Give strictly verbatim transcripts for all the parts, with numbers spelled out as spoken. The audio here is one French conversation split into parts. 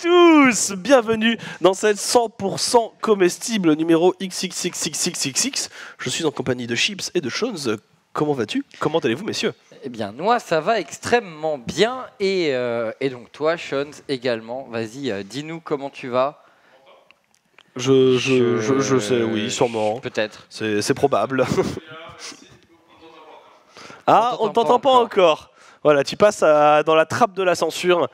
tous, bienvenue dans cette cent pour cent comestible numéro XXXXXXX. Je suis en compagnie de Chips et de Shaunz. Comment vas-tu? Comment allez-vous, messieurs? Eh bien, moi, ça va extrêmement bien. Et, euh, et donc toi, Shaunz, également. Vas-y, euh, dis-nous comment tu vas. Je, je, je, je sais, oui, sûrement. Peut-être. C'est probable. Ah, on t'entend pas, pas encore. Voilà, tu passes à, dans la trappe de la censure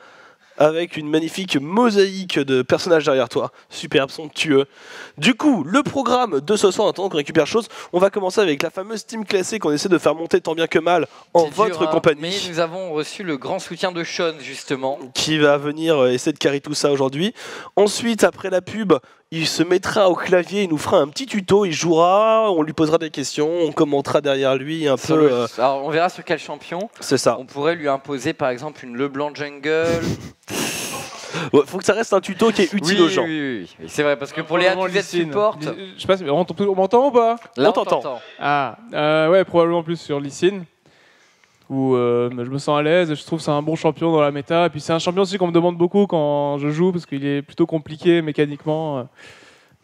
avec une magnifique mosaïque de personnages derrière toi. Superbe, somptueux. Du coup, le programme de ce soir, en attendant qu'on récupère Shaunz, on va commencer avec la fameuse team classée qu'on essaie de faire monter tant bien que mal en votre dur, hein, compagnie. Mais nous avons reçu le grand soutien de Shaunz, justement. Qui va venir essayer de carrer tout ça aujourd'hui. Ensuite, après la pub, il se mettra au clavier, il nous fera un petit tuto, il jouera, on lui posera des questions, on commentera derrière lui un sur peu... Le... Euh... Alors, on verra sur quel champion. C'est ça. On pourrait lui imposer par exemple une Leblanc jungle. Il ouais, faut que ça reste un tuto qui est utile oui, aux gens. Oui, oui, oui. C'est vrai, parce que pour les athlètes support... Je sais pas, on m'entend ou pas? Là, on t'entend. Ah, euh, ouais, probablement plus sur Lee Sin, où euh, je me sens à l'aise, je trouve que c'est un bon champion dans la méta. Et puis c'est un champion aussi qu'on me demande beaucoup quand je joue, parce qu'il est plutôt compliqué mécaniquement.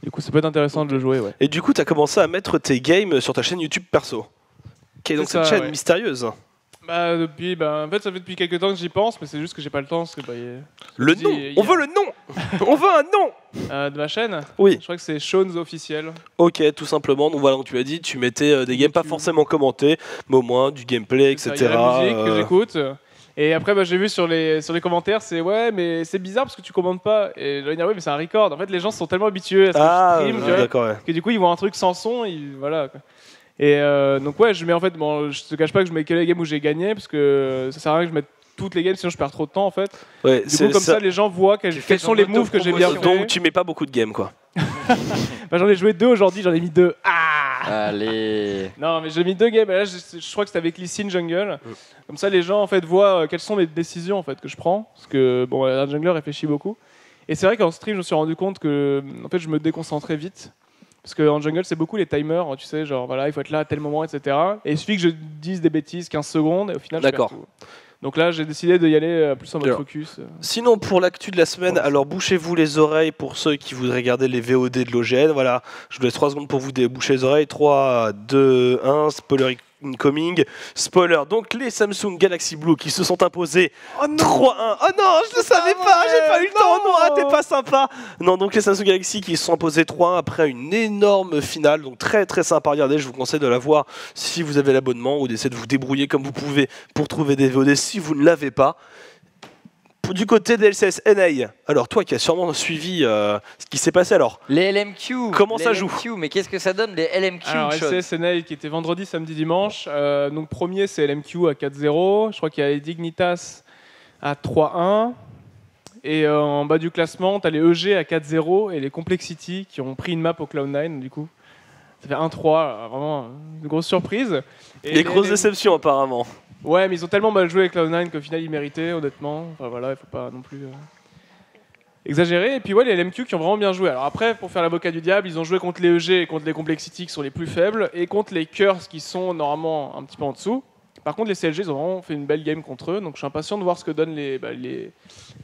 Du coup, ça peut être intéressant de le jouer. Ouais. Et du coup, tu as commencé à mettre tes games sur ta chaîne YouTube perso. Quelle est donc ça, cette chaîne ouais. mystérieuse? Bah, depuis, bah, en fait, ça fait depuis quelques temps que j'y pense, mais c'est juste que j'ai pas le temps. Parce que, bah, a... Le nom dit, a... On veut le nom. On veut un nom euh, de ma chaîne. Oui. Je crois que c'est Shaunz officiel. Ok, tout simplement. Donc voilà, donc, tu as dit, tu mettais euh, des games pas forcément commentés, mais au moins du gameplay, et cetera. Il y a la musique euh... que j'écoute. Et après, bah, j'ai vu sur les, sur les commentaires, c'est ouais, mais c'est bizarre parce que tu commandes pas. Et là, il y a oui, mais c'est un record. En fait, les gens sont tellement habitués à ce ah, que je stream, ouais, ouais. que du coup, ils voient un truc sans son. Ils, voilà, quoi. Et euh, donc ouais, je mets en fait, bon, je te cache pas que je mets que les games où j'ai gagné, parce que ça sert à rien que je mette toutes les games, sinon je perds trop de temps en fait. Ouais, du coup comme ça, ça les gens voient quels, quels sont les moves que j'ai bien fait. Donc tu mets pas beaucoup de games quoi. Bah, j'en ai joué deux aujourd'hui, j'en ai mis deux. Ah allez. Non mais j'ai mis deux games, là je, je crois que c'était avec Lee Sin Jungle. Mm. Comme ça les gens en fait voient quelles sont mes décisions en fait que je prends, parce que bon, un jungler réfléchit beaucoup. Et c'est vrai qu'en stream, je me suis rendu compte que en fait je me déconcentrais vite. Parce qu'en jungle, c'est beaucoup les timers, tu sais, genre voilà, il faut être là à tel moment, et cetera. Et il suffit que je dise des bêtises, quinze secondes, et au final, je perds tout. Donc là, j'ai décidé d'y aller plus en mode focus. Sinon, pour l'actu de la semaine, ouais. alors bouchez-vous les oreilles pour ceux qui voudraient regarder les V O D de l'O G N. Voilà, je vous laisse trois secondes pour vous déboucher les oreilles. trois, deux, un, spoiler incoming. Spoiler, donc les Samsung Galaxy Blue qui se sont imposés oh trois un. Oh non, je ne savais ah pas, j'ai pas eu le temps, non, ah, t'es pas sympa. Non, donc les Samsung Galaxy qui se sont imposés trois un après une énorme finale, donc très très sympa à regarder, je vous conseille de la voir si vous avez l'abonnement ou d'essayer de vous débrouiller comme vous pouvez pour trouver des V O D si vous ne l'avez pas. Du côté des L C S N A, alors toi qui as sûrement suivi euh, ce qui s'est passé alors. Les L M Q. Comment les ça L M Q, joue mais qu'est-ce que ça donne les L M Q? Alors L C S N A qui était vendredi, samedi, dimanche. Euh, donc premier c'est L M Q à quatre zéro. Je crois qu'il y a les Dignitas à trois un. Et euh, en bas du classement, tu as les E G à quatre zéro et les Complexity qui ont pris une map au Cloud nine du coup. Ça fait un trois, vraiment une grosse surprise. Et des grosses L M Q... déceptions apparemment. Ouais, mais ils ont tellement mal joué avec Cloud nine qu'au final ils méritaient, honnêtement. Enfin voilà, il faut pas non plus euh, exagérer. Et puis ouais, les L M Q qui ont vraiment bien joué. Alors après, pour faire l'avocat du diable, ils ont joué contre les E G et contre les Complexity qui sont les plus faibles, et contre les Curse qui sont normalement un petit peu en dessous. Par contre, les C L G, ils ont vraiment fait une belle game contre eux, donc je suis impatient de voir ce que donnent les, bah, les,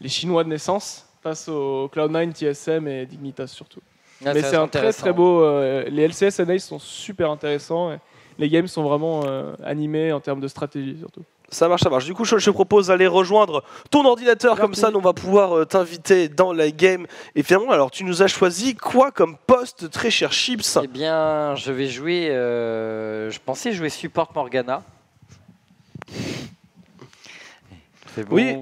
les Chinois de naissance face aux Cloud nine, T S M et Dignitas surtout. Ah, mais c'est un très très beau... Euh, les L C S N A sont super intéressants. Et les games sont vraiment euh, animés en termes de stratégie, surtout. Ça marche, ça marche. Du coup, je te propose d'aller rejoindre ton ordinateur. Rapide. Comme ça, on va pouvoir euh, t'inviter dans la game. Et finalement, alors, tu nous as choisi quoi comme poste, très cher Chips? Eh bien, je vais jouer... Euh, je pensais jouer support Morgana. C'est bon. Oui.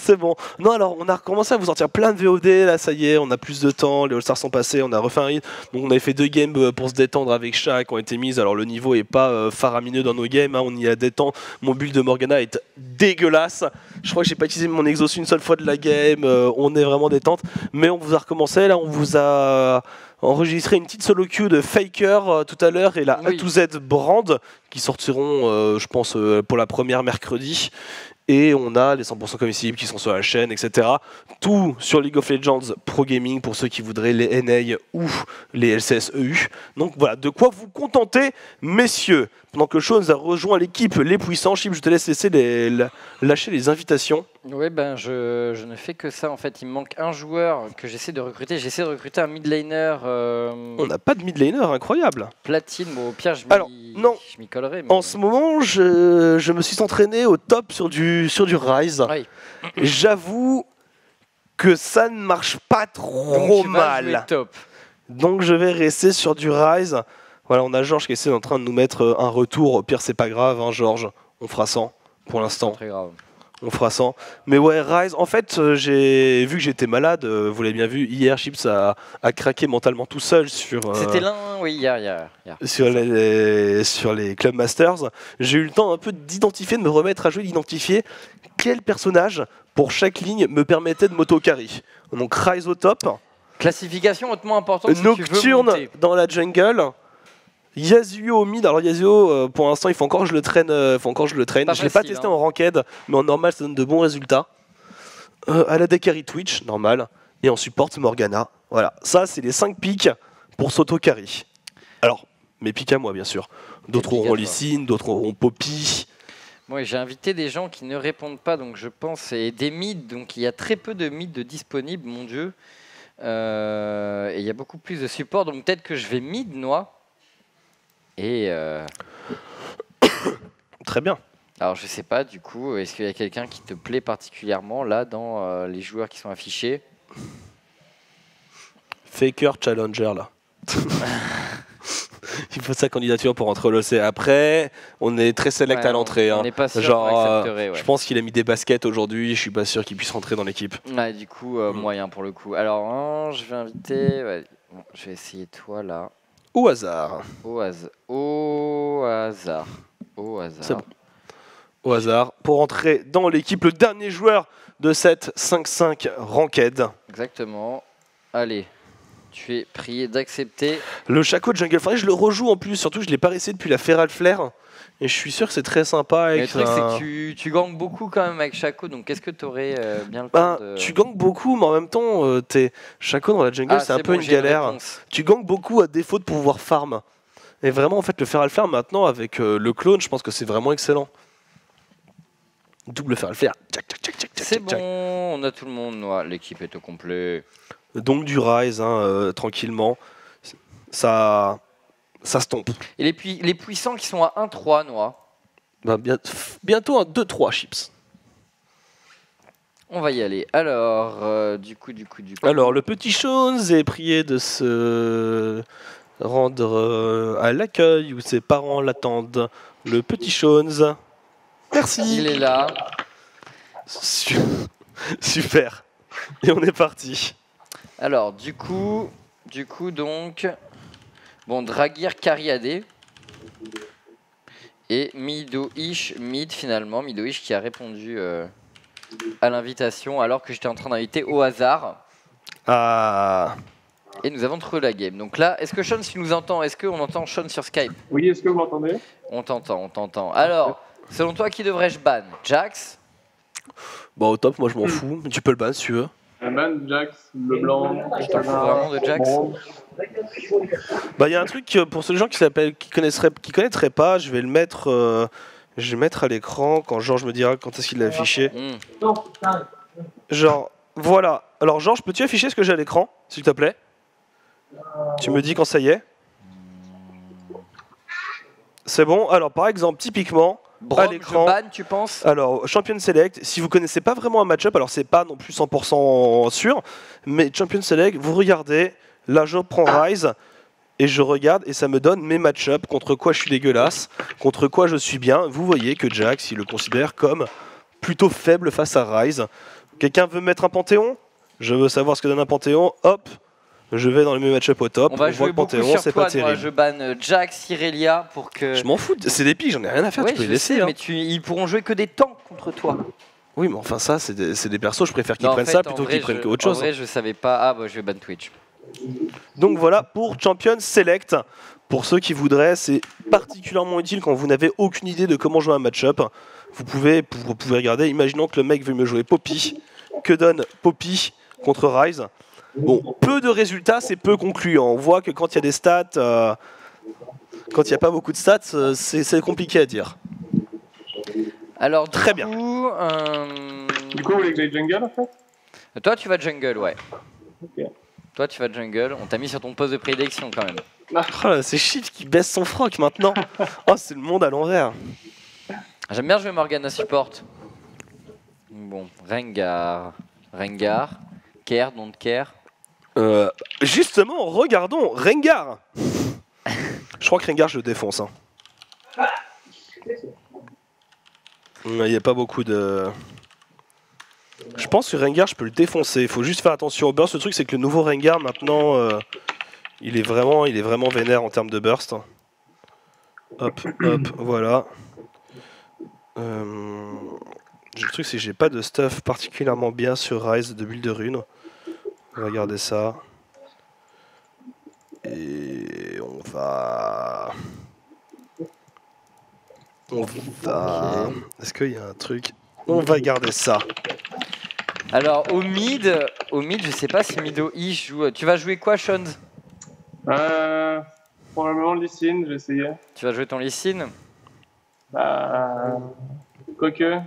C'est bon. Non, alors on a commencé à vous sortir plein de V O D. Là, ça y est, on a plus de temps. Les All-Stars sont passés. On a refait un hit. Donc, on avait fait deux games pour se détendre avec Shaco qui ont été mises. Alors, le niveau est pas euh, faramineux dans nos games. Hein. On y a détente. Mon build de Morgana est dégueulasse. Je crois que j'ai pas utilisé mon Exos une seule fois de la game. Euh, on est vraiment détente. Mais on vous a recommencé. Là, on vous a enregistré une petite solo queue de Faker euh, tout à l'heure et la oui. A to Z Brand qui sortiront, euh, je pense, euh, pour la première mercredi. Et on a les cent pour cent comestibles qui sont sur la chaîne, et cetera. Tout sur League of Legends Pro Gaming pour ceux qui voudraient les N A ou les L C S E U. Donc voilà, de quoi vous contenter, messieurs. Pendant que Shaunz a rejoint l'équipe Les Puissants, Chip, je te laisse laisser les, les, lâcher les invitations. Oui, ben je, je ne fais que ça en fait. Il me manque un joueur que j'essaie de recruter. J'essaie de recruter un midlaner. Euh... On n'a pas de midlaner, incroyable. Platine, bon, au pire, je m'y collerai. Mais... En ce moment, je, je me suis entraîné au top sur du, sur du Ryze. Oui. J'avoue que ça ne marche pas trop Donc, mal. Top. Donc je vais rester sur du Ryze. Voilà, on a Georges qui est en train de nous mettre un retour. Au pire, c'est pas grave, hein, Georges. On fera cent pour l'instant. Très grave. On fera cent. Mais ouais, Ryze, en fait, j'ai vu que j'étais malade. Vous l'avez bien vu, hier, Chips a, a craqué mentalement tout seul sur. C'était euh, l'un, oui, hier, hier. hier. Sur, les, sur les Club Masters. J'ai eu le temps un peu d'identifier, de me remettre à jouer, d'identifier quel personnage, pour chaque ligne, me permettait de m'auto-carry. Donc Ryze au top. Classification hautement importante. Si Nocturne tu veux dans la jungle. Yasuo au mid, alors Yasuo euh, pour l'instant il faut encore que je le traîne, euh, faut encore que je le traîne. Pas je ne l'ai pas testé hein. en ranked, mais en normal ça donne de bons résultats. Euh, à la décarry Twitch, normal, et en support Morgana. Voilà, ça c'est les cinq pics pour s'auto-carry. Alors, mes pics à moi bien sûr. D'autres auront Lee Sin, d'autres auront Poppy. Moi, j'ai invité des gens qui ne répondent pas, donc je pense, et des mids, donc il y a très peu de mids disponibles, mon dieu. Euh, et il y a beaucoup plus de support, donc peut-être que je vais mid, moi. Et euh... Très bien. Alors je sais pas du coup, est-ce qu'il y a quelqu'un qui te plaît particulièrement là dans euh, les joueurs qui sont affichés? Faker Challenger là. Il faut sa candidature pour entrer au l'O C. Après, on est très select ouais, à l'entrée. Hein. Genre, euh, ouais. je pense qu'il a mis des baskets aujourd'hui. Je suis pas sûr qu'il puisse rentrer dans l'équipe. Ouais, du coup, euh, mmh. moyen pour le coup. Alors, hein, je vais inviter. Ouais. Bon, je vais essayer toi là. Au hasard. Au hasard. Au hasard. Au hasard. Bon. Au hasard. Pour entrer dans l'équipe, le dernier joueur de cette cinq cinq ranked. Exactement. Allez, tu es prié d'accepter. Le Shaco de Jungle Fire, je le rejoue en plus. Surtout, je l'ai pas réessayé depuis la Feral Flare. Et je suis sûr que c'est très sympa. Avec le truc, un... c'est que tu, tu gangues beaucoup quand même avec Shaco. Donc, qu'est-ce que tu aurais euh, bien le temps ben, de... Tu gangues beaucoup, mais en même temps, euh, t'es... Shaco dans la jungle, ah, c'est un bon, peu une galère. Une tu gangues beaucoup à défaut de pouvoir farm. Et vraiment, en fait, le Feral Flare maintenant, avec euh, le clone, je pense que c'est vraiment excellent. Double Feral Flare. C'est bon, on a tout le monde. L'équipe est au complet. Donc, du Ryze, hein, euh, tranquillement. Ça... Ça se tombe. Et les, pu les puissants qui sont à un trois, Noah bah, bien bientôt un deux trois, Chips. On va y aller. Alors, euh, du coup, du coup, du coup... Alors, le petit Shaunz est prié de se rendre euh, à l'accueil où ses parents l'attendent. Le petit Shaunz. Merci. Il est là. Super. Et on est parti. Alors, du coup, du coup, donc... Bon, Dragir Cariadé et Midoish, Mid finalement, Midoish qui a répondu euh, à l'invitation alors que j'étais en train d'inviter au hasard. Ah. Et nous avons trouvé la game. Donc là, est-ce que Shaunz, tu nous entends? Est-ce qu'on entend Shaunz sur Skype? Oui, est-ce que vous m'entendez? On t'entend, on t'entend. Alors, selon toi, qui devrais-je ban? Jax? Bon, au top, moi je m'en fous. Tu peux le ban si tu veux. Un ban, Jax, le blanc. Je t'en fous vraiment de Jax. Bah, il y a un truc pour ceux gens qui s'appellent, qui connaîtraient, qui connaîtraient pas, je vais le mettre, euh, je vais le mettre à l'écran quand Georges me dira quand est-ce qu'il l'a affiché. Mmh. Genre, voilà. Alors Georges, peux-tu afficher ce que j'ai à l'écran, s'il te plaît? euh... Tu me dis quand ça y est. C'est bon. Alors par exemple, typiquement. Brom, à l'écran, tu penses? Alors, Champion Select, si vous connaissez pas vraiment un match-up, alors c'est pas non plus cent pour cent sûr, mais Champion Select, vous regardez, là je prends Ryze, et je regarde, et ça me donne mes match-up, contre quoi je suis dégueulasse, contre quoi je suis bien. Vous voyez que Jax, il le considère comme plutôt faible face à Ryze. Quelqu'un veut mettre un Panthéon? Je veux savoir ce que donne un Panthéon, hop, je vais dans le même match-up au top. On va on jouer voit Panthéon, c'est pas terrible. Moi, je banne Jax, Irelia pour que. Je m'en fous, c'est des piges, j'en ai rien à faire, ouais, tu peux les laisser. Sais, hein. Mais tu, ils pourront jouer que des tanks contre toi. Oui, mais enfin, ça, c'est des, des persos, je préfère qu'ils prennent fait, ça plutôt qu'ils prennent que autre chose. En vrai, hein. Je savais pas. Ah, bah, je vais ban Twitch. Donc voilà pour Champion Select. Pour ceux qui voudraient, c'est particulièrement utile quand vous n'avez aucune idée de comment jouer un match-up. Vous pouvez, vous pouvez regarder, imaginons que le mec veut me jouer Poppy. Que donne Poppy contre Ryze? Bon, peu de résultats, c'est peu concluant. On voit que quand il y a des stats, euh, quand il n'y a pas beaucoup de stats, c'est compliqué à dire. Alors, très bien. Coup, euh... Du coup, vous voulez que j'aille jungle en fait? Toi, tu vas jungle, ouais. Okay. Toi, tu vas jungle. On t'a mis sur ton poste de prédilection quand même. Oh, c'est Chips qui baisse son froc maintenant. Oh, c'est le monde à l'envers. J'aime bien jouer Morgana support. Bon, Rengar. Rengar. Care, don't care. Euh, justement, regardons Rengar. Je crois que Rengar, je le défonce. Hein. Il n'y a pas beaucoup de... Je pense que Rengar, je peux le défoncer. Il faut juste faire attention au burst. Le truc, c'est que le nouveau Rengar, maintenant, euh, il, est vraiment, il est vraiment vénère en termes de burst. Hop, hop, voilà. Euh... Le truc, c'est que j'ai pas de stuff particulièrement bien sur Ryze de build de rune. On va garder ça. Et on va... On va... Okay. Est-ce qu'il y a un truc? On va garder ça. Alors au mid, au mid, je sais pas si Mido I joue. Tu vas jouer quoi, Shaunz? Euh... Probablement Lee Sin, je vais essayer. Tu vas jouer ton Lee Sin? Bah... Quoique...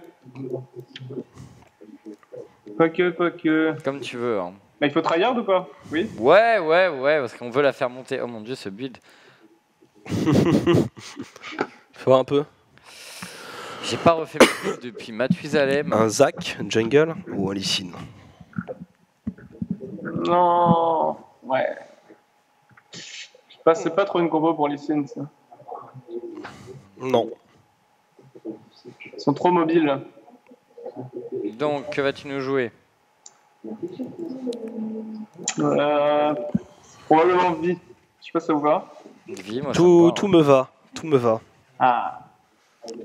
Quoique, quoique... Comme tu veux, hein. Mais il faut tryhard ou pas? Oui. Ouais, ouais, ouais, parce qu'on veut la faire monter. Oh mon dieu, ce build. Faut un peu. J'ai pas refait le build depuis Mathusalem. Un Zac, jungle ou un Lee Sin? Non. Ouais. Je passe, c'est pas trop une combo pour Lee Sin, ça. Non. Ils sont trop mobiles. Donc, que vas-tu nous jouer? Euh, probablement vie. Je sais pas si ça vous va. Vie, moi, tout, ça me tout me va. Tout me va. Ah.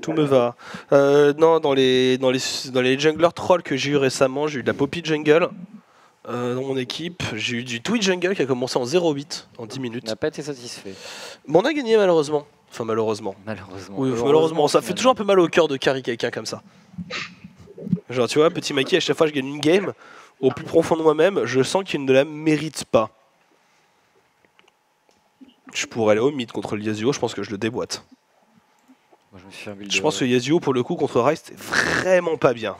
Tout me va. Euh, non, dans les dans les dans les junglers trolls que j'ai eu récemment, j'ai eu de la Poppy jungle euh, dans mon équipe. J'ai eu du Twitch jungle qui a commencé en zéro huit en dix minutes. On n'a pas été satisfait. Mais on a gagné malheureusement. Enfin malheureusement. Malheureusement. Oui, malheureusement. malheureusement. Ça fait toujours un peu mal au cœur de carry quelqu'un comme ça. Genre tu vois, petit Maki, à chaque fois je gagne une game. Au plus profond de moi-même, je sens qu'il ne la mérite pas. Je pourrais aller au mid contre le Yasuo, je pense que je le déboîte. Moi, je me suis de... je pense que Yasuo, pour le coup, contre Ryze, c'était vraiment pas bien.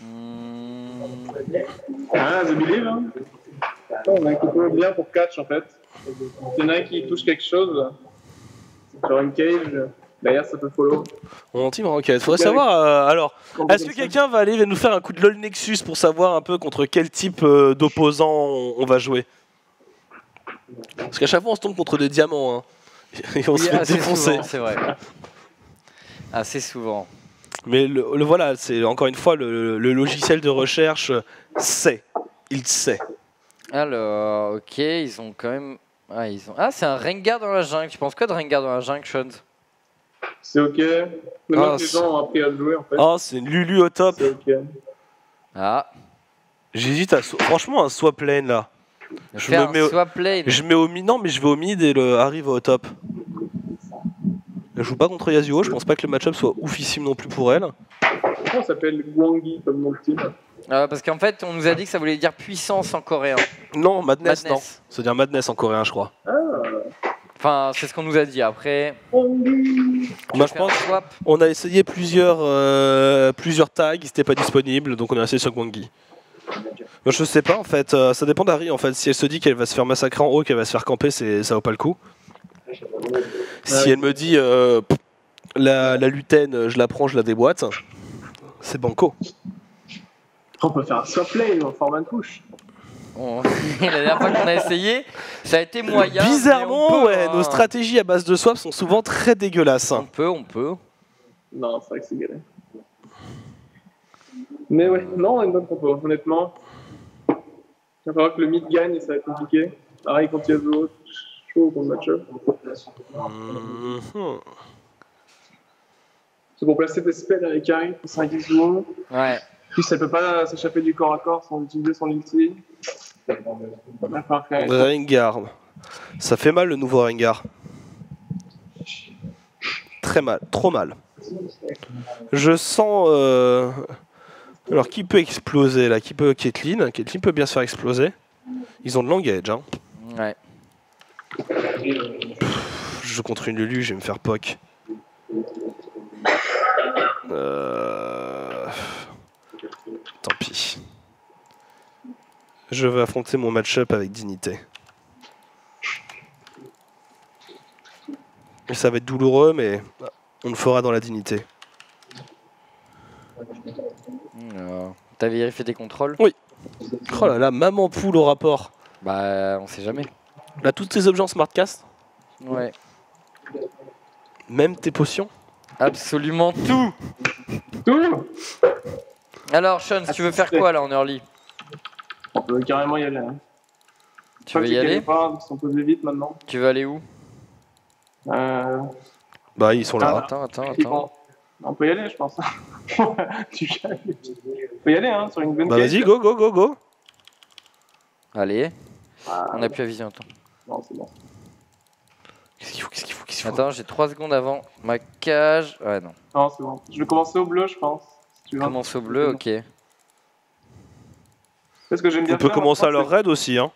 Mmh... Ah, The Believe, hein. On a un couple bien pour catch, en fait. Il y en a un qui touche quelque chose, genre une cage... D'ailleurs, ça peut follow. On team rocket. Faudrait savoir. Euh, alors, est-ce que quelqu'un va aller nous faire un coup de LOL Nexus pour savoir un peu contre quel type euh, d'opposant on, on va jouer? Parce qu'à chaque fois, on se tombe contre des diamants. Hein. Et on se fait défoncer. C'est vrai. Assez souvent. Mais le, le voilà, c'est encore une fois le, le logiciel de recherche sait. Il sait. Alors, ok, ils ont quand même. Ah, ils ont. Ah, c'est un Rengar dans la jungle. Tu penses quoi de Rengar dans la jungle, Shaunz? C'est ok. Maintenant ah, que les gens ont appris à le jouer en fait. Ah, c'est une Lulu au top. C'est ok. Ah. J'hésite à. So... Franchement, un swap lane là. Je, je, me un mets au... swap lane. je mets au mid. Non, mais je vais au mid et le arrive au top. Elle joue pas contre Yasuo. Je pense pas que le match-up soit oufissime non plus pour elle. Pourquoi on s'appelle Gwangi comme mon team? euh, Parce qu'en fait, on nous a dit que ça voulait dire puissance en coréen. Non, madness, madness. non. Ça veut dire madness en coréen, je crois. Ah. Enfin, c'est ce qu'on nous a dit après. Bah, je pense on a essayé plusieurs, euh, plusieurs tags, ils n'étaient pas disponibles, donc on a essayé sur Gwangi. Moi, je sais pas en fait, euh, ça dépend d'Harry en fait. Si elle se dit qu'elle va se faire massacrer en haut, qu'elle va se faire camper, ça vaut pas le coup. Si elle me dit euh, la, la lutène, je la prends, je la déboîte, c'est banco. On peut faire un swap lane en format de couche. La dernière fois qu'on a essayé, ça a été moyen. Bizarrement, ouais, un... nos stratégies à base de swap sont souvent très dégueulasses. On peut, on peut. Non, c'est vrai que c'est galère. Mais ouais, non, on a une bonne compo, honnêtement. Il va falloir que le mid gagne et ça va être compliqué. Pareil, quand il y a de l'autre, chaud contre le match-up. Mm-hmm. C'est pour placer des spells avec Harry pour cinq à dix secondes. Ouais. Puis elle peut pas s'échapper du corps à corps sans utiliser son ulti. Rengar. Ça fait mal le nouveau Rengar. Très mal, trop mal. Je sens... Euh... Alors qui peut exploser là? Qui peut Caitlyn Caitlyn peut bien se faire exploser. Ils ont de l'engage. Hein. Ouais. joue contre une Lulu, je vais me faire poke. Euh... Tant pis. Je vais affronter mon match-up avec dignité. Et ça va être douloureux, mais on le fera dans la dignité. Oh. T'as vérifié tes contrôles? Oui. Oh là là, maman poule au rapport. Bah, on sait jamais. Là, tous tes objets en smartcast? Ouais. Même tes potions? Absolument tout. Tout. Alors, Shaunz, tu veux faire quoi là en early? On peut carrément y aller. Hein. Tu Pas veux y aller pas, parce qu'on peut aller vite maintenant. Tu veux aller où? euh... Bah, ils sont là. Ah, attends, attends, attends. On peut y aller, je pense. Tu peux y aller, hein, sur une bonne. Bah, vas-y, go, go, go, go. Allez. Ah, on a plus à viser un temps. Non, c'est bon. Qu'est-ce qu'il faut, qu'est-ce qu'il faut, qu'est-ce qu'il faut? Attends, j'ai trois secondes avant ma cage. Ouais, non. Non, c'est bon. Je vais commencer au bleu, je pense. Si tu commences au bleu, ok. Parce que j'aime bien. On peut commencer à leur raid aussi, hein.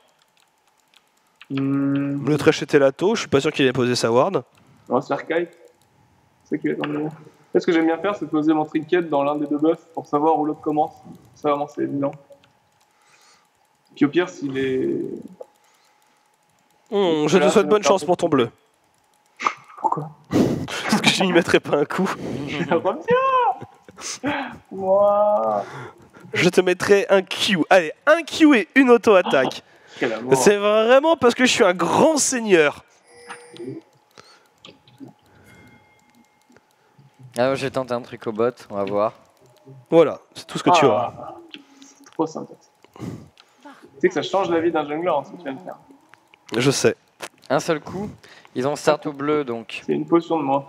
Mmh. Le trash était lato, je suis pas sûr qu'il ait posé sa ward. On va se faire kite. C'est qu'il est dans le... Ce que j'aime bien faire, c'est poser mon trinket dans l'un des deux buffs pour savoir où l'autre commence. Ça, vraiment, c'est évident. Puis au pire, s'il est... Mmh, je te souhaite bonne chance pour ton bleu. Pourquoi? Parce que je n'y mettrai pas un coup. Wow. Je te mettrai un Q. Allez, un Q et une auto-attaque. Oh, c'est vraiment parce que je suis un grand seigneur. Ah, j'ai tenté un truc au bot, on va voir. Voilà, c'est tout ce que ah, tu auras. Trop sympa. Tu sais que ça change la vie d'un jungler en ce que tu viens de faire. Je sais. Un seul coup, ils ont start au bleu donc. C'est une potion de moi.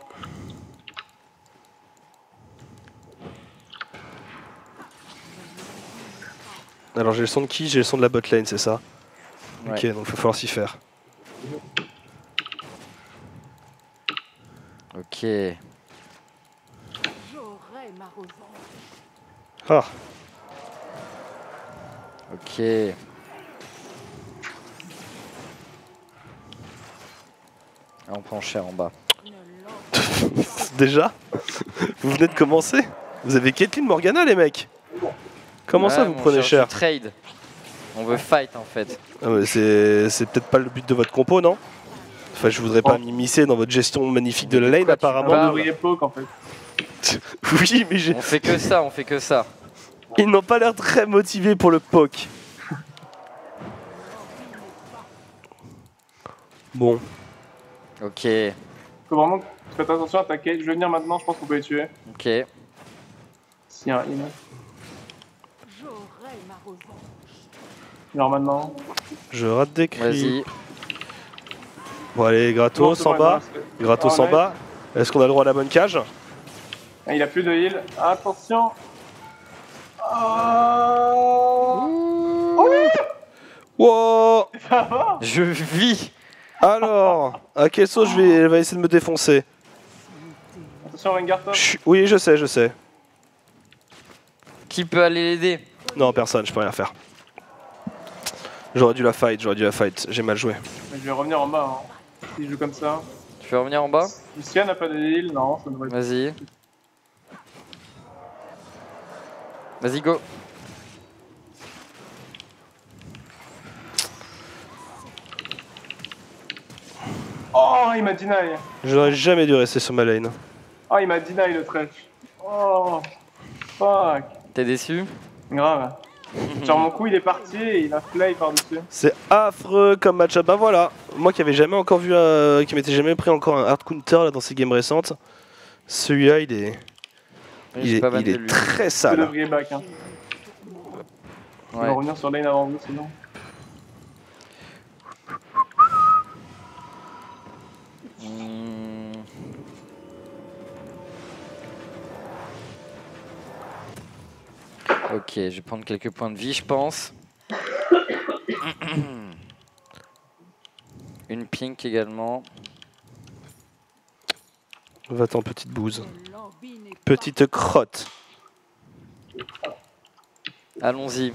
Alors j'ai le son de qui? J'ai le son de la botlane, c'est ça? Ouais. Ok, donc il faut falloir s'y faire. Ok. Ah. Ok. On prend cher en bas. Déjà? Vous venez de commencer? Vous avez Caitlyn, Morgana, les mecs? Comment ouais, ça vous prenez cher? Trade. On veut fight en fait. Ah, c'est peut-être pas le but de votre compo, non? Enfin, je voudrais pas oh. m'immiscer dans votre gestion magnifique de la lane, apparemment. Vous voyez poke en fait. Oui, mais j'ai. On fait que ça, on fait que ça. Ils n'ont pas l'air très motivés pour le poke. Bon. Ok. Faut vraiment que tu fasses attention à ta Kate. Je vais venir maintenant, je pense qu'on peut les tuer. Ok. S'il y a un in. Alors maintenant. Je rate des cris. Bon allez, gratos en bas. Gratos en bas. Est-ce qu'on a le droit à la bonne cage? Il a plus de heal. Attention. Oh. Oh oui. Wow. Ça va. Je vis. Alors, à quelle sauce je vais, elle va essayer de me défoncer? Attention Rengar. Oui, je sais, je sais. Qui peut aller l'aider? Non, personne, je peux rien faire. J'aurais dû la fight, j'aurais dû la fight, j'ai mal joué. Je vais revenir en bas, hein. Si je joue comme ça. Tu veux revenir en bas? Lucian n'a pas de heal, non, ça devrait être... Vas-y. Vas-y, go. Oh, il m'a deny. J'aurais jamais dû rester sur ma lane. Oh, il m'a deny le trash. Oh, fuck. T'es déçu? Grave. Genre mon coup il est parti et il a play par dessus. C'est affreux comme match-up. Bah voilà, moi qui avait jamais encore vu, euh, qui m'était jamais pris encore un hard counter là, dans ces games récentes, celui-là il est, il est, pas il est très sale. Le vrai back, hein. On ouais. va revenir sur lane avant vous sinon. Mmh. Ok, je vais prendre quelques points de vie, je pense. Une pink également. Va-t'en, petite bouse. Petite crotte. Allons-y.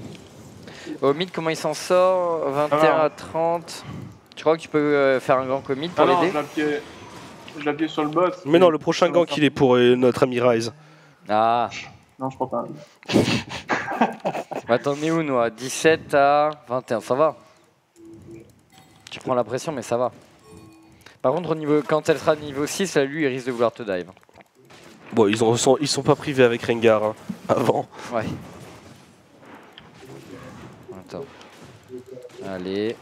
Au mid, comment il s'en sort? vingt et un à trente. Tu crois que tu peux faire un grand commit pour l'aider? j'appuie sur le bot. Mais non, le prochain gank, il est pour euh, notre ami Ryze. Ah. Non, je crois pas. Attends, on est où, nous? dix-sept à vingt et un, ça va. Tu prends la pression, mais ça va. Par contre, au niveau... quand elle sera niveau six, là, lui, il risque de vouloir te dive. Bon, ils ne sont... Ils sont pas privés avec Rengar, hein, avant. Ouais. Attends. Allez.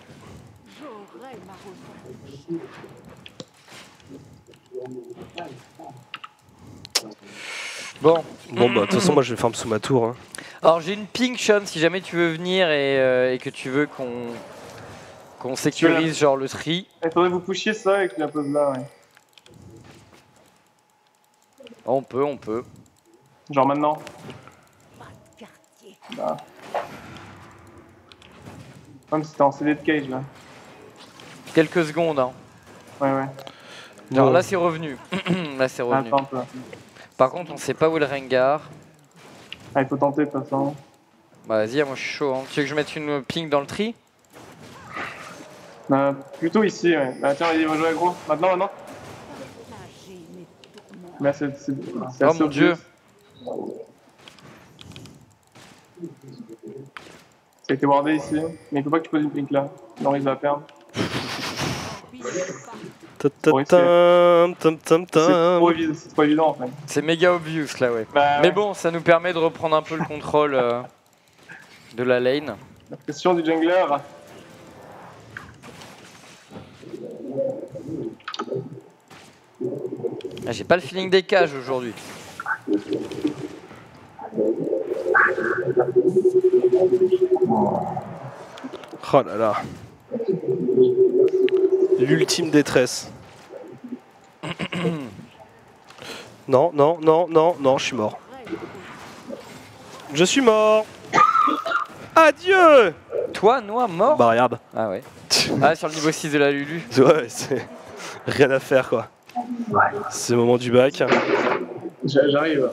Bon. Bon, bah, de toute façon, moi, je vais farm sous ma tour. Hein. Alors, j'ai une ping, Shaunz, si jamais tu veux venir et, euh, et que tu veux qu'on... qu'on sécurise genre le tri. Il faudrait vous pushiez ça avec la pose là, ouais. On peut, on peut. Genre maintenant. Là. Même si t'es en C D de cage là. Quelques secondes, hein. Ouais, ouais. Genre ouais. Là c'est revenu. Là c'est revenu. Attends, là. Par contre, on sait pas où est le Rengar. Ah, il faut tenter de toute façon. Bah, vas-y, moi je suis chaud. Hein. Tu veux que je mette une ping dans le tri? Euh, plutôt ici, ouais. Bah, tiens, il va jouer aggro. Maintenant, maintenant. Là, c'est assez oh mon dieu. Ça a été wardé ici, mais il faut pas que tu poses une pink là. Non, il va perdre. C'est trop, trop évident en fait. C'est méga obvious là, ouais. Bah, mais ouais. Bon, ça nous permet de reprendre un peu le contrôle euh, de la lane. La pression du jungler. Ah, j'ai pas le feeling des cages aujourd'hui. Oh là là. L'ultime détresse. Non, non, non, non, non, je suis mort. Je suis mort. Adieu. Toi, Noah, mort. Bah regarde. Ah ouais. Ah, sur le niveau six de la Lulu. Ouais, c'est... rien à faire quoi. C'est le moment du bac. J'arrive.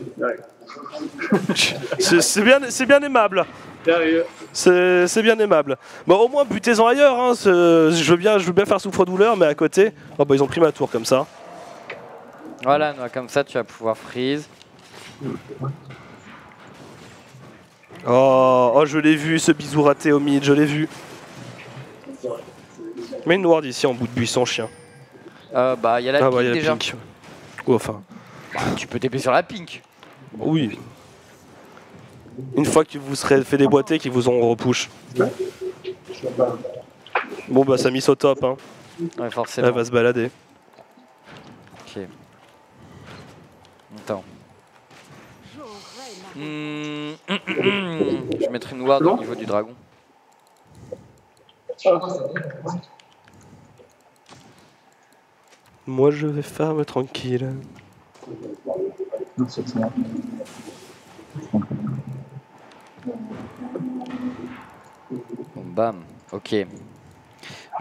C'est bien, bien aimable. C'est bien aimable. Bon, au moins, butez-en ailleurs. Hein. Je, veux bien, je veux bien faire souffre-douleur, mais à côté, oh, bah, ils ont pris ma tour comme ça. Voilà, Noah, comme ça, tu vas pouvoir freeze. Oh, oh je l'ai vu, ce bisou raté au mid, je l'ai vu. Mais une ward ici en bout de buisson, chien. Euh, bah, il y a la ah pink bah, y a déjà. La pink. Ou enfin. Bah, tu peux taper sur la pink. Oui. Une fois que vous serez fait déboîter, qu'ils vous auront repush. Bon, bah, ça mise au top. Hein. Ouais, forcément. Elle va se balader. Ok. Attends. Mmh, mmh, mmh. Je mettrai une ward au niveau du dragon. Oh. Moi je vais farm tranquille. Bam, ok.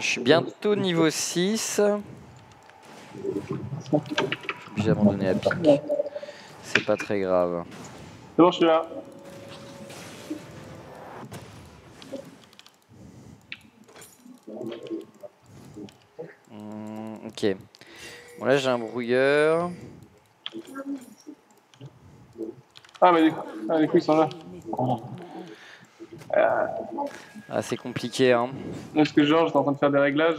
Je suis bientôt niveau six. Je suis obligé d'abandonner la pique. C'est pas très grave. C'est bon, je suis là. Mmh, ok. Bon, là j'ai un brouilleur. Ah, mais les, ah, les couilles sont là. Oh. Euh... Ah, c'est compliqué, hein. Parce que Georges est en train de faire des réglages.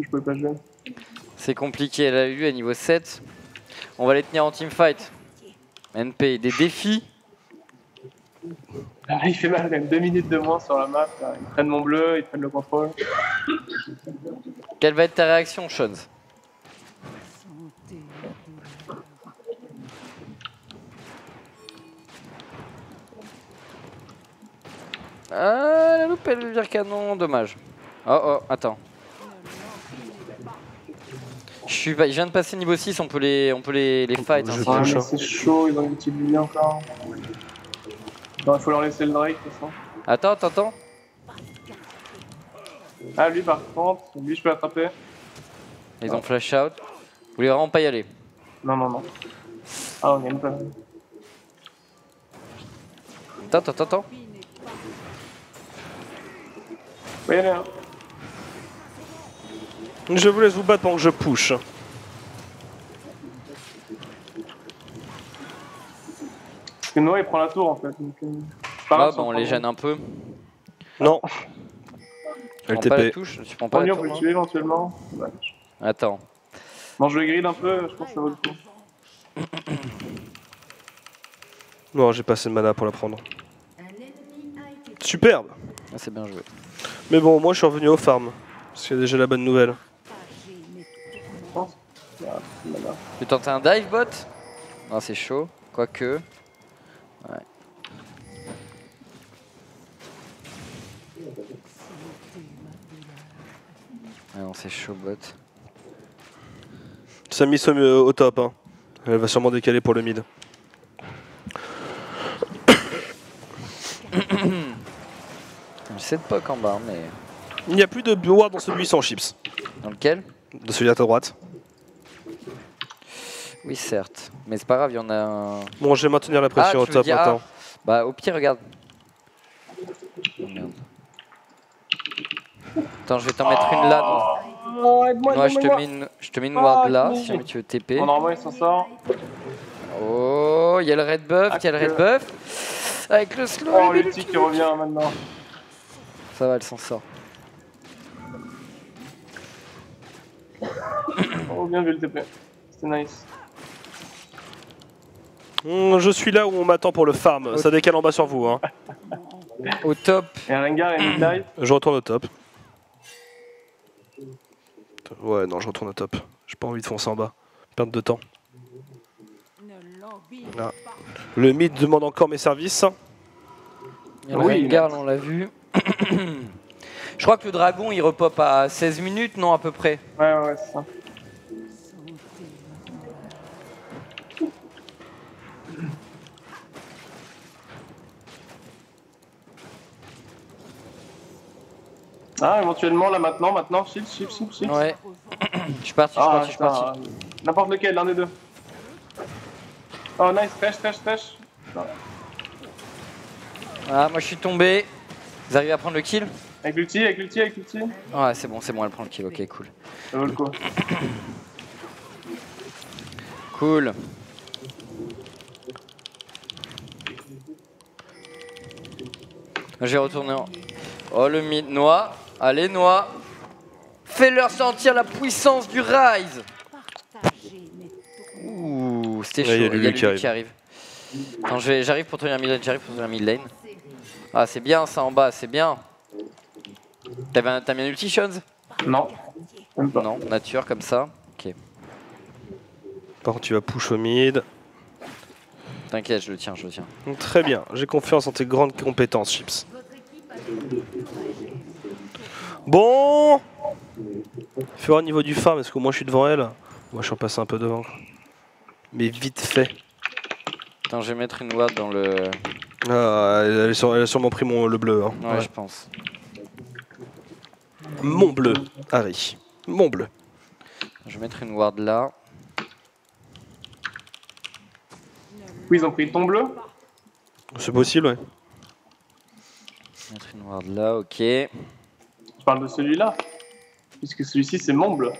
Je pouvais pas jouer. C'est compliqué, elle a eu à niveau sept. On va les tenir en teamfight. N P, des défis. Ah, il fait mal, quand même. Deux minutes de moins sur la map. Là. Ils prennent mon bleu, ils prennent le contrôle. Quelle va être ta réaction, Shaunz? Ah, la loupe, elle vire canon, dommage. Oh oh, attends. Je, suis, je viens de passer niveau six, on peut les, on peut les, les fight. Hein, c'est chaud. chaud, ils ont une petite lumière encore. Il faut leur laisser le Drake, de toute façon. Attends, attends, attends. Ah, lui par contre, lui je peux l'attraper. Ils ont flash out. Vous voulez vraiment pas y aller? Non, non, non. Ah, on gagne pas. Attends, attends, attends. Oui, là. Je vous laisse vous battre pendant que je push. que Noah il prend la tour en fait. Donc, euh, pas ah, bah, on les gêne un peu. Non. Tu prends pas la touche, tu prends pas la touche. On peut le tuer éventuellement. Ouais. Attends. Non, je le grille un peu, je pense que ça vaut le coup. Non, j'ai pas assez de mana pour la prendre. Superbe. Ah, c'est bien joué. Mais bon, moi je suis revenu aux farms. Parce qu'il y a déjà la bonne nouvelle. Tu tentes un dive bot? Non, c'est chaud. Quoique. Ouais. Ah non, c'est chaud, bot. Samy est au top. Hein. Elle va sûrement décaler pour le mid. J'essaie de poke en bas, mais. Il n'y a plus de bioard dans ce buisson, Chips. Dans lequel? De celui à ta droite. Oui, certes. Mais c'est pas grave, il y en a un. Bon, je vais maintenir la pression ah, au top dire, maintenant. Ah, bah, au pire, regarde. Oh, merde. Attends, je vais t'en mettre une là. Donc... Non, aide-moi, non, je te mets une, je te mets une ward là, si jamais tu veux T P. On envoie, il s'en sort. Oh, il y a le red buff, il y a le red buff. Avec le slow. Oh, l'ulti qui revient maintenant. Ça va, elle s'en sort. Oh, bien vu le T P. C'était nice. Mmh, je suis là où on m'attend pour le farm. Okay. Ça décale en bas sur vous. Hein. Au top. Et Rengar et mid-dive. Je retourne au top. Ouais, non, je retourne au top. J'ai pas envie de foncer en bas. Perte de temps. Ah. Le mid demande encore mes services. Et oui, Rengar, on l'a vu. Je crois que le dragon il repop à seize minutes, non à peu près. Ouais, ouais, c'est ça. Ah, éventuellement là maintenant, maintenant, shield, shield, shield, shield. Ouais. Je suis parti, je suis ah, parti, je suis parti. N'importe lequel, l'un des deux. Oh nice, pêche, pêche, pêche. Ah, moi je suis tombé. Vous arrivez à prendre le kill? Avec l'ulti, avec l'ulti, avec l'ulti. Ouais, c'est bon, c'est bon, elle prend le kill, ok, cool. Ça vaut le coup. Cool. Je vais retourner en. Oh le mid, Noah. Allez, Noah. Fais-leur sentir la puissance du Ryze. Ouh, c'était chaud. Il y a Lulu qui, qui arrive. Attends, j'arrive pour tenir mid lane, j'arrive pour tenir mid lane. Ah, c'est bien ça en bas, c'est bien. T'as mis un ulti, Shaunz? Non. Non, nature comme ça. Ok. Par contre, tu vas push au mid. T'inquiète, je le tiens, je le tiens. Très bien, j'ai confiance en tes grandes compétences, Chips. Bon, faut voir au niveau du farm, est-ce que moi je suis devant elle? Moi je suis en passé un peu devant. Mais vite fait. Attends, je vais mettre une ward dans le... Ah, elle, est sur, elle a sûrement pris mon, le bleu. Hein. Ouais, ouais, je pense. Mon bleu, Harry. Mon bleu. Je vais mettre une ward là. Oui, ils ont pris ton bleu? C'est possible, ouais. Je vais mettre une ward là, ok. Je parle de celui-là, puisque celui-ci c'est mon bleu.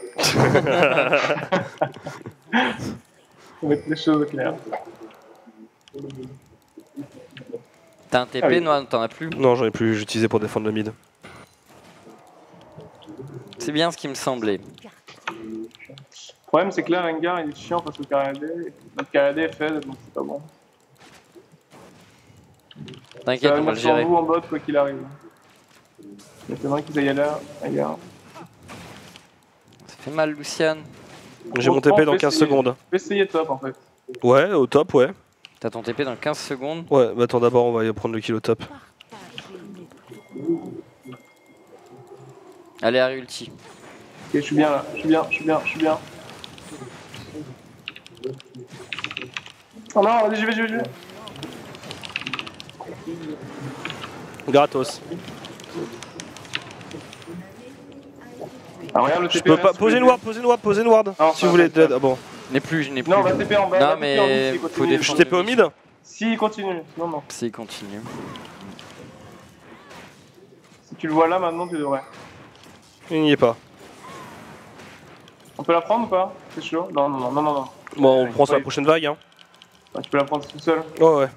Faut mettre les choses au clair. T'as un T P, ah oui. Non, t'en as plus? Non, j'en ai plus, j'utilisais pour défendre le mid. C'est bien ce qui me semblait. Le problème c'est que là, Rengar il est chiant parce que Karadé, notre Karadé est faible, donc c'est pas bon. T'inquiète, on va le gérer. Vous en bot, quoi qu'il arrive. Il y a quelqu'un qui aille là, ailleurs. Ça fait mal, Lucian. J'ai mon T P dans quinze secondes. Je vais essayer top en fait. Ouais, au top, ouais. T'as ton T P dans quinze secondes? Ouais, bah attends, d'abord on va y prendre le kill au top. Allez, Harry ulti. Ok, je suis bien là, je suis bien, je suis bien, je suis bien. Oh non, vas-y, j'y vais, j'y vais, j'y vais. Gratos. Ah, regarde, le T P. Je peux pas. Posez une ward, posez une ward, posez une ward. Si vous voulez dead. Ah bon. Je n'ai plus, je n'ai plus. Non, on va T P en bas. Non, mais. Faut des... Je T P au mid? Si, il continue. Non, non. Si, il continue. Si tu le vois là maintenant, tu devrais. Il n'y est pas. On peut la prendre ou pas? C'est chaud? Non, non, non, non, non. Bon, on prend sur la prochaine vague, hein. Tu peux la prendre tout seul. Ouais, ouais.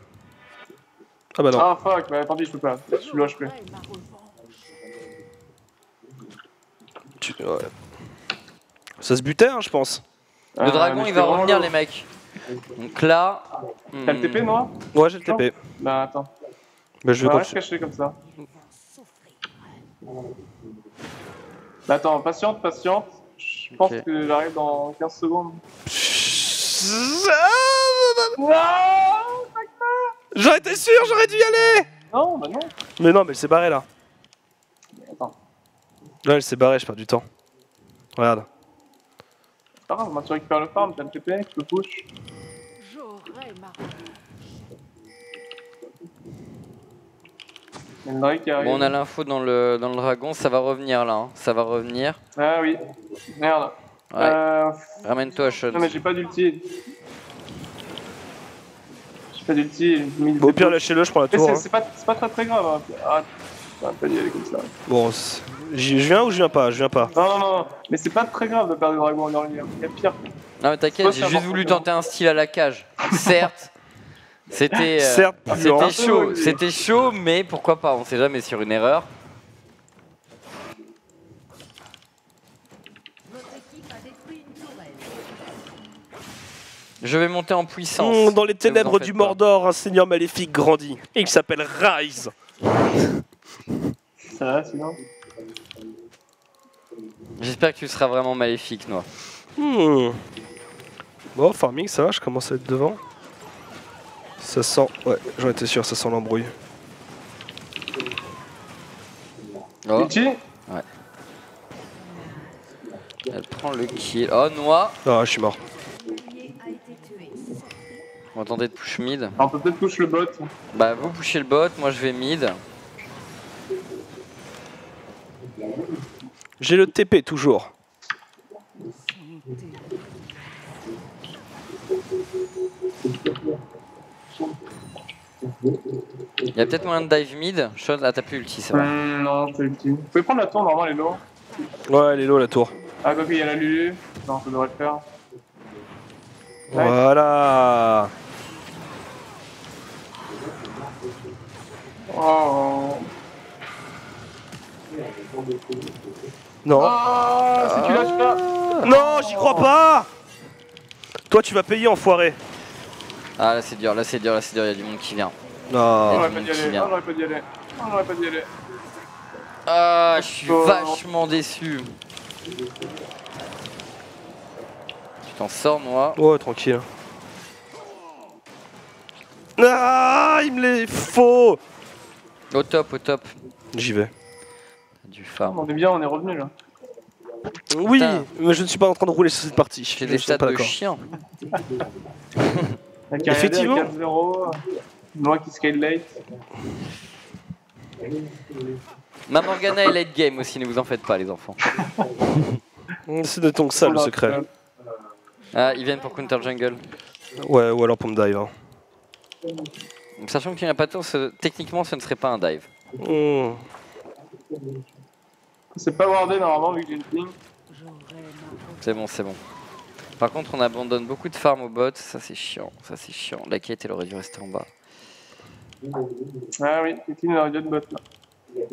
Ah bah non. Ah fuck, bah tant pis, je peux pas. Je suis loin, je peux. Tu... Ouais. Ça se butait, hein, je pense. Le euh, dragon, il va revenir, long. Les mecs. Donc là. T'as hmm. le T P, non? Ouais, j'ai le T P. Bah attends. Bah je vais bah, se cacher comme ça. Bah attends, patiente, patiente. Je pense okay. que j'arrive dans quinze secondes. Ah, j'aurais été sûr, j'aurais dû y aller. Non, bah non. Mais non, mais elle s'est barrée là. Mais attends. Là, elle s'est barrée, je perds du temps. Regarde. C'est pas grave, moi tu récupères le farm, t'as le T P, tu peux push. Bon, on a l'info dans le, dans le dragon, ça va revenir là, hein. Ça va revenir. Ah oui, merde. Ouais. Euh... Ramène-toi à Shaunz. Non mais j'ai pas d'ulti. J'ai pas d'ulti. Bon, au pire lâchez-le, je prends la tour. C'est hein. pas, pas très très grave. Hein. Ah, j'aurais pas dû aller comme ça. Bon, je viens ou je viens pas, je viens pas. Non, non, non, mais c'est pas très grave de perdre le dragon en early. Il y a pire. Non mais t'inquiète, j'ai juste voulu tenter un style à la cage. Certes. C'était euh, chaud, c'était chaud, mais pourquoi pas, on sait jamais sur une erreur. Je vais monter en puissance. Mmh, dans les ténèbres du Mordor, un seigneur maléfique grandit. Il s'appelle Ryze. Ça va sinon? J'espère que tu seras vraiment maléfique, Noah. Mmh. Bon, farming, ça va, je commence à être devant. Ça sent... Ouais, j'en étais sûr, ça sent l'embrouille. Oh. Ouais. Elle prend le kill. Oh, Noah. Ah, je suis mort. On va tenter de push mid. On peut peut-être push le bot. Bah, vous pushez le bot, moi je vais mid. J'ai le T P, toujours. Il y a peut-être moyen de dive mid. Shaunz, ah, t'as plus ulti, ça va. Mmh, non, t'as ulti. Vous pouvez prendre la tour, normalement, elle est low. Ouais, elle est low, la tour. Ah, quoi qu'il y a la Lulu. Non, ça devrait le faire. Nice. Voilà. Oh. Non. Ah, si tu lâches pas. Non, j'y crois pas. Toi, tu vas payer, enfoiré. Ah, là, c'est dur, là, c'est dur, là, c'est dur, il y a du monde qui vient. Non, on aurait pas d'y aller, on aurait pas d'y aller, on aurait pas d'y aller. Ah, je suis oh. vachement déçu. Tu t'en sors, moi. Ouais, tranquille. Ah, il me l'est faux. Au top, au top. J'y vais. Du farm. On est bien, on est revenu là. Oui, Putain. mais je ne suis pas en train de rouler sur cette partie. J'ai des stats de chien. Effectivement. Noah qui scale late. Ma Morgana est late game aussi, ne vous en faites pas les enfants. C'est de ton sale le secret. Ah, ils viennent pour counter jungle. Ouais, ou alors pour me dive. Hein. Sachant qu'il n'y a pas de tour, ce... techniquement ce ne serait pas un dive. Mmh. C'est pas wardé normalement vu que j'ai une ping. C'est bon, c'est bon. Par contre, on abandonne beaucoup de farm au bot, ça c'est chiant, ça c'est chiant. La quête, elle aurait dû rester en bas. Ah oui, Caitlyn aurait dû être bot là.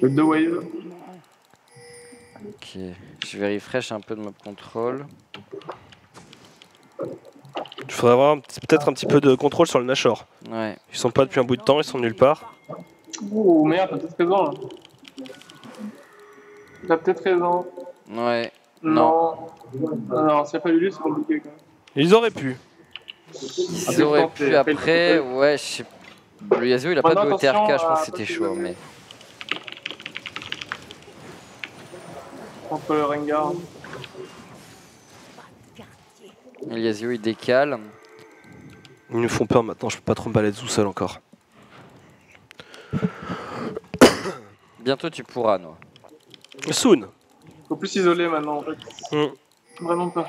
Le deux wave. Ok, je vais refresh un peu de map control. Il faudrait avoir peut-être un petit peu de contrôle sur le Nashor. Ouais. Ils sont pas depuis un bout de temps, ils sont nulle part. Ouh merde, t'as peut-être raison là. T'as peut-être raison. Ouais. Non. Non, non, s'il n'y a pas Lulu, c'est compliqué quand même. Ils auraient pu. Ils auraient pu après, ouais, je sais pas. Le Yasuo il a pas de O T R K, je pense que c'était chaud, mais. Contre le Rengar. Le Yasuo il décale. Ils nous font peur maintenant, je peux pas trop me balader tout seul encore. Bientôt tu pourras, Noah. Soon. Faut plus s'isoler maintenant en fait. Mm. Vraiment pas.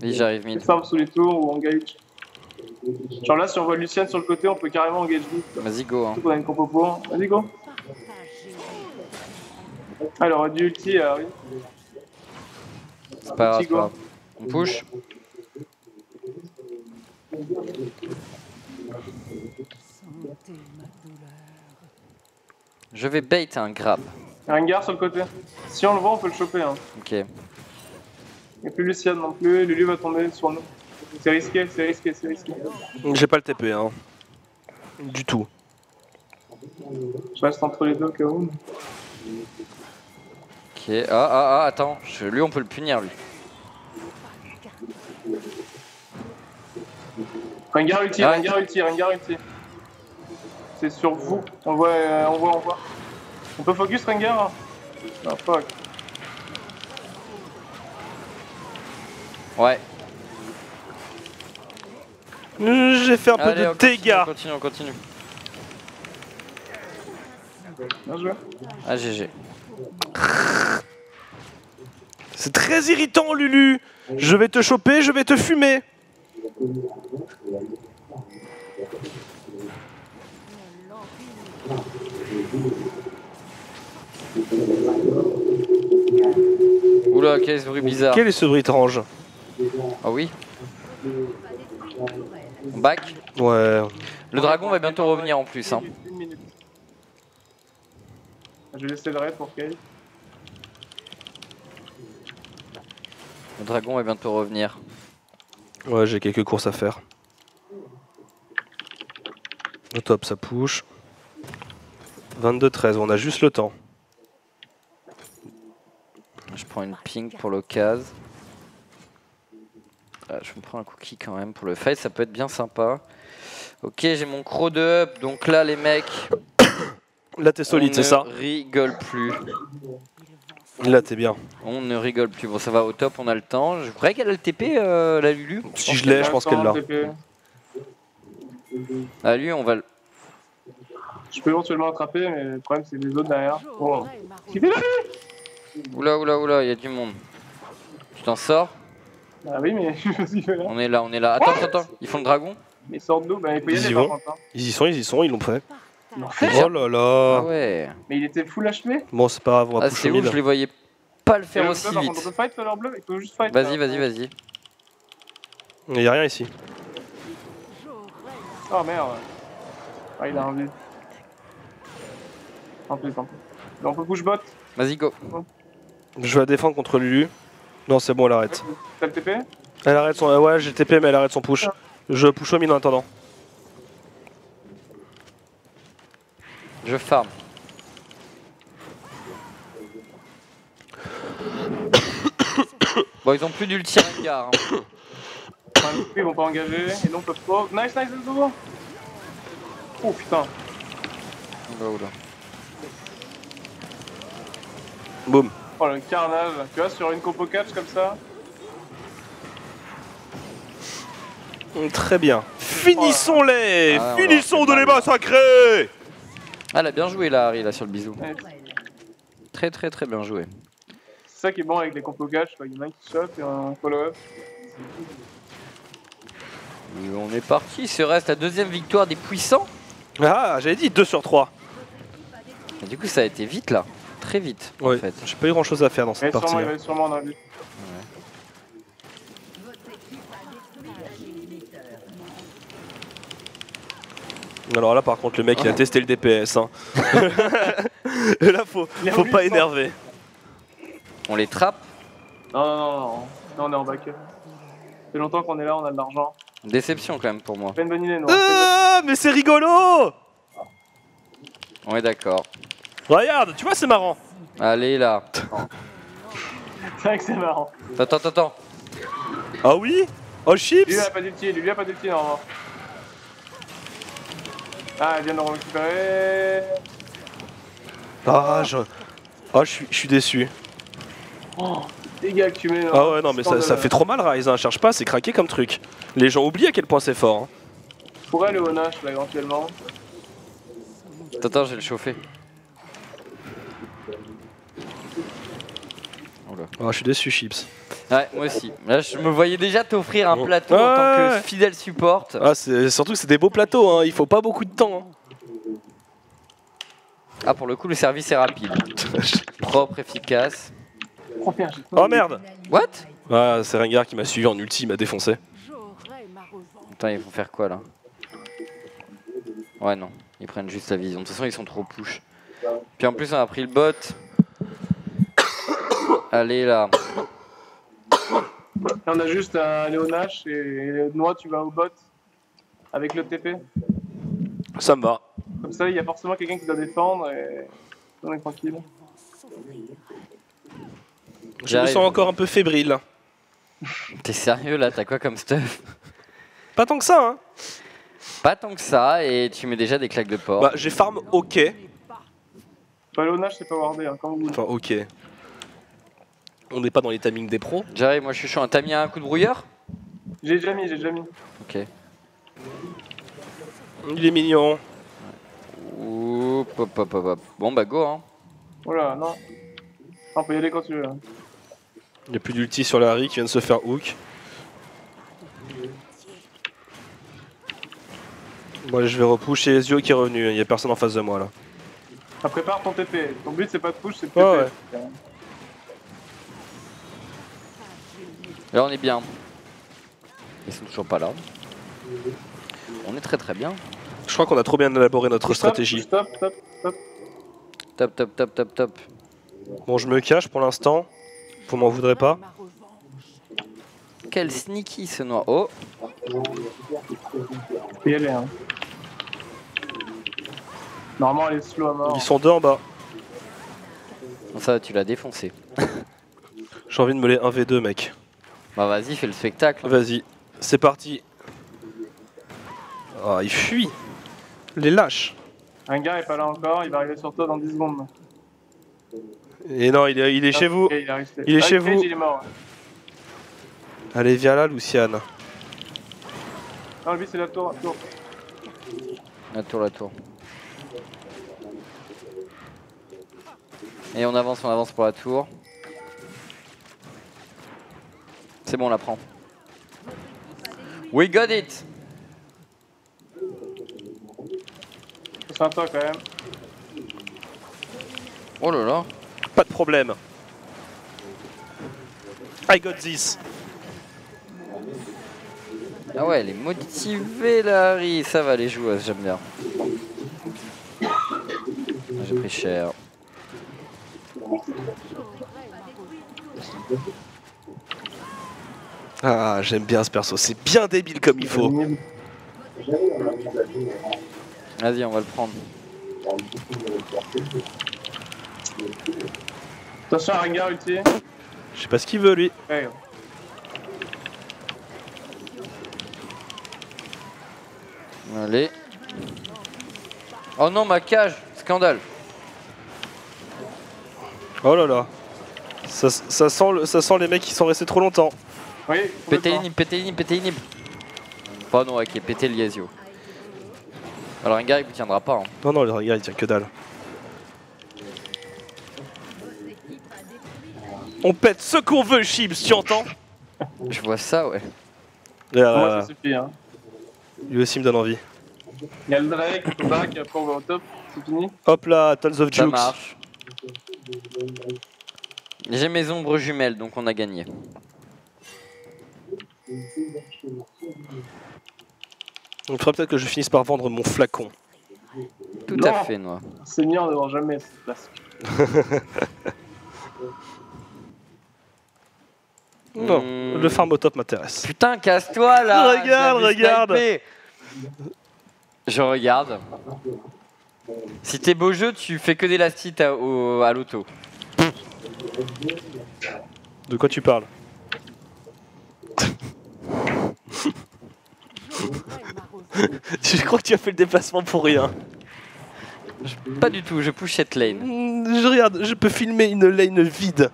Oui, j'arrive mid. Farm sous les tours ou engage. Genre là, si on voit Lucian sur le côté, on peut carrément engage vite. Vas-y, go. Hein. On a une compo pour. Vas-y, go. Alors, on a du ulti, ah oui. C'est pas grave. On push. Je vais bait un grab. Rengar sur le côté. Si on le voit, on peut le choper. Hein. Ok. Il n'y a plus Lucian non plus. Lulu va tomber sur nous. C'est risqué, c'est risqué, c'est risqué. J'ai pas le T P, hein. Du tout. Je reste entre les deux au cas où. Ok, ah ah ah, attends. Je... Lui, on peut le punir, lui. Rengar ulti, ah, Rengar ulti, Rengar ulti. C'est sur vous. On voit, euh, on voit, on voit. On peut focus Rengar? Non, fuck. Ouais. J'ai fait un Allez, peu de on dégâts. Continue, on continue, on continue. Bien joué. Ah, G G. C'est très irritant, Lulu. Je vais te choper, je vais te fumer. Oula, quel est ce bruit bizarre? Quel est ce bruit étrange? Ah oui. Back. Ouais. Le dragon va bientôt revenir en plus. Hein. Je vais laisser le raid pour Kay. Le dragon va bientôt revenir. Ouais, j'ai quelques courses à faire. Au top, ça push. vingt-deux treize, on a juste le temps. Je prends une ping pour l'occasion. Ah, je me prends un cookie quand même pour le fight, ça peut être bien sympa. Ok, j'ai mon croc de up, donc là les mecs... Là t'es solide, c'est ça? On ne rigole plus. Là t'es bien. On ne rigole plus, bon ça va au top, on a le temps. Je croyais qu'elle a le T P, euh, la Lulu. Si je l'ai, je pense qu'elle l'a. Ah lui, on va le... Je peux éventuellement attraper, mais le problème c'est les autres derrière. Oh. Oula, oula, oula, il y a du monde. Tu t'en sors? Ah oui, mais je suis là. On est là, on est là. Attends, attends, attends. Ils font le dragon? Mais sortent d'eau, bah il faut y aller par contre. Ils y sont, ils y sont, ils l'ont fait. Non. Oh là là. Ah ouais. Mais il était full H P. Bon, c'est pas grave, on va pousser au mid. Ah c'est où, je les voyais pas le faire aussi vite. On peut fight tout à l'heure bleu, il faut juste fight. Vas-y, vas-y, vas-y. Il y a rien ici. Oh merde. Ah, il a un vide. Tant pis, tant pis. On peut push bot. Vas-y, go. Je vais la défendre contre Lulu. Non, c'est bon, elle arrête. T'as le T P? Elle arrête son... Ouais, j'ai le T P, mais elle arrête son push. Ah. Je push au mid en attendant. Je farm. Bon, ils ont plus d'ulti Rengar. Hein. Enfin, ils vont pas engager. Et non, on peut pas... Nice, nice, let's go. Oh, putain. Oula, oula. Boum. Oh le carnage, tu vois, sur une compo catch comme ça. Très bien. Finissons-les. Ah, Finissons de les massacrer. Ah, elle a bien joué là, Harry, là, sur le bisou. Ouais. Très très très bien joué. C'est ça qui est bon avec les compos catch, il y en a un qui shot et un follow-up. On est parti, il se reste la deuxième victoire des puissants. Ah, j'avais dit deux sur trois. Et du coup, ça a été vite là. Très vite, oui. En fait. J'ai pas eu grand chose à faire dans cette partie. Il va sûrement en avis. Ouais. Alors là, par contre, le mec, oh. Il a testé le D P S. Hein. Et là, faut, faut pas énerver. On les trappe? Non, non, non, non, on est en back. Ça fait longtemps qu'on est là, on a de l'argent. Déception quand même pour moi. Une bonne idée, non, ah, mais c'est rigolo! On est d'accord. Regarde, tu vois, c'est marrant. Allez, là. C'est vrai que c'est marrant. Attends, attends, attends. Ah oui? Oh, Chips. Lui, a pas d'ulti, lui, a pas d'ulti, normalement. Ah, elle vient de récupérer. Ah, je... Oh, je suis, je suis déçu. Oh, dégâts que tu mets, là. Ah ouais, non, mais ça, ça fait trop mal, Ryze, hein. Cherche pas, c'est craqué comme truc. Les gens oublient à quel point c'est fort. Hein. Je pourrais aller au Nash, là, éventuellement. Attends, je vais le chauffer. Oh, je suis déçu, Chips. Ouais, moi aussi. Là, je me voyais déjà t'offrir un plateau ouais. En tant que fidèle support. Ah, surtout que c'est des beaux plateaux, hein. Il faut pas beaucoup de temps. Hein. Ah, pour le coup, le service est rapide. Propre, efficace. Oh merde! What? Ah, c'est Rengar qui m'a suivi en ulti, il m'a défoncé. Putain, ils vont faire quoi là? Ouais, non. Ils prennent juste la vision. De toute façon, ils sont trop push. Puis en plus, on a pris le bot. Allez là. On a juste un Léonache et Noah, tu vas au bot avec le T P. Ça me va. Comme ça, il y a forcément quelqu'un qui doit défendre et on est tranquille. Je me sens encore un peu fébrile. T'es sérieux là? T'as quoi comme stuff? Pas tant que ça, hein. Pas tant que ça, et tu mets déjà des claques de porc. Bah, j'ai farm ok. Pas Léonache, c'est pas wardé, hein, quand vous... Enfin, ok. On n'est pas dans les timings des pros. J'arrive, moi je suis chaud. T'as mis un coup de brouilleur? J'ai déjà mis, j'ai déjà mis. Ok. Il est mignon. Ouh, pop, pop, pop. Bon bah go hein. Oula, non. On peut y aller quand tu veux. Il n'y a plus d'ulti sur la Harry qui vient de se faire hook. Bon allez, je vais repusher les yeux qui est revenu, il n'y a personne en face de moi là. Ça prépare ton T P, ton but c'est pas de push, c'est de T P. Oh, ouais. Là on est bien. Ils sont toujours pas là. On est très très bien. Je crois qu'on a trop bien élaboré notre stratégie. Top, top, top, top, top, top, top, top. Bon, je me cache pour l'instant. Vous m'en voudrez pas. Quel sneaky ce noir. Oh. Il est là. Normalement, elle est slow à mort. Ils sont deux en bas. Ça, tu l'as défoncé. J'ai envie de me les un v deux, mec. Bah vas-y, fais le spectacle. Vas-y, c'est parti. Oh, il fuit. Les lâches. Un gars est pas là encore, il va arriver sur toi dans dix secondes. Et non, il est, il est ah, chez okay, vous. Il, il est ah, chez vous. Il est mort. Allez, viens là, Lucian. Non, lui, c'est la tour, la tour. La tour, la tour. Et on avance, on avance pour la tour. C'est bon, on la prend. We got it! C'est sympa quand même. Oh là là. Pas de problème. I got this. Ah ouais, elle est motivée la Harry. Ça va, les joueuses, j'aime bien. J'ai pris cher. Ah, j'aime bien ce perso, c'est bien débile comme il faut. Vas-y, on va le prendre. Attention à Rengar ulti. Je sais pas ce qu'il veut lui. Ouais. Allez. Oh non, ma cage, scandale. Oh là là. Ça, ça, sent le, ça sent les mecs qui sont restés trop longtemps. Oui, pété l'inib, pété l'inib, pété l'inib. Oh non, ok, pété le Yasuo. Alors le Rengar il ne tiendra pas. Hein. Non, non, le Rengar il tient que dalle. On pète ce qu'on veut, Chips, tu entends? Je vois ça, ouais. Pour euh... moi ça suffit. Hein. Lui aussi me donne envie. Il y a le Drake, le Zac, après on va au top, c'est fini. Hop là, tons of jukes. Ça marche. J'ai mes ombres jumelles, donc on a gagné. Il faudrait peut-être que je finisse par vendre mon flacon. Tout non. à fait, Noah. Seigneur, on ne vend jamais cette place. Non, mmh. le farm au top m'intéresse. Putain, casse-toi là. Regarde, regarde sniper. Je regarde. Si t'es beau jeu, tu fais que des lastites à, à l'auto. De quoi tu parles? Je crois que tu as fait le déplacement pour rien. Je, pas du tout, je push cette lane. Je regarde, je peux filmer une lane vide.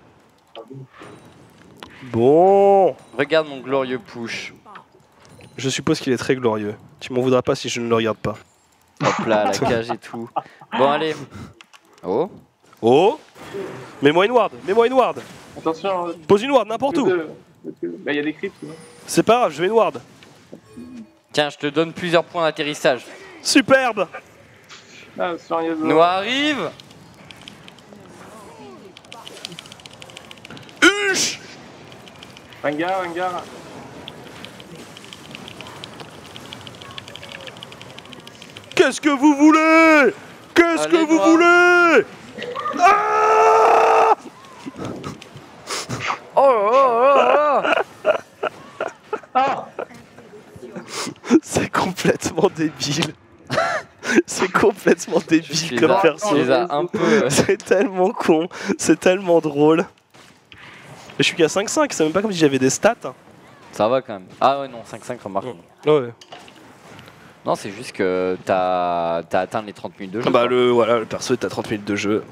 Bon. Regarde mon glorieux push. Je suppose qu'il est très glorieux. Tu m'en voudras pas si je ne le regarde pas. Hop là, la cage et tout. Bon, allez. Oh. Oh. Mets-moi une ward, mets-moi une ward. Attention. Pose une ward n'importe où. Bah, il y a des creeps. C'est pas grave, je vais une ward. Tiens, je te donne plusieurs points d'atterrissage. Superbe. Ah, nous arrive. Huche. Un gars, un gars. Qu'est-ce que vous voulez? Qu'est-ce que vous voulez? Ah oh là là là. C'est complètement débile. C'est complètement débile comme perso. C'est tellement con, c'est tellement drôle. Je suis qu'à cinq cinq, c'est même pas comme si j'avais des stats. Ça va quand même. Ah ouais non, cinq cinq remarque. Oh ouais. Non, c'est juste que t'as as atteint les trente minutes de jeu. Bah le, voilà, le perso est à trente minutes de jeu.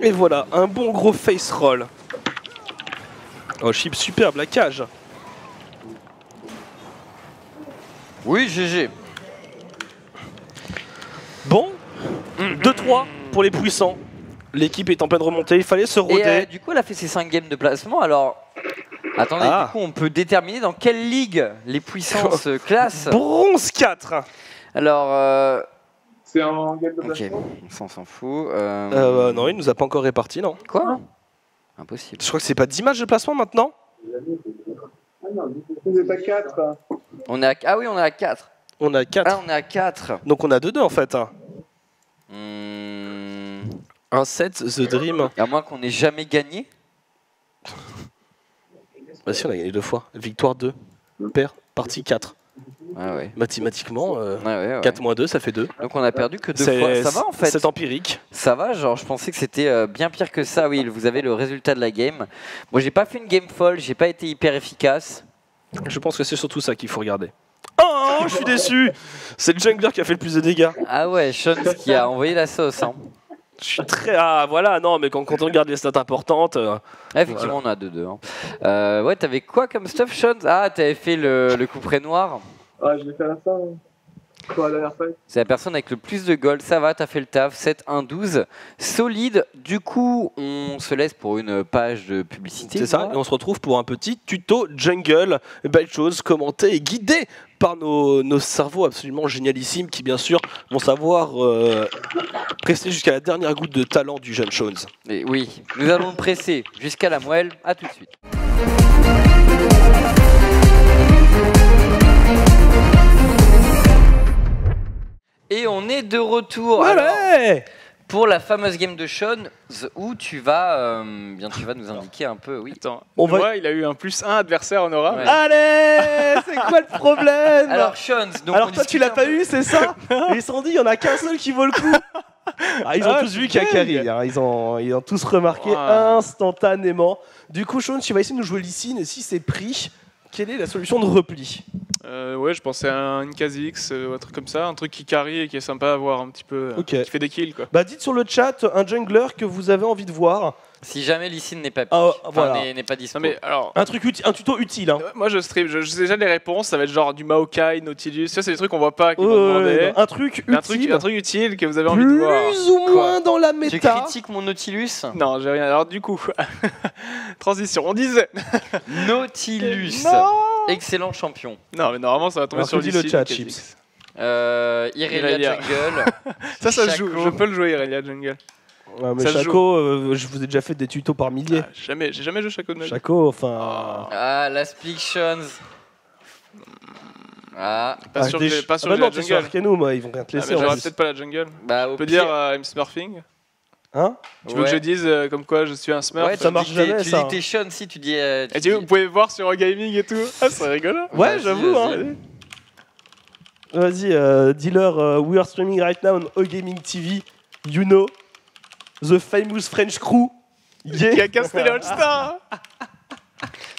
Et voilà, un bon gros face roll. Oh Chip, superbe la cage. Oui, G G. Bon, deux trois pour les puissants. L'équipe est en pleine remontée, il fallait se roder. Et euh, du coup, elle a fait ses cinq games de placement, alors... Attendez, ah. Du coup, on peut déterminer dans quelle ligue les puissances oh. classent. Bronze quatre. Alors... Euh... C'est un game de placement. Ok, on s'en fout. Euh... Euh, non, il nous a pas encore réparti, non. Quoi? Impossible. Je crois que c'est pas dix matchs de placement, maintenant. On est à quatre. On est à... Ah oui, on est à quatre. On est à quatre. Ah, on est à quatre. Donc on a deux deux en fait. Mmh... Un set, The Dream. À moins qu'on n'ait jamais gagné. Bah si, on a gagné deux fois. Victoire deux, paire, partie quatre. Ah ouais. Mathématiquement, euh, ah ouais, ouais. quatre moins deux, ça fait deux. Donc on a perdu que deux fois. Ça va en fait. C'est empirique. Ça va, genre je pensais que c'était euh, bien pire que ça. Oui, vous avez le résultat de la game. Moi bon, j'ai pas fait une game folle, j'ai pas été hyper efficace. Je pense que c'est surtout ça qu'il faut regarder. Oh, je suis déçu. C'est le jungler qui a fait le plus de dégâts. Ah ouais, Shaunz qui a envoyé la sauce. Hein. Je suis très... Ah voilà, non, mais quand, quand on regarde les stats importantes... Euh, Effectivement, voilà. On a deux deux. Hein. Euh, ouais, t'avais quoi comme stuff, Shaunz? Ah, t'avais fait le, le coup près noir. Ouais, je l'ai fait à la fin. Hein. C'est la personne avec le plus de gold. Ça va, t'as fait le taf. sept un douze. Solide. Du coup, on se laisse pour une page de publicité. C'est ça, et on se retrouve pour un petit tuto jungle. Belle chose, commentée et guidée par nos, nos cerveaux absolument génialissimes qui, bien sûr, vont savoir euh, presser jusqu'à la dernière goutte de talent du jeune Shaunz. Et oui, nous allons presser jusqu'à la moelle. A tout de suite. Et on est de retour alors, pour la fameuse game de Shaunz où tu vas, euh, bien, tu vas nous indiquer un peu. Oui. Attends, on voit, il a eu un plus un adversaire en aura. Ouais. Allez, c'est quoi le problème? Alors Shaunz, donc alors toi tu l'as pas peu. eu, c'est ça? Ils se sont dit, il y en a qu'un seul qui vaut le coup. Ah, ils ont ah, tous vu qu'il y a Carry, hein. ils, ont, ils ont tous remarqué wow. instantanément. Du coup Shaunz, tu vas essayer de nous jouer Lee Sin et si c'est pris, quelle est la solution de repli? Euh, ouais, je pensais à un Kha'Zix, euh, un truc comme ça, un truc qui carry et qui est sympa à voir un petit peu, okay. euh, qui fait des kills quoi. Bah dites sur le chat un jungler que vous avez envie de voir. Si jamais Lee Sin n'est pas pique, ah, voilà. enfin, n'est pas dispo. Non, mais alors, un, truc un tuto utile. Hein. Euh, moi je stream, je, je sais déjà les réponses, ça va être genre du Maokai, Nautilus, ça c'est des trucs qu'on voit pas. Qui euh, euh, un, truc un, truc, un truc utile que vous avez envie de voir. Plus ou moins quoi. Dans la méta. Tu critiques mon Nautilus? Non, j'ai rien. Alors du coup, transition, on disait. Nautilus, non. Excellent champion. Non mais normalement ça va tomber alors, sur Lee Sin, le chat, Chips. Euh, Irelia, Irelia Jungle. ça, ça se joue, je peux le jouer Irelia Jungle. Ouais, mais Shaco, euh, je vous ai déjà fait des tutos par milliers. Ah, jamais, j'ai jamais joué Shaco de ma vie. Shaco, enfin. Oh. Ah, Last Pick Shaunz. Ah, pas ah, sûr que j'ai pas sur ah, bah la jungle. Que nous, moi, ils vont rien te laisser. Ah, j'aurais peut-être pas la jungle. Bah, je peux pire. dire euh, I'm smurfing. Hein? Tu veux ouais. que je dise euh, comme quoi je suis un smurf? Ouais, ça marche tu jamais. Tu dis que t'es Shaunz si tu dis. Euh, tu et dis... vous pouvez voir sur Gaming et tout. Ah, c'est rigolo. Ouais, j'avoue. Hein. Vas-y, euh, dealer, uh, we are streaming right now on Gaming T V. You know. The famous French crew yeah. qui a casté les All-Stars.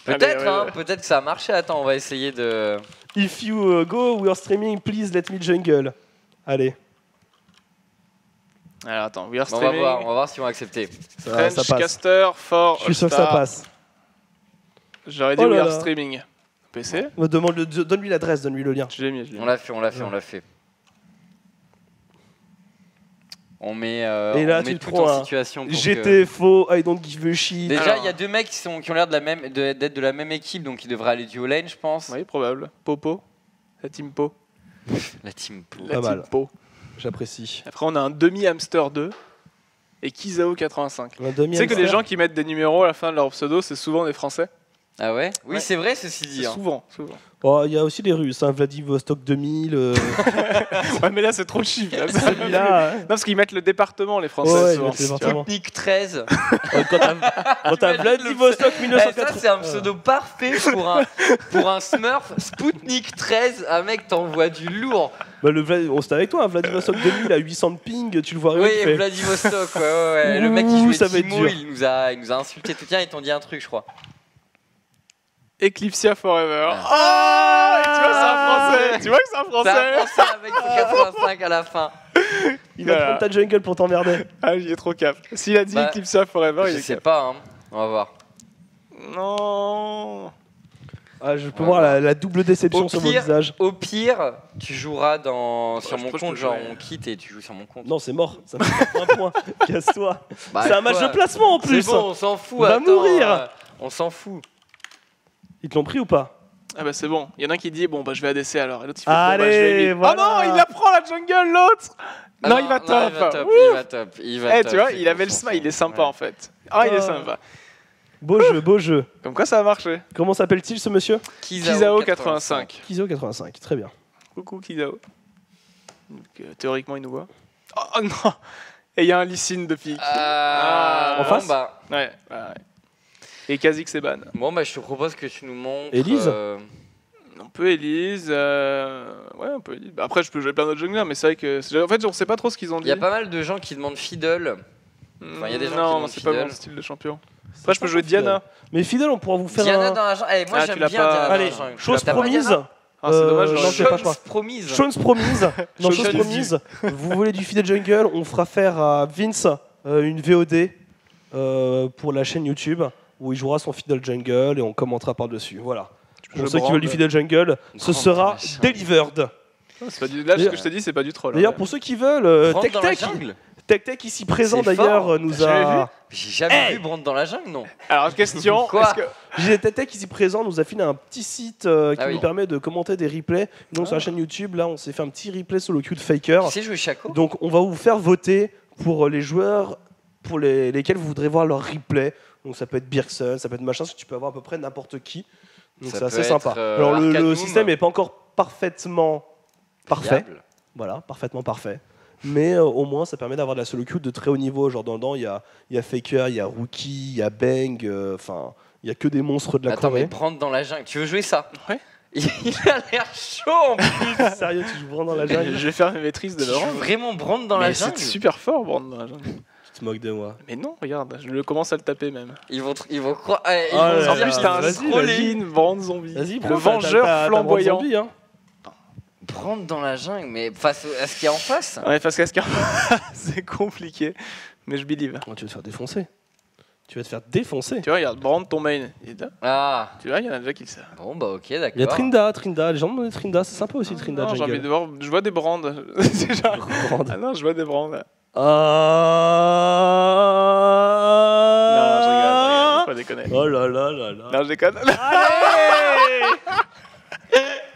Peut-être, hein, peut-être que ça a marché. Attends, on va essayer de... If you go, we are streaming, please let me jungle. Allez. Alors attends, we are streaming. On va voir, on va voir si on va accepter. Ça, French ça passe. Caster for All-Stars. Je suis sûr que ça passe. J'aurais dit oh là we are là. streaming. P C Demande, donne-lui l'adresse, donne-lui le lien. Je l'ai mis, je l'ai mis. On l'a fait, on l'a fait, ouais. on l'a fait. On met, euh, et là, on met tout en situation. J'étais que... faux, I don't give a shit. Déjà, il y a deux mecs qui, sont, qui ont l'air d'être de, de, de la même équipe, donc ils devraient aller du haut lane, je pense. Oui, probable. Popo. La team Po. la team Po. La team Po. J'apprécie. Après, on a un demi-hamster deux et Kizao quatre-vingt-cinq. Tu sais que les gens qui mettent des numéros à la fin de leur pseudo, c'est souvent des Français. Ah ouais? Oui, ouais. C'est vrai, ceci dit. Hein. Souvent, souvent. Il oh, y a aussi les Russes, hein, Vladivostok deux mille. Euh... ouais, mais là, c'est trop chiffre. Là, là, non, parce qu'ils mettent le département, les Français. Oh, ouais, Sputnik treize. Ouais, quand t'as Vladivostok le... mille neuf cent quatre-vingts. Eh, ça, c'est un pseudo parfait pour un, pour un smurf. Sputnik treize, un mec, t'envoie du lourd. Bah, le Vlad... On s'était avec toi, hein, Vladivostok deux mille à huit cents de ping, tu le vois rien. Oui, fait... Vladivostok, ouais, ouais, ouais. Ouh, le mec qui jouait Timo, il nous a, il nous a insulté. Tiens, ils t'ont dit un truc, je crois. Eclipsia Forever. Ah. Oh, tu vois, c'est un français. Tu vois que c'est un français. C'est un français avec quatre-vingt-cinq à la fin. Il va prendre ta jungle pour t'emmerder. Ah, il est trop cap. S'il a dit bah, Eclipsia Forever, je il est. Je sais cap. Pas, hein. On va voir. Non. Ah, je peux ouais. voir la, la double déception au sur pire, mon visage. Au pire, tu joueras dans, sur ouais, mon compte, genre on quitte et tu joues sur mon compte. Non, c'est mort, ça me fait un point. Casse-toi. Bah, c'est un match de placement en plus. C'est bon, on s'en fout. On attends, va mourir. Euh, on s'en fout. Ils te l'ont pris ou pas? Ah bah c'est bon, il y en a un qui dit bon bah je vais A D C alors, et l'autre il fait allez, bon bah je vais voilà. Ah non, il la prend la jungle, l'autre ah non, non, il va non, top, il va top, il va top, il va hey, top. Tu vois, il avait le smile, il est sympa ouais. en fait. Ah, il est sympa. Beau Ouh. jeu, beau jeu. Comme quoi ça a marché. Comment s'appelle-t-il ce monsieur? Kizao quatre-vingt-cinq. Kizao quatre-vingt-cinq, très bien. Coucou Kizao. Donc, euh, théoriquement il nous voit. Oh, oh non. Et il y a un Lee Sin de pique. Euh, ah, en face bah. Ouais, ouais, ouais. Et Kazik Seban. Bon, bah, je te propose que tu nous montres. Elise euh... On peut Elise. Euh... Ouais, on peut Elise. Bah, après, je peux jouer plein d'autres junglers, mais c'est vrai que. En fait, on sait pas trop ce qu'ils ont dit. Il y a pas mal de gens qui demandent Fiddle. Enfin, y a des gens non, c'est pas mon style de champion. Après, je peux jouer Diana. Diana. Mais Fiddle, on pourra vous faire. Diana un... dans la jungle. Allez, moi, ah, j'aime bien pas... Diana. Allez, dans la chose promise. Ah, c'est dommage, euh, non, Shaunz promise. Shaunz promise. Non, Shaunz promise. Vous voulez du Fiddle Jungle? On fera faire à Vince une V O D pour la chaîne YouTube. Où il jouera son Fiddle Jungle et on commentera par-dessus. Voilà. Pour ceux qui veulent du Fiddle Jungle, ce sera delivered. Pas du... Là, ce que je te dis, c'est pas du troll. D'ailleurs, hein, pour ceux qui veulent, euh, Tech Tech, Tech Tech ici présent d'ailleurs, nous a. J'ai jamais hey vu Brand dans la jungle, non. Alors, question. Que... Tech Tech ici présent nous a filé un petit site euh, qui ah oui. nous permet de commenter des replays. Donc, ah. sur la chaîne YouTube, là, on s'est fait un petit replay sur le Q de Faker. Tu sais jouer Shaco. Donc, on va vous faire voter pour les joueurs pour les... lesquels vous voudrez voir leur replay. Donc ça peut être Birkson, ça peut être machin, tu peux avoir à peu près n'importe qui. Donc c'est assez sympa. Euh, Alors le, le système n'est pas encore parfaitement parfait. Fiable. Voilà, parfaitement parfait. Mais euh, au moins ça permet d'avoir de la solo queue de très haut niveau. Genre dans le temps, il y a, y a Faker, il y a Rookie, il y a Bang, enfin, euh, il n'y a que des monstres de la Corée. Attends, mais prendre dans la jungle, tu veux jouer ça? Ouais. Il a l'air chaud en plus. Sérieux, tu joues Brand dans la jungle? Je vais faire mes maîtrises de Laurent. Tu joues vraiment Brand dans mais la jungle? C'est super fort Brand dans la jungle. Moque de moi. Mais non, regarde, je le commence à le taper même. Ils vont, ils vont croire. Allez, ils ah vont là en là plus, t'as un scrolling, Brand zombie. Vas-y, le vengeur flamboyant. Brand, zombie, hein. Brand dans la jungle, mais face à ce qu'il y a en face. Ouais, face à ce qu'il y a en face, c'est compliqué. Mais je believe. Oh, tu vas te faire défoncer. Tu vas te faire défoncer. Tu vois, regarde, Brand, ton main. Ah. Tu vois, il y en a déjà qui le savent. Bon, bah, ok, d'accord. Il y a Trinda, Trinda. Les gens demandent Trinda, c'est sympa aussi, Trinda. Ah, non, j'ai envie de voir. Je vois des Brands. Ah non, je vois des Brands. Ah... Non, je regarde, je regarde, je déconne. Oh là là là là. Non, je déconne. Allez.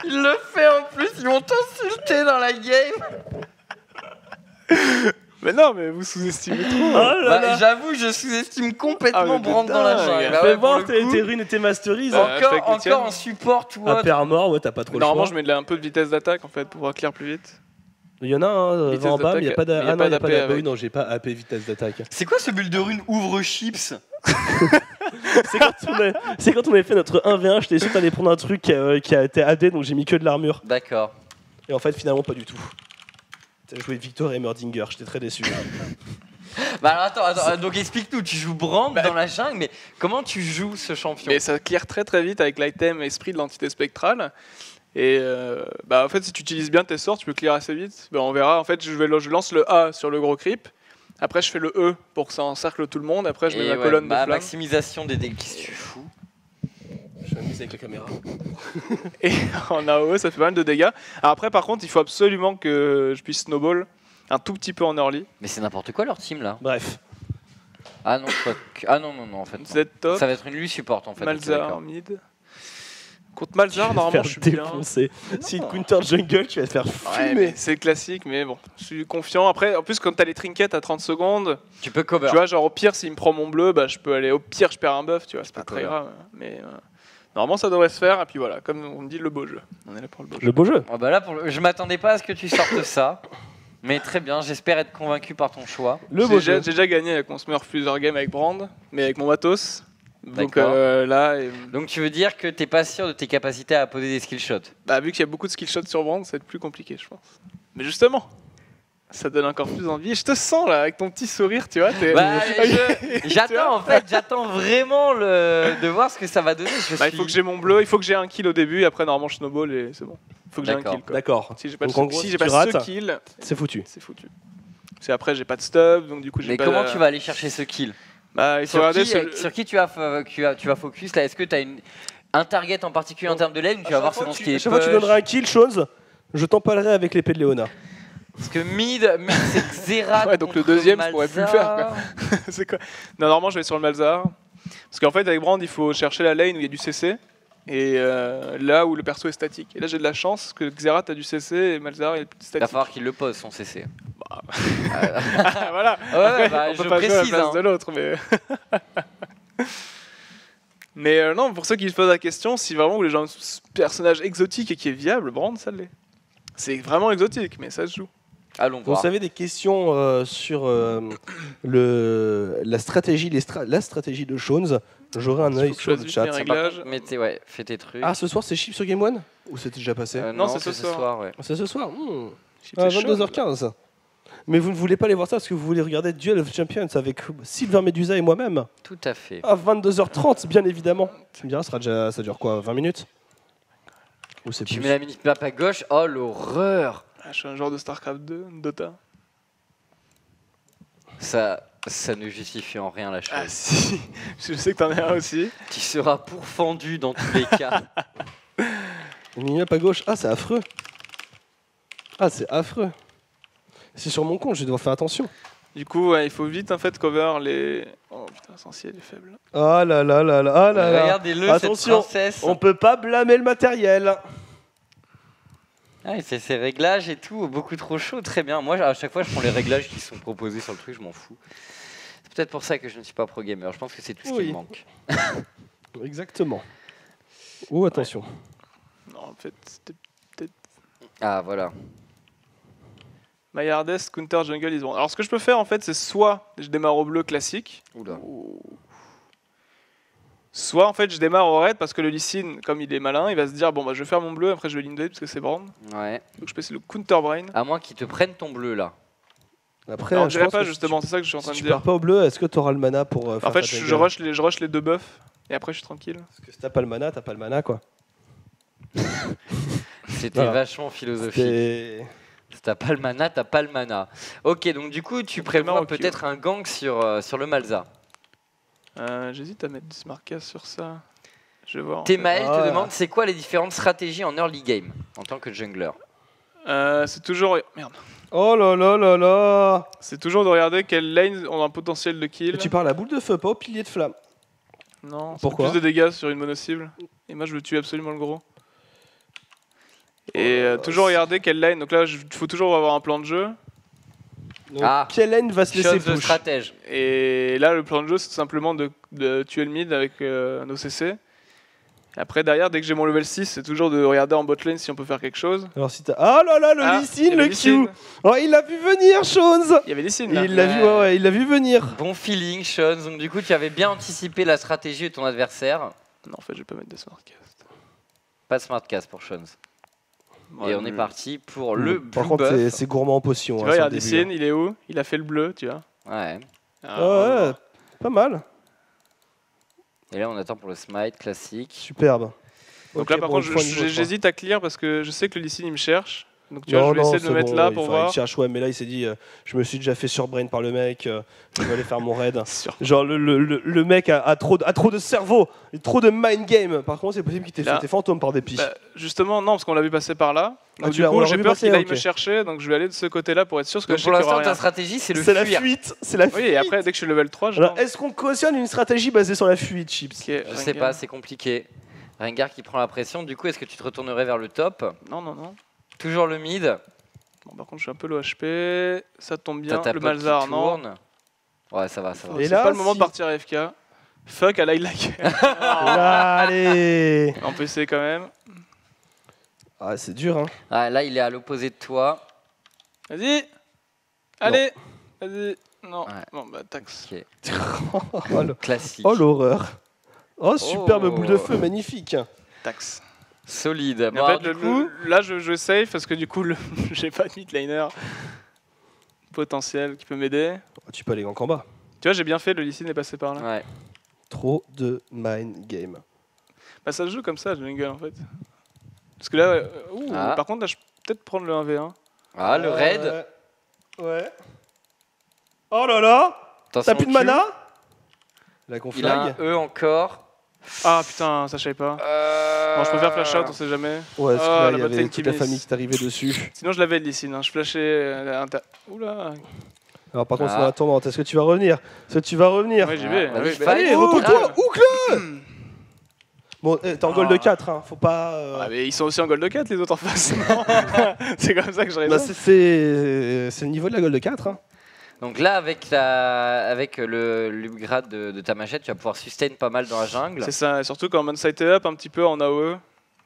Il le fait en plus, ils vont t'insulter dans la game. Mais non, mais vous sous-estimez trop. Oh bah, j'avoue, je sous-estime complètement ah, Brand dans la jungle. Bah ouais, voir, tes runes et tes masteries. Bah, encore, encore en support, tu vois. À pair mort, ouais, t'as pas trop le choix. Normalement, je mets de la, un peu de vitesse d'attaque en fait pour pouvoir clear plus vite. Il y en a un hein, en bas, mais il n'y a pas d'A P. Ah non, il a pas non, j'ai pas A P vitesse d'attaque. C'est quoi ce bulle de rune ouvre chips? C'est quand, quand on avait fait notre un v un, j'étais sûr que t'allais prendre un truc euh, qui a été A D, donc j'ai mis que de l'armure. D'accord. Et en fait, finalement, pas du tout. T'as joué Victor et Merdinger, j'étais très déçu. Bah alors attends, attends donc explique-nous, tu joues Brand bah, dans la jungle, mais comment tu joues ce champion? Mais ça clear très très vite avec l'item esprit de l'entité spectrale. Et euh, bah en fait, si tu utilises bien tes sorts, tu peux clear assez vite. Bah on verra. En fait, je, vais, je lance le A sur le gros creep. Après, je fais le E pour que ça encercle tout le monde. Après, je mets ma ouais, colonne bah, de flamme. Maximisation des dégâts. Qu'est-ce que tu fous? Je suis amusé avec la caméra. Et en A O E, ça fait pas mal de dégâts. Alors après, par contre, il faut absolument que je puisse snowball un tout petit peu en early. Mais c'est n'importe quoi leur team là. Bref. Ah non, je crois que... ah non, non, non, en fait. Non. Top. Ça va être une lui support en fait. Malzahar mid. Contre Malzahar, normalement, je suis défoncé. Bien. Si une counter jungle, tu vas te faire fumer. Ouais, c'est classique, mais bon, je suis confiant. Après, en plus, comme tu as les trinkets à trente secondes, tu peux cover. Tu vois, genre au pire, s'il me prend mon bleu, bah, je peux aller au pire, je perds un buff, tu vois, c'est pas très cover. grave. Mais euh, normalement, ça devrait se faire. Et puis voilà, comme on me dit, le beau jeu. On est là pour le beau jeu. Le beau jeu. Oh, bah là, pour le... Je m'attendais pas à ce que tu sortes ça. Mais très bien, j'espère être convaincu par ton choix. Le beau jeu. J'ai déjà gagné, qu'on se meurt plusieurs games avec Brand, mais avec mon matos. Donc, euh, là, et... Donc tu veux dire que t'es pas sûr de tes capacités à poser des skill shots? Bah vu qu'il y a beaucoup de skill shots sur Brand, ça va être plus compliqué, je pense. Mais justement, ça donne encore plus envie. Et je te sens là, avec ton petit sourire, tu vois. Bah, j'attends en fait, j'attends vraiment le... de voir ce que ça va donner. Je bah, suis... Il faut que j'ai mon bleu, il faut que j'ai un kill au début, et après normalement je snowball et c'est bon. Il faut que j'ai un kill. D'accord. Si j'ai pas, donc, le... si si pas rates, ce kill, c'est foutu. C'est foutu. C'est après j'ai pas de stuff, donc du coup j'ai. Mais pas comment la... tu vas aller chercher ce kill? Bah, sur, qui, ce... sur qui tu vas, tu vas, tu vas focus là? Est-ce que tu as une, un target en particulier en termes de lane? Tu vas voir selon ce qui est. À chaque fois que tu donneras un kill, Shaunz, je t'empalerai avec l'épée de Léona. Parce que mid, mid c'est Xerath. Ouais, donc le deuxième, je pourrais plus le faire. Quoi. Quoi non, normalement, je vais sur le Malzahar. Parce qu'en fait, avec Brand, il faut chercher la lane où il y a du C C. Et euh, là où le perso est statique. Et là, j'ai de la chance que Xerath a du C C et Malzahar est statique. Il va falloir qu'il le pose, son C C. Bah. ah, voilà. Après, ouais, bah, on peut je pas précise, jouer à la place hein. de l'autre. Mais, mais euh, non, pour ceux qui se posent la question, si vraiment vous voulez un personnage exotique et qui est viable, Brand, ça l'est. C'est vraiment exotique, mais ça se joue. Allons voir. Vous avez des questions euh, sur euh, le, la, stratégie, les stra la stratégie de Shaunz? J'aurai un œil sur le chat. Mais ouais, fais tes trucs. Ah, ce soir, c'est Chips sur Game One? Ou c'était déjà passé? euh, Non, non c'est ce, ce soir. soir ouais. C'est ce soir. Mmh. Ah, vingt-deux heures quinze. Mais vous ne voulez pas aller voir ça parce que vous voulez regarder Duel of Champions avec Silver Medusa et moi-même. Tout à fait. À vingt-deux heures trente, bien évidemment. Tu me diras, ça, sera déjà, ça dure quoi? vingt minutes? Ou c'est plus? Tu mets la minute map à gauche. Oh, l'horreur! Ah, je suis un genre de StarCraft deux, Dota. Ça... Ça ne justifie en rien la chose. Ah si, je sais que t'en es un aussi. Qui sera pourfendu dans tous les cas. Minimap à gauche. Ah, c'est affreux. Ah, c'est affreux. C'est sur mon compte, je vais devoir faire attention. Du coup, ouais, il faut vite en fait cover les... Oh putain, censé elle est faible. Ah là là là là, ah là là. Regardez-le, cette princesse. On peut pas blâmer le matériel. Ah, c'est ces réglages et tout, beaucoup trop chaud, très bien. Moi, à chaque fois, je prends les réglages qui sont proposés sur le truc, je m'en fous. C'est peut-être pour ça que je ne suis pas pro-gamer, je pense que c'est tout ce oui. qui me manque. Exactement. Oh, attention. Ouais. Non, en fait, c'était peut-être... Ah, voilà. My hardest counter jungle is bon. Alors, ce que je peux faire, en fait, c'est soit je démarre au bleu classique. Oula. Oh. Soit en fait je démarre au raid parce que le Lee Sin, comme il est malin, il va se dire bon bah je vais faire mon bleu, après je vais l'invade parce que c'est Brand. Ouais. Donc je passe le counter brain. À moins qu'il te prenne ton bleu là. Après, non, je dirais pas justement, c'est ça que je suis en train de dire. Si tu pars pas au bleu, est-ce que tu auras le mana pour euh, faire En fait, je, je, rush les, je rush les deux buffs et après je suis tranquille. Parce que si t'as pas le mana, t'as pas le mana quoi. C'était voilà. vachement philosophique. Si t'as pas le mana, t'as pas le mana. Ok, donc du coup tu prévois peut-être un gank sur, euh, sur le Malza. Euh, J'hésite à mettre Smarka sur ça. Je vais voir. Thémaël te ah. demande c'est quoi les différentes stratégies en early game en tant que jungler? euh, C'est toujours. Merde. Oh là là là là. C'est toujours de regarder quelles lanes ont un potentiel de kill. Et tu parles à boule de feu, pas au pilier de flamme. Non, pourquoi? Plus de dégâts sur une mono cible. Et moi je veux tuer absolument le gros. Et euh, toujours regarder quelle lane. Donc là il faut toujours avoir un plan de jeu. Donc, ah, quelle lane va se laisser push stratège. Et là, le plan de jeu, c'est tout simplement de, de tuer le mid avec euh, nos C C. Après, derrière, dès que j'ai mon level six, c'est toujours de regarder en bot lane si on peut faire quelque chose. Alors, si t'as... Ah là là, le ah, Lee Sin, le Lee Sin. Q oh, il l'a vu venir, Shaunz. Il y avait Lee Sin, là. Il l'a ouais. vu, ouais, ouais, il l'a vu venir. Bon feeling, Shaunz. Donc, du coup, tu avais bien anticipé la stratégie de ton adversaire. Non, en fait, je vais pas mettre de smartcast. Pas de smartcast pour Shaunz. Et ouais, on est parti pour le bleu. Par contre, c'est gourmand en potion. Tu vois, hein, il a dessine, il est où? Il a fait le bleu, tu vois. Ouais. Ah, ah, ouais, pas mal. Et là, on attend pour le smite classique. Superbe. Donc okay, là, par contre, j'hésite à clear parce que je sais que le Lee Sin, il me cherche. Donc tu non, vois, je vais non, essayer de me bon, mettre là pour voir. Il cherche, ouais, mais là, il s'est dit, euh, je me suis déjà fait surbrain par le mec. Euh, je vais aller faire mon raid. Genre, le, le, le, le mec a, a, trop de, a trop de cerveau, et trop de mind game. Par contre, c'est possible qu'il t'ait fait tes fantômes par dépit. Bah, justement, non, parce qu'on l'a vu passer par là. Donc, ah, du coup, j'ai peur qu'il aille okay. me chercher, donc je vais aller de ce côté-là pour être sûr. Parce que donc, pour l'instant, ta stratégie, c'est le fuir. la fuite. C'est la fuite. Oui, et après, dès que je suis level trois, je. Est-ce qu'on cautionne une stratégie basée sur la fuite, Chips? Je sais pas, c'est compliqué. Rengar qui prend la pression. Du coup, est-ce que tu te retournerais vers le top? Non, non, non. Toujours le mid. Bon, par contre, je suis un peu low H P. Ça tombe bien. Le Malzahar, non. Ouais, ça va, ça va. C'est pas le moment de partir à F K. Fuck, I like. Allez. En P C quand même. Ah, c'est dur, hein. Ah, là, il est à l'opposé de toi. Vas-y. Allez. Vas-y. Non. Ouais. Bon, bah, taxe. Okay. Oh, classique. Oh, l'horreur. Oh, superbe oh. boule de feu, magnifique. Taxe. Solide. Bon, en fait, le, coup, le, là, je, je save parce que du coup, j'ai pas de midliner potentiel qui peut m'aider. Tu peux aller gank en bas. Tu vois, j'ai bien fait, le Lee Sin est passé par là. Ouais. Trop de mind game. Bah, ça se joue comme ça, le jungle, en fait. Parce que là, ouh, ah. par contre, là, je peux peut-être prendre le un v un. Ah, le euh, raid. Ouais. Oh là là. T'as plus de mana. La il a un E encore. Ah putain, ça je savais pas. Euh... Bon, je préfère flash out, on sait jamais. Ouais, parce oh, que là, il y avait toute qui la miss. famille qui t'arrivait dessus. Sinon, je l'avais le Lee Sin, hein. Je flashais un ta... Oula. Alors par contre, ah. c'est la Est-ce que tu vas revenir Est-ce que tu vas revenir Ouais, j'y vais. Ah, bah, oui, bah, allez, allez retourne-toi. Oucle. Bon, t'es en gold de quatre, hein. Faut pas... Euh... Ah, mais ils sont aussi en gold de quatre, les autres en face. C'est comme ça que je raisonne. Bah, c'est le niveau de la gold de quatre, hein. Donc là, avec, la, avec le l'upgrade de, de ta machette, tu vas pouvoir sustain pas mal dans la jungle. C'est ça, et surtout quand man side up un petit peu en A O E.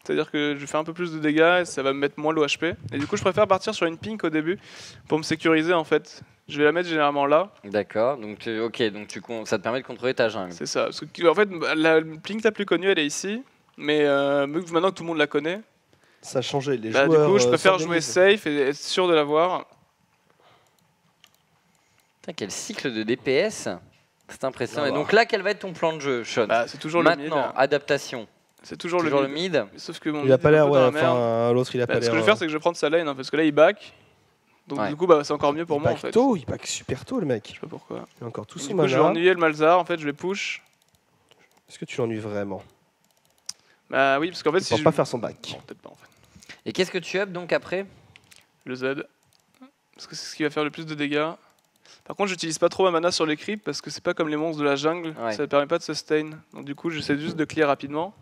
C'est-à-dire que je fais un peu plus de dégâts et ça va me mettre moins low H P. Et du coup, je préfère partir sur une pink au début pour me sécuriser en fait. Je vais la mettre généralement là. D'accord, donc, tu, okay, donc tu, ça te permet de contrôler ta jungle. C'est ça, parce que, en fait, la pink la plus connue, elle est ici. Mais euh, maintenant que tout le monde la connaît, ça a changé les bah, joueurs. Du coup, je préfère jouer des... safe et être sûr de l'avoir. Quel cycle de D P S, c'est impressionnant. Et donc là, quel va être ton plan de jeu, Shaunz? Bah, c'est toujours Maintenant, le mid. Maintenant, adaptation. C'est toujours, toujours le mid. Le mid. Sauf que mon il n'a pas l'air, ouais, enfin, l'autre il a bah, pas l'air. Ce que je vais faire, c'est que je vais prendre sa lane, hein, parce que là il back. Donc ouais. du coup, bah, c'est encore mieux pour il moi. Back en fait. tôt, il back super tôt le mec. Je sais pas pourquoi. Il a encore tout son mana. Je vais ennuyer le Malzahar, en fait, je vais push. Est-ce que tu l'ennuies vraiment? Bah oui, parce qu'en fait, il si. Il ne pas faire son back. Non, peut-être pas en fait. Et qu'est-ce que tu up donc après? Le Z. Parce que c'est ce qui va faire le plus de dégâts. Par contre, j'utilise pas trop ma mana sur les creeps parce que c'est pas comme les monstres de la jungle, ouais. ça ne permet pas de sustain. Donc du coup, j'essaie juste de clear rapidement.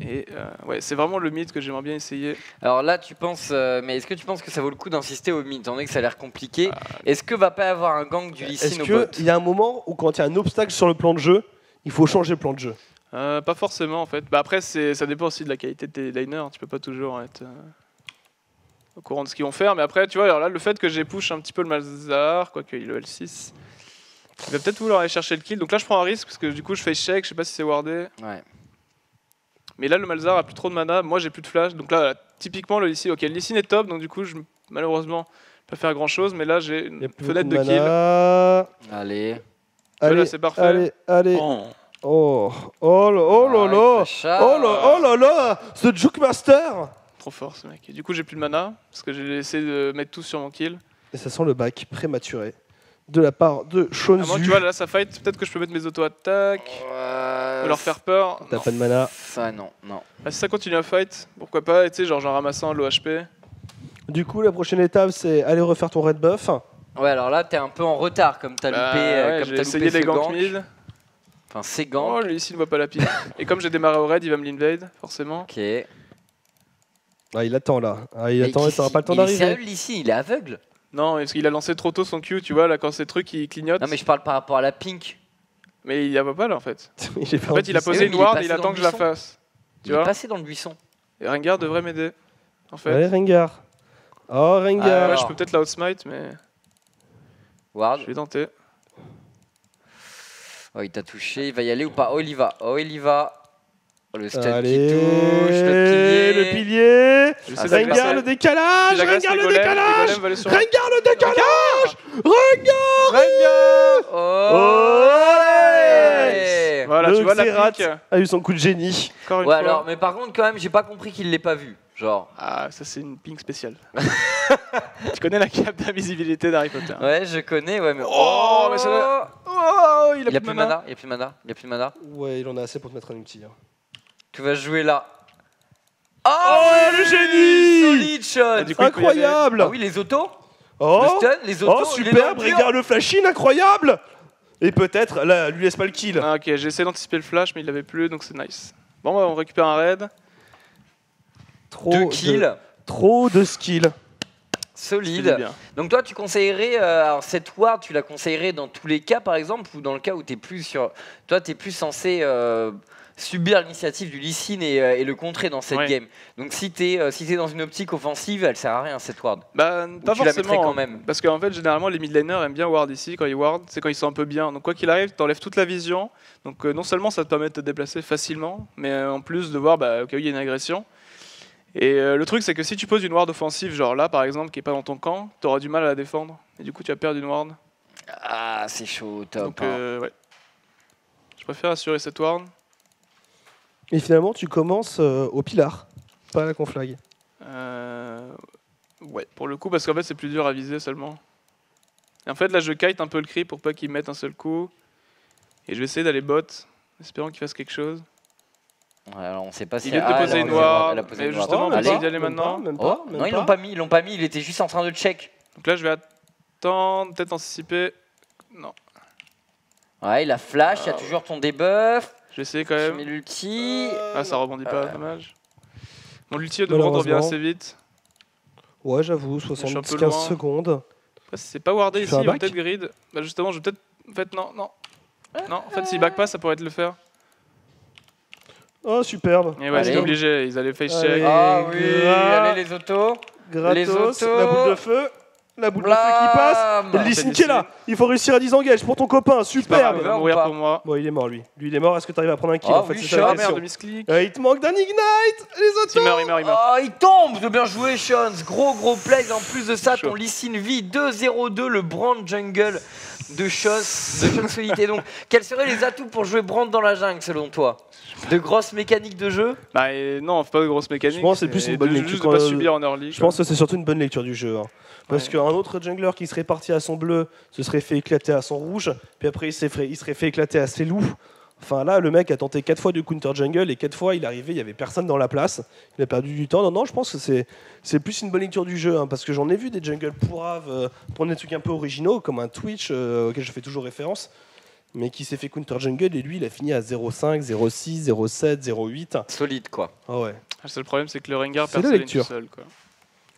Et euh, ouais, c'est vraiment le mid que j'aimerais bien essayer. Alors là, tu penses, euh, mais est-ce que tu penses que ça vaut le coup d'insister au mid, étant donné que ça a l'air compliqué? ah, Est-ce que va pas y avoir un gank du Lee Sin au bot? Est-ce qu'il y a un moment où quand il y a un obstacle sur le plan de jeu, il faut changer le plan de jeu? euh, Pas forcément en fait. Bah après, ça dépend aussi de la qualité de tes liners. Tu peux pas toujours être... Euh au courant de ce qu'ils vont faire, mais après, tu vois, alors là, le fait que j'ai push un petit peu le Malzahar, quoique il est le L six, il va peut-être vouloir aller chercher le kill. Donc là, je prends un risque, parce que du coup, je fais check, je sais pas si c'est wardé. Ouais. Mais là, le Malzahar a plus trop de mana, moi, j'ai plus de flash. Donc là, typiquement, le Lee Sin, ok, le Lee Sin est top, donc du coup, je, malheureusement, je peux pas faire grand-chose, mais là, j'ai une fenêtre de, de kill. Allez. Allez, là, c'est parfait. Allez, allez. Oh. Oh, oh là, oh là là, oh là, oh là là, ce Juke Master. Trop fort ce mec. Et du coup, j'ai plus de mana parce que j'ai essayé de mettre tout sur mon kill. Et ça sent le back prématuré de la part de Shaunz. Ah, moi, tu vois, là ça fight. Peut-être que je peux mettre mes auto-attaques, euh... leur faire peur. T'as pas de mana. Ça, non, non. Ah, si ça continue à fight, pourquoi pas, et tu sais, genre en ramassant low H P. Du coup, la prochaine étape, c'est aller refaire ton red buff. Ouais, alors là, t'es un peu en retard comme t'as bah, loupé. Ouais, j'ai essayé des ganks mid. Enfin, c'est gank. Oh, lui ici, il ne voit pas la pile. Et comme j'ai démarré au raid, il va me l'invade, forcément. Ok. Ah, il attend là, ah, il mais attend, il n'aura pas le temps d'arriver. Il est sérieux ici, il est aveugle. Non, parce qu'il a lancé trop tôt son Q, tu vois, là, quand ces trucs ils clignotent. Non, mais je parle par rapport à la pink. Mais il n'y a pas là en fait. En fait, il a posé une ward et il attend que je la fasse. Tu vois, il est passé dans le buisson. Et Rengar devrait m'aider. En fait. Allez, Rengar. Oh, Rengar. Ah, ouais, je peux peut-être la outsmite, mais. Ward. Je vais tenter. Oh, il t'a touché, il va y aller ou pas? Oh, il y va. Oh, il y va. Le stun Allez, qui touche, le pilier, le pilier. Rengar le décalage, Rengar le décalage, Rengar le décalage, Rengar, Rengar. Oh, nice. Voilà, le tu vois Xerath la a eu son coup de génie. Encore une ouais, fois. Alors, mais par contre quand même, j'ai pas compris qu'il l'ait pas vu. Genre. Ah, ça c'est une ping spéciale. Tu connais la cape d'invisibilité d'Harry Potter? Ouais, je connais, ouais, mais. Oh, mais ça va. Oh, il a, il a plus de mana. mana. Il a plus de mana. Il a plus de mana. Ouais, il en a assez pour te mettre un outil. Hein. Tu vas jouer là. Oh, oh le génie! Solide, Shaunz. Ah, incroyable! Ah oui, les autos. Oh, le stun, les autos. Oh, superbe, regarde le flashing, incroyable! Et peut-être, là, lui laisse pas le kill. Ah, ok, j'ai essayé d'anticiper le flash, mais il l'avait plus, donc c'est nice. Bon, bah, on récupère un raid. Trop de kills. De... Trop de skills. Solide. Donc toi, tu conseillerais, euh, alors cette ward, tu la conseillerais dans tous les cas, par exemple, ou dans le cas où tu es plus sur... Toi, tu es plus censé euh, subir l'initiative du Lee Sin et, euh, et le contrer dans cette ouais. game. Donc si tu es, euh, si tu es dans une optique offensive, elle sert à rien, cette ward. Bah, pas tu forcément, la quand même. Parce qu'en fait, généralement, les midlaners aiment bien ward ici. Quand ils ward, c'est quand ils sont un peu bien. Donc quoi qu'il arrive, tu enlèves toute la vision. Donc euh, non seulement ça te permet de te déplacer facilement, mais euh, en plus de voir bah, au cas où il y a une agression. Et euh, le truc, c'est que si tu poses une ward offensive, genre là par exemple, qui n'est pas dans ton camp, tu auras du mal à la défendre. Et du coup, tu vas perdre une ward. Ah, c'est chaud, top. Donc, euh, hein. ouais. Je préfère assurer cette ward. Et finalement, tu commences euh, au pilar, pas à la conflag. Euh... Ouais, pour le coup, parce qu'en fait, c'est plus dur à viser seulement. Et en fait, là, je kite un peu le cri pour pas qu'il mette un seul coup. Et je vais essayer d'aller bot, espérant qu'il fasse quelque chose. Alors on sait pas si il est ah, déposé noir, mais justement, on essaie d'y aller maintenant. Oh, non, ils l'ont pas mis, ils l'ont pas mis, il était juste en train de check. Donc là, je vais attendre, peut-être anticiper. Non. Ouais, il a flash, il ah, y a toujours ton debuff. J'ai essayé quand même. Je mets l'ulti. Ah, ça rebondit pas, euh... dommage. Mon ulti de Brand revient assez vite. Ouais, j'avoue, soixante-quinze secondes. Après, si c'est pas wardé ici, il va peut-être grid. Bah, justement, je vais peut-être. En fait, non, non. Non, en fait, s'il back pas, ça pourrait être le faire. Oh, superbe. Et ouais, j'étais obligé, ils allaient face check. Ah oui, allez les autos. Gratos, les autos. La boule de feu. La boule Blam. de feu qui passe. Lee Sin qui est là. Il faut réussir à désengage pour ton copain, superbe. Il va mourir pour moi. Bon, il est mort lui. Lui, il est mort, est-ce que t'arrives à prendre un kill? Ah, en fait, oui, c'est ah, merde, misclick. Euh, il te manque d'un ignite. Les autos. Il meurt, il meurt, il meurt. Ah, il tombe. De bien joué, Shaunz. Gros, gros play. En plus de ça, ton Lee Sin vit deux zéro deux, le Brand jungle de Shaunz. De Shaunz solité. Donc, quels seraient les atouts pour jouer Brand dans la jungle, selon toi? De grosses mécaniques de jeu? Bah et non, pas de grosses mécaniques. Je pense que c'est plus une bonne lecture. Pas subir en early, je pense que c'est surtout une bonne lecture du jeu. Hein. Parce ouais. qu'un autre jungler qui serait parti à son bleu se serait fait éclater à son rouge, puis après il, fait, il serait fait éclater à ses loups. Enfin là, le mec a tenté quatre fois du counter jungle et quatre fois il est arrivé, il n'y avait personne dans la place. Il a perdu du temps. Non, non, je pense que c'est plus une bonne lecture du jeu. Hein, parce que j'en ai vu des jungles pourraves euh, prendre des trucs un peu originaux, comme un Twitch euh, auquel je fais toujours référence. Mais qui s'est fait counter jungle et lui il a fini à zéro cinq, zéro six, zéro sept, zéro huit. Solide quoi. Ah ouais. Le seul problème c'est que le Rengar perd sa ligne tout seul quoi.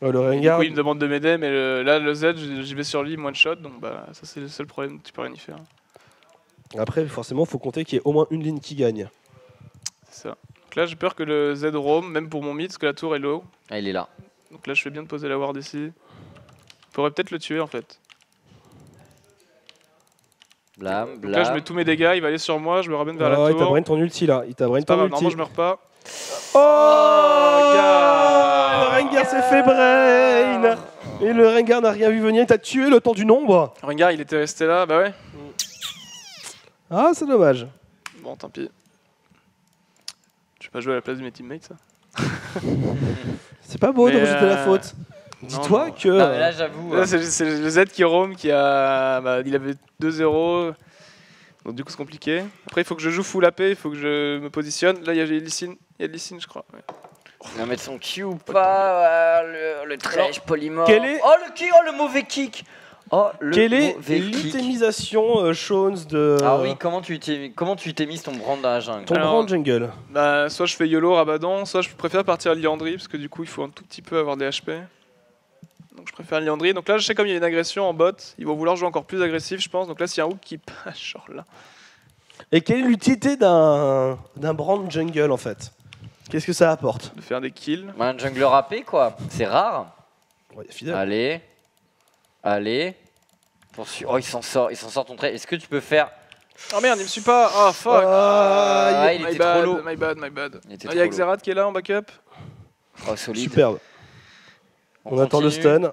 Ouais, le Rengar. Du coup, il me demande de m'aider mais le, là le Z j'y vais sur lui one shot donc bah ça c'est le seul problème, tu peux rien y faire. Après forcément faut compter qu'il y ait au moins une ligne qui gagne. C'est ça. Donc là j'ai peur que le Z roam même pour mon mid parce que la tour est low. Ah il est là. Donc là je fais bien de poser la ward ici. Faudrait peut-être le tuer en fait. Blam, blam. Donc là, je mets tous mes dégâts, il va aller sur moi, je me ramène vers oh, la tour. Il t'a brain ton ulti là, il t'a brain ton ulti. Normalement, je meurs pas. Oh, oh gars. Le Rengar s'est fait brain. Et le Rengar n'a rien vu venir, il t'a tué le temps du nombre. Le Rengar, il était resté là, bah ouais. Ah, c'est dommage. Bon, tant pis. Je vais pas jouer à la place de mes teammates, ça. C'est pas beau mais de rejeter euh... la faute. Dis-toi que... Non, mais là, j'avoue... Hein. C'est le Z qui roam, qui a... Bah, il avait deux zéro, donc du coup, c'est compliqué. Après, il faut que je joue full A P, il faut que je me positionne. Là, il y a Lee Sin, il y a Lee Sin, je crois. Ouais. Il va mettre son Q ou pas, euh, le, le trèche polymorphe. Est... Oh, le kick, oh, le mauvais kick. Oh, le Quelle est l'itemisation, euh, Shaunz, de... Ah oui, comment tu itemises ton brand dans la jungle? Ton Alors, brand jungle bah, soit je fais YOLO, Rabadon, soit je préfère partir à Liandry, parce que du coup, il faut un tout petit peu avoir des H P. Donc je préfère Liandry. Donc là, je sais comme il y a une agression en bot, ils vont vouloir jouer encore plus agressif, je pense. Donc là, s'il y a un hook qui passe, genre là. Et quelle est l'utilité d'un brand jungle en fait? Qu'est-ce que ça apporte? De faire des kills. Bah, un jungler A P quoi. C'est rare. Ouais, fidèle. Allez, allez. Poursu oh, il s'en sort, il s'en sort ton trait. Est-ce que tu peux faire? Oh merde, il me suit pas. Oh fuck. Ah, ah, il était bad, trop low. My bad, my bad. Il, ah, il y a Xerath qui est là en backup. Oh solide. Superbe. On, on attend le stun.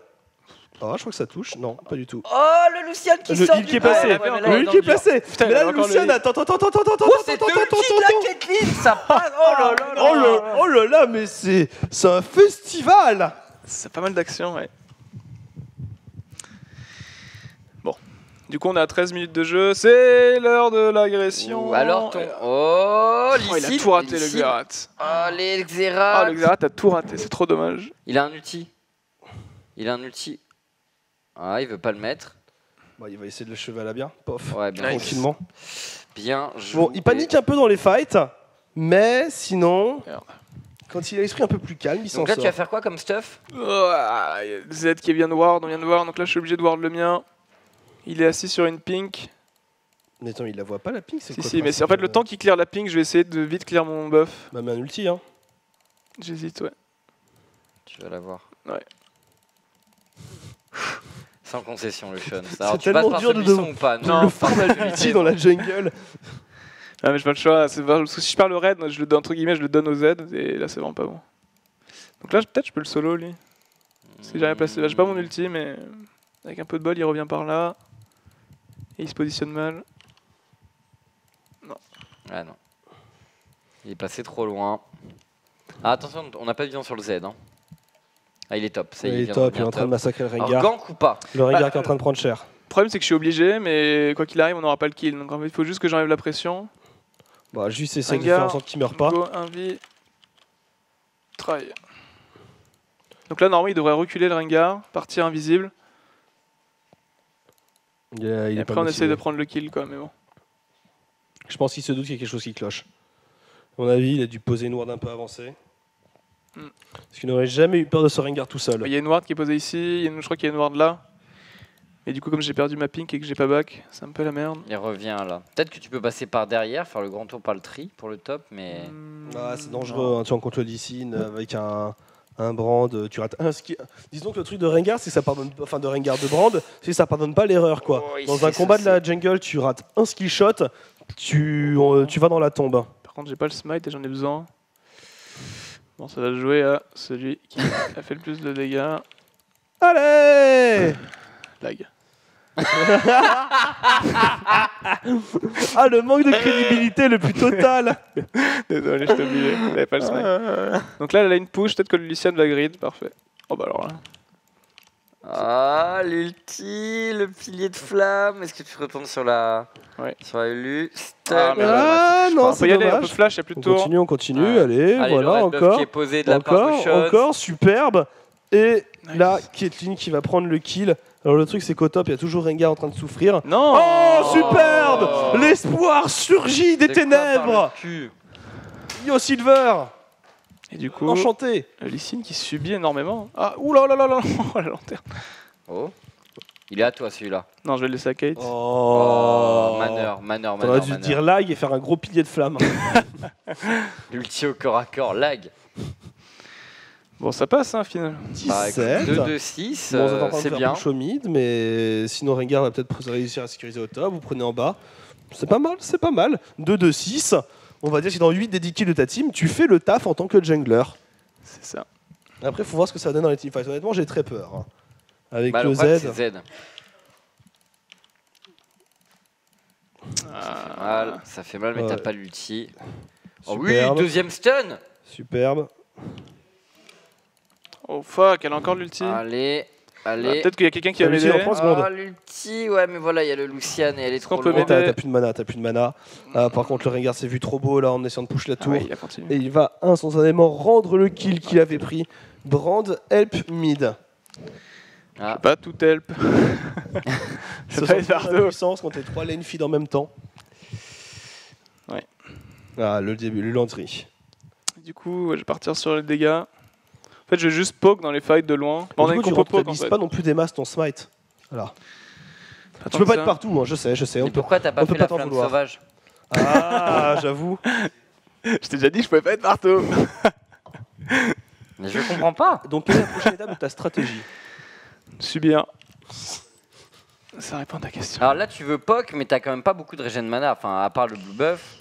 Ah, je crois que ça touche. Non, pas du tout. Oh, le Lucian qui le sort. Il qui est passé. Ouais, ouais, le il qui est passé. Mais là, le Lucian, attends, attends, attends, attends, attends, oh, attends, attends, attends, la Caitlyn, ça passe. Oh là là. Oh là là, oh là, là mais c'est c'est un festival. C'est pas mal d'action, ouais. Bon, du coup, on est à treize minutes de jeu. C'est l'heure de l'agression. Alors, ton... oh, oh, il a tout raté le Xerath. Ah, les Xerath. Ah, le Xerath a tout raté. C'est trop dommage. Il a un ulti. Il a un ulti. Ah, il veut pas le mettre. Bah, il va essayer de l'échever à la bien, pof, ouais, bien tranquillement. Bien joué. Bon, il panique un peu dans les fights, mais sinon, alors, quand il a l'esprit un peu plus calme, il s'en sort. Donc là, tu vas faire quoi comme stuff? Oh, Z qui vient de ward, on vient de ward, donc là, je suis obligé de ward le mien. Il est assis sur une pink. Mais attends, il la voit pas la pink, c'est si, quoi? Si, mais c'est en fait, le temps qu'il clear la pink, je vais essayer de vite clear mon buff. Bah, mais un ulti, hein. J'hésite, ouais. Tu vas l'avoir. Ouais. Sans concession, le Shaunz. C'est tellement dur de, de, ou pas, non, de le farmer l'ulti dans la jungle. Ah, mais j'ai pas le choix. Si je perds le raid, je le donne, entre guillemets, je le donne au Z, et là c'est vraiment pas bon. Donc là, peut-être je peux le solo, lui. Si j'arrive à placer. J'ai pas mon ulti, mais avec un peu de bol, il revient par là. Et il se positionne mal. Non. Ah non. Il est passé trop loin. Ah, attention, on n'a pas de vision sur le Z, hein. Ah, il est top, ça, il, il est vient top, il est en train top. de massacrer le Rengar. Alors, gank ou pas? Le Rengar bah, qui est en train de prendre cher. Le problème, c'est que je suis obligé, mais quoi qu'il arrive, on n'aura pas le kill. Donc en fait, il faut juste que j'enlève la pression. Bah, juste essayer de faire en sorte qu'il meurt pas. Go, un vie. Try. Donc là, normalement, il devrait reculer le Rengar, partir invisible. Yeah, il Et après, on motivé. essaie de prendre le kill, quoi, mais bon. Je pense qu'il se doute qu'il y a quelque chose qui cloche. À mon avis, il a dû poser une ward un peu avancée. Parce qu'il n'aurait jamais eu peur de ce Rengar tout seul. Il y a une ward qui est posée ici, je crois qu'il y a une ward là. Et du coup, comme j'ai perdu ma pink et que j'ai pas back, c'est un peu la merde. Il revient là. Peut-être que tu peux passer par derrière, faire le grand tour par le tri pour le top, mais. Ah, c'est dangereux, hein. Tu rencontres le Lee Sin avec un, un Brand, tu rates un ski. Disons que le truc de Rengar, c'est que ça pardonne. Enfin, de Rengar de Brand, c'est que ça pardonne pas l'erreur, quoi. Oh, dans un combat ça, de la jungle, tu rates un skill shot, tu, oh. tu vas dans la tombe. Par contre, j'ai pas le smite et j'en ai besoin. Bon, ça va jouer à celui qui a fait le plus de dégâts. Allez, lag. Ah, le manque de crédibilité le plus total. Désolé, je t'ai oublié. J'avais pas le snipe. Donc là, elle a une push. Peut-être que le Lucian va grid. Parfait. Oh bah alors là. Ah, l'ulti, le pilier de flamme. Est-ce que tu retournes sur la, ouais. sur la Ulu? Ah, mais ah non, c'est dommage. Un peu flash, il n'y a plus de tour. On continue, on continue. Ah. Allez, Allez, voilà, encore, qui est posé de la encore, part de encore, superbe. Et nice. Là, Caitlyn qui va prendre le kill. Alors le truc, c'est qu'au top, il y a toujours Rengar en train de souffrir. Non. Oh, superbe. Oh. L'espoir surgit des ténèbres. Yo Silver. Et du coup, enchanté. Lee Sin qui subit énormément. Ah, oula, là, là, là, la lanterne. Oh, il est à toi celui-là. Non, je vais le laisser à Kate. Oh, oh manœuvre, manœuvre, manœuvre. On aurait dû dire lag et faire un gros pilier de flamme. L'ulti au corps à corps, lag. Bon, ça passe, hein, finalement. deux deux six, bon, euh, c'est bien. Push au mid, mais sinon Rengar va peut-être réussir à sécuriser au top. Vous prenez en bas. C'est pas mal, c'est pas mal. deux deux six. On va dire que dans huit des dix kills de ta team, tu fais le taf en tant que jungler. C'est ça. Après, il faut voir ce que ça donne dans les teamfights. Honnêtement, j'ai très peur. Hein. Avec bah, le Z. Z. Ah. Ça fait mal, ça fait mal mais ouais. T'as pas l'ulti. Oh oui, deuxième stun. Superbe. Oh fuck, elle a encore l'ulti. Allez. Allez. Ah, peut-être qu'il y a quelqu'un qui va m'aider. Ah, l'ulti, ouais, mais voilà, il y a le Lucian et elle est trop loin. T'as plus de mana, t'as plus de mana. Euh, par contre, le Rengar s'est vu trop beau là en essayant de push la tour. Ah ouais, il et il va instantanément rendre le kill qu'il avait pris. Brand, help mid. Ah. Je sais pas, tout help. Ça fait puissance quand t'es trois lane feed en même temps. Ouais. Ah, le début, le landry. Du coup, ouais, je vais partir sur les dégâts. En fait, je vais juste poke dans les fights de loin. On ne comptabilise pas non plus des masses ton smite. Voilà. Attends, tu peux pas ça. être partout, hein. je sais, je sais. On peut, pourquoi t'as pas on fait peut la flamme sauvage? Ah, j'avoue. Je t'ai déjà dit, je pouvais pas être partout. Mais je comprends pas. Donc, quelle est la prochaine étape de ta stratégie? Subir. Ça répond à ta question. Alors là, tu veux poke, mais t'as quand même pas beaucoup de régène de mana. Enfin, à part le blue buff.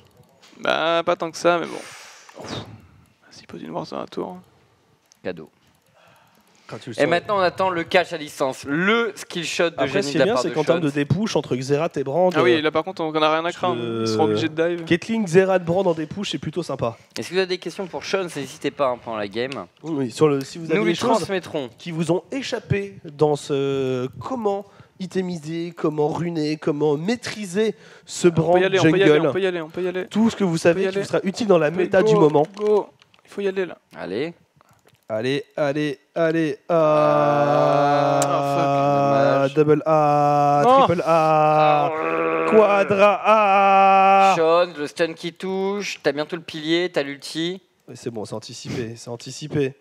Bah, pas tant que ça, mais bon. S'il pose une ward sur un tour. Cadeau. Et maintenant, on attend le catch à distance, le skill shot de génie de la part de Shaunz. Après, ce qui est bien, c'est qu'en termes de dépouche entre Xerath et Brand. Ah oui, là par contre, on n'a rien à craindre. Euh... Ils seront obligés de dive. Caitlyn, Xerath, Brand en dépouche, c'est plutôt sympa. Est-ce que vous avez des questions pour Shaunz? N'hésitez pas hein, pendant la game. Oui, sur le, si vous avez Nous des les choses transmettrons. Qui vous ont échappé dans ce comment itemiser, comment runer, comment maîtriser ce Brand on peut y aller, jungle. On peut y aller, on peut y aller, on peut y aller. Tout ce que vous savez qui vous sera utile dans la méta go, du moment. Go. Il faut y aller là. Allez. Allez, allez, allez. Ah, ah, fuck, double A, non. Triple A, ah, quadra A. Shaunz, le stun qui touche. T'as bientôt le pilier, t'as l'ulti. C'est bon, c'est anticipé, c'est anticipé.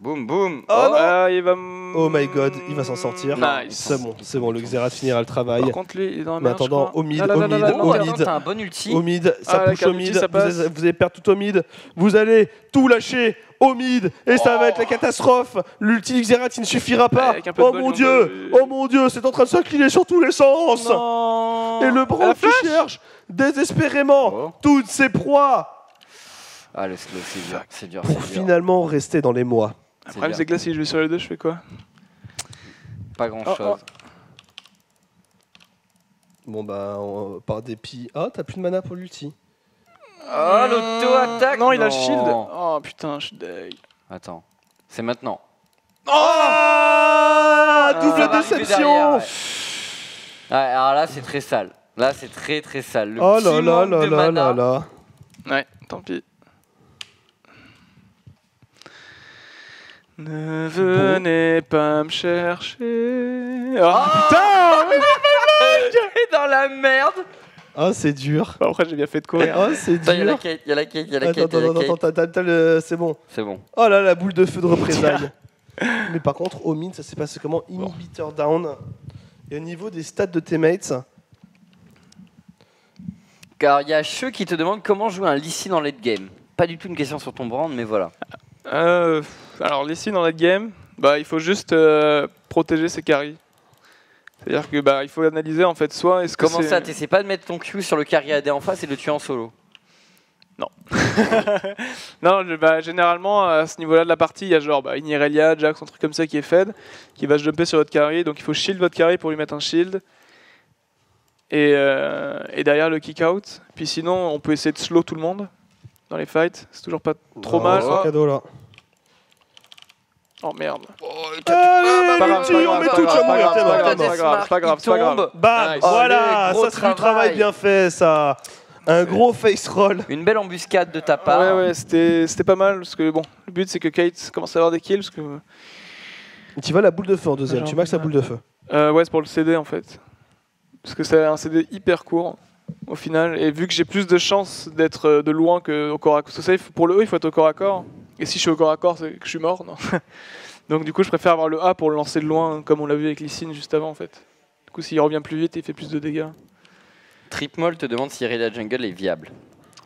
Boum, boum. Oh, oh, euh, il va... oh my god, il va s'en sortir. Nice. C'est bon, c'est bon, le Xerath finira le travail. Par contre, lui, il est dans la merde, mais attendant, au mid, au mid, au mid. T'as un bon ulti. Au mid, ça ah, push au mid, vous allez, vous allez perdre tout au mid. Vous allez tout lâcher au mid, et ça oh. va être la catastrophe. L'ulti Xerath, il ne suffira pas. Oh mon dieu, de... oh mon dieu, c'est en train de s'incliner sur tous les sens. Non. Et le Brand qui cherche désespérément oh. toutes ses proies. Ah, le slow, c'est dur, c'est dur. Pour finalement rester dans les mois. Le problème, c'est que là, si je vais sur les deux, je fais quoi? Pas grand-chose. Oh, oh. Bon, bah, on, par dépit... Ah, oh, t'as plus de mana pour l'ulti. Ah, oh, l'auto-attaque. Non, non, il a le shield. Oh, putain, je suis deg. Attends, c'est maintenant. Oh, ah, double ah, déception. Ouais. Ouais, alors là, c'est très sale. Là, c'est très, très sale. Le oh là là là là là là. Ouais, tant pis. Ne venez bon. pas me chercher. Oh, oh putain. J'ai dans la merde. Oh, c'est dur. Bah, après, j'ai bien fait de courir. Oh, c'est dur. Y'a la Kate, y'a la Kate, y'a la Kate. Attends, attends, attends, le... c'est bon. C'est bon. Oh là, la boule de feu de représailles. Mais par contre, au mid, ça s'est passé comment? Inhibitor down. Et au niveau des stats de tes mates. Car il y a ceux qui te demandent comment jouer un Lee Sin dans late game. Pas du tout une question sur ton brand, mais voilà. Euh, alors Lee Sin dans late game, bah, il faut juste euh, protéger ses carries. C'est-à-dire que bah, il faut analyser en fait soit est-ce que comment ça, t'essaies pas de mettre ton Q sur le carry A D en face et de le tuer en solo? Non. Non, je, bah, généralement à ce niveau-là de la partie, il y a genre bah, une Irelia, Jax, un truc comme ça qui est fed, qui va se jumper sur votre carry, donc il faut shield votre carry pour lui mettre un shield. Et, euh, et derrière le kick-out, puis sinon on peut essayer de slow tout le monde. Dans les fights, c'est toujours pas trop oh, mal. Oh. Cadeau, là. Oh merde. Oh, allez, pas grave, on met tout, pas grave, c'est pas grave, c'est pas grave, pas grave, pas grave. Bam, nice. Voilà, oh, ça c'est du travail bien fait, ça. Un gros face roll. Une belle embuscade de ta part. Ouais, ouais, c'était pas mal, parce que bon, le but c'est que Kate commence à avoir des kills, parce que... Tu vas la boule de feu en deuxième, tu maxes la boule de feu. Euh, ouais, c'est pour le C D en fait. Parce que c'est un C D hyper court. Au final, et vu que j'ai plus de chances d'être de loin qu'au corps à corps, parce que ça, pour le E il faut être au corps à corps, et si je suis au corps à corps c'est que je suis mort, non. Donc du coup je préfère avoir le A pour le lancer de loin, comme on l'a vu avec Lee Sin juste avant en fait. Du coup s'il revient plus vite il fait plus de dégâts. Tripmol te demande si Irelia jungle est viable.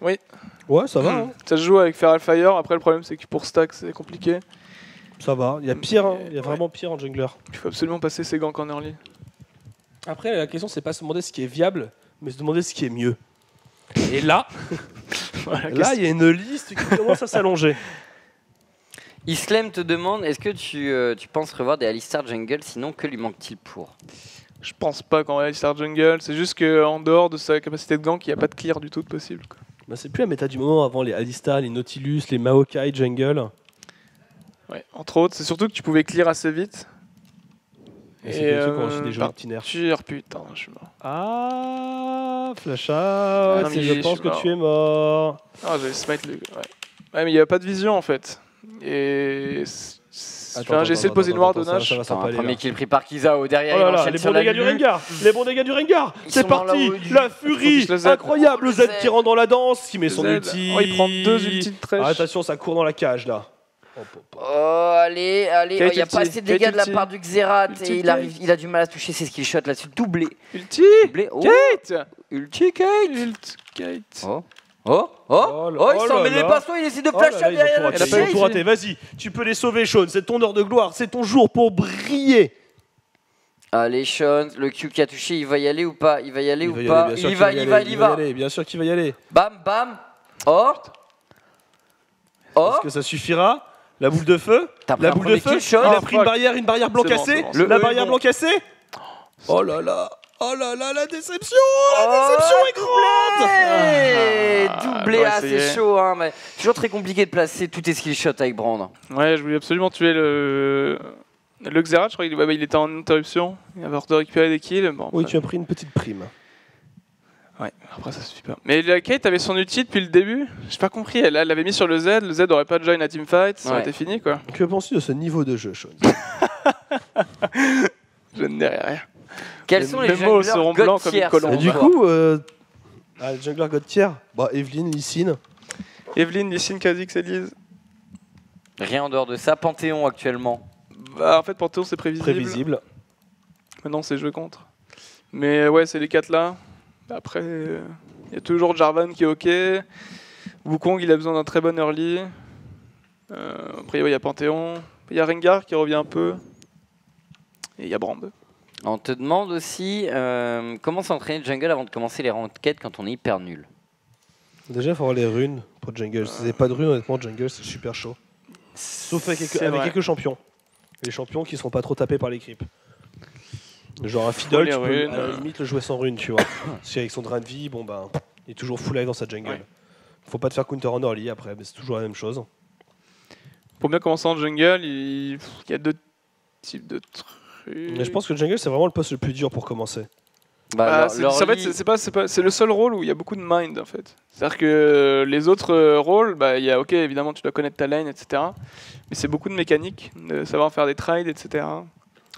Oui. Ouais ça va. Mmh. Hein. Ça se joue avec Feral Fire, après le problème c'est que pour stack c'est compliqué. Ça va, il y a pire, hein. Il y a vraiment pire en jungler. Il faut absolument passer ses ganks en early. Après la question c'est pas se demander ce qui est viable, mais se demander ce qui est mieux. Et là, voilà, là il y a une liste qui commence à s'allonger. Islem te demande, est-ce que tu, euh, tu penses revoir des Alistar Jungle, sinon que lui manque-t-il pour? Je pense pas qu'en Alistar Jungle, c'est juste qu'en dehors de sa capacité de gank, il n'y a pas de clear du tout de possible. Bah, c'est plus la méta du moment avant les Alistar, les Nautilus, les Maokai Jungle. Ouais, entre autres, c'est surtout que tu pouvais clear assez vite. Et, et euh, des parture, putain, je suis mort. Ah, flash out, si je pense que mort. Tu es mort. Ah, j'allais smite le... Ouais, ouais mais il n'y avait pas de vision, en fait. Et... Enfin, j'ai essayé de poser noir de Nash. Premier kill pris par Kizao, derrière oh il enchaîne sur la Lulu. Les bons dégâts du Rengar. C'est parti, la furie, incroyable, le Z qui rentre dans la danse, qui met son ulti. Il prend deux ultis de trèche. Attention, ça court dans la cage, là. Oh, allez, allez, il n'y a pas assez de dégâts de la part du Xerath et il arrive, il a du mal à toucher, c'est ce qu'il shot là-dessus, doublé. Ulti, Kate, ulti Kate, oh, oh, oh, oh, il s'en met les pinceaux, il essaie de flasher derrière. Il a pas eu tout raté, vas-y, tu peux les sauver, Shaunz, c'est ton heure de gloire, c'est ton jour pour briller. Allez, Shaunz, le Q qui a touché, il va y aller ou pas? Il va y aller ou pas? Il va, il va, il va. Bien sûr qu'il va y aller. Bam, bam, oh, oh. Est-ce que ça suffira? La boule de feu, la boule de feu, il a pris une barrière, une barrière blanc cassée, la barrière blanc cassée. Oh là là, oh là là, la déception, la déception est grande. Doublé A, c'est chaud, hein, mais toujours très compliqué de placer tous tes skill shots avec Brand. Ouais, je voulais absolument tuer le le Xerath, je crois qu'il était en interruption, il avait hâte de récupérer des kills. Oui, tu as pris une petite prime. Ouais, après ça suffit pas. Mais la Kate avait son ulti depuis le début. J'ai pas compris, elle l'avait mis sur le Z, le Z aurait pas join la teamfight, ça ouais. aurait été fini quoi. Que penses-tu de ce niveau de jeu, Shaunz? Je ne dirai rien. Quels les sont les mots seront blancs comme une colombe. Et du coup, euh, ah, le jungler god tier, bah Evelyne, Lee Sin. Evelyne, Lee Sin, Kha'Zix, Elise. Rien en dehors de ça. Panthéon actuellement. Bah en fait Panthéon c'est prévisible. Prévisible. Maintenant c'est joué contre. Mais ouais, c'est les quatre là. Après, il euh, y a toujours Jarvan qui est ok. Wukong, il a besoin d'un très bon early. Euh, après, il ouais, y a Panthéon. Il y a Rengar qui revient un peu. Et il y a Brand. On te demande aussi euh, comment s'entraîner jungle avant de commencer les ranked quand on est hyper nul. Déjà, il faut avoir les runes pour jungle. Euh... Si vous n'avez pas de runes, honnêtement, jungle, c'est super chaud. Sauf avec, quelques, avec quelques champions. Les champions qui ne seront pas trop tapés par les creeps. Genre un Fiddle, tu peux à la limite le jouer sans rune, tu vois. Parce qu'avec son drain de vie, bon bah, il est toujours full life dans sa jungle. Ouais. Faut pas te faire counter en early après, mais c'est toujours la même chose. Pour bien commencer en jungle, il y a deux types de trucs. Mais je pense que le jungle, c'est vraiment le poste le plus dur pour commencer. Bah, bah, en fait, c'est le seul rôle où il y a beaucoup de mind en fait. C'est-à-dire que les autres rôles, bah, y a, ok, évidemment, tu dois connaître ta lane, et cetera. Mais c'est beaucoup de mécanique, de savoir faire des trades, et cetera.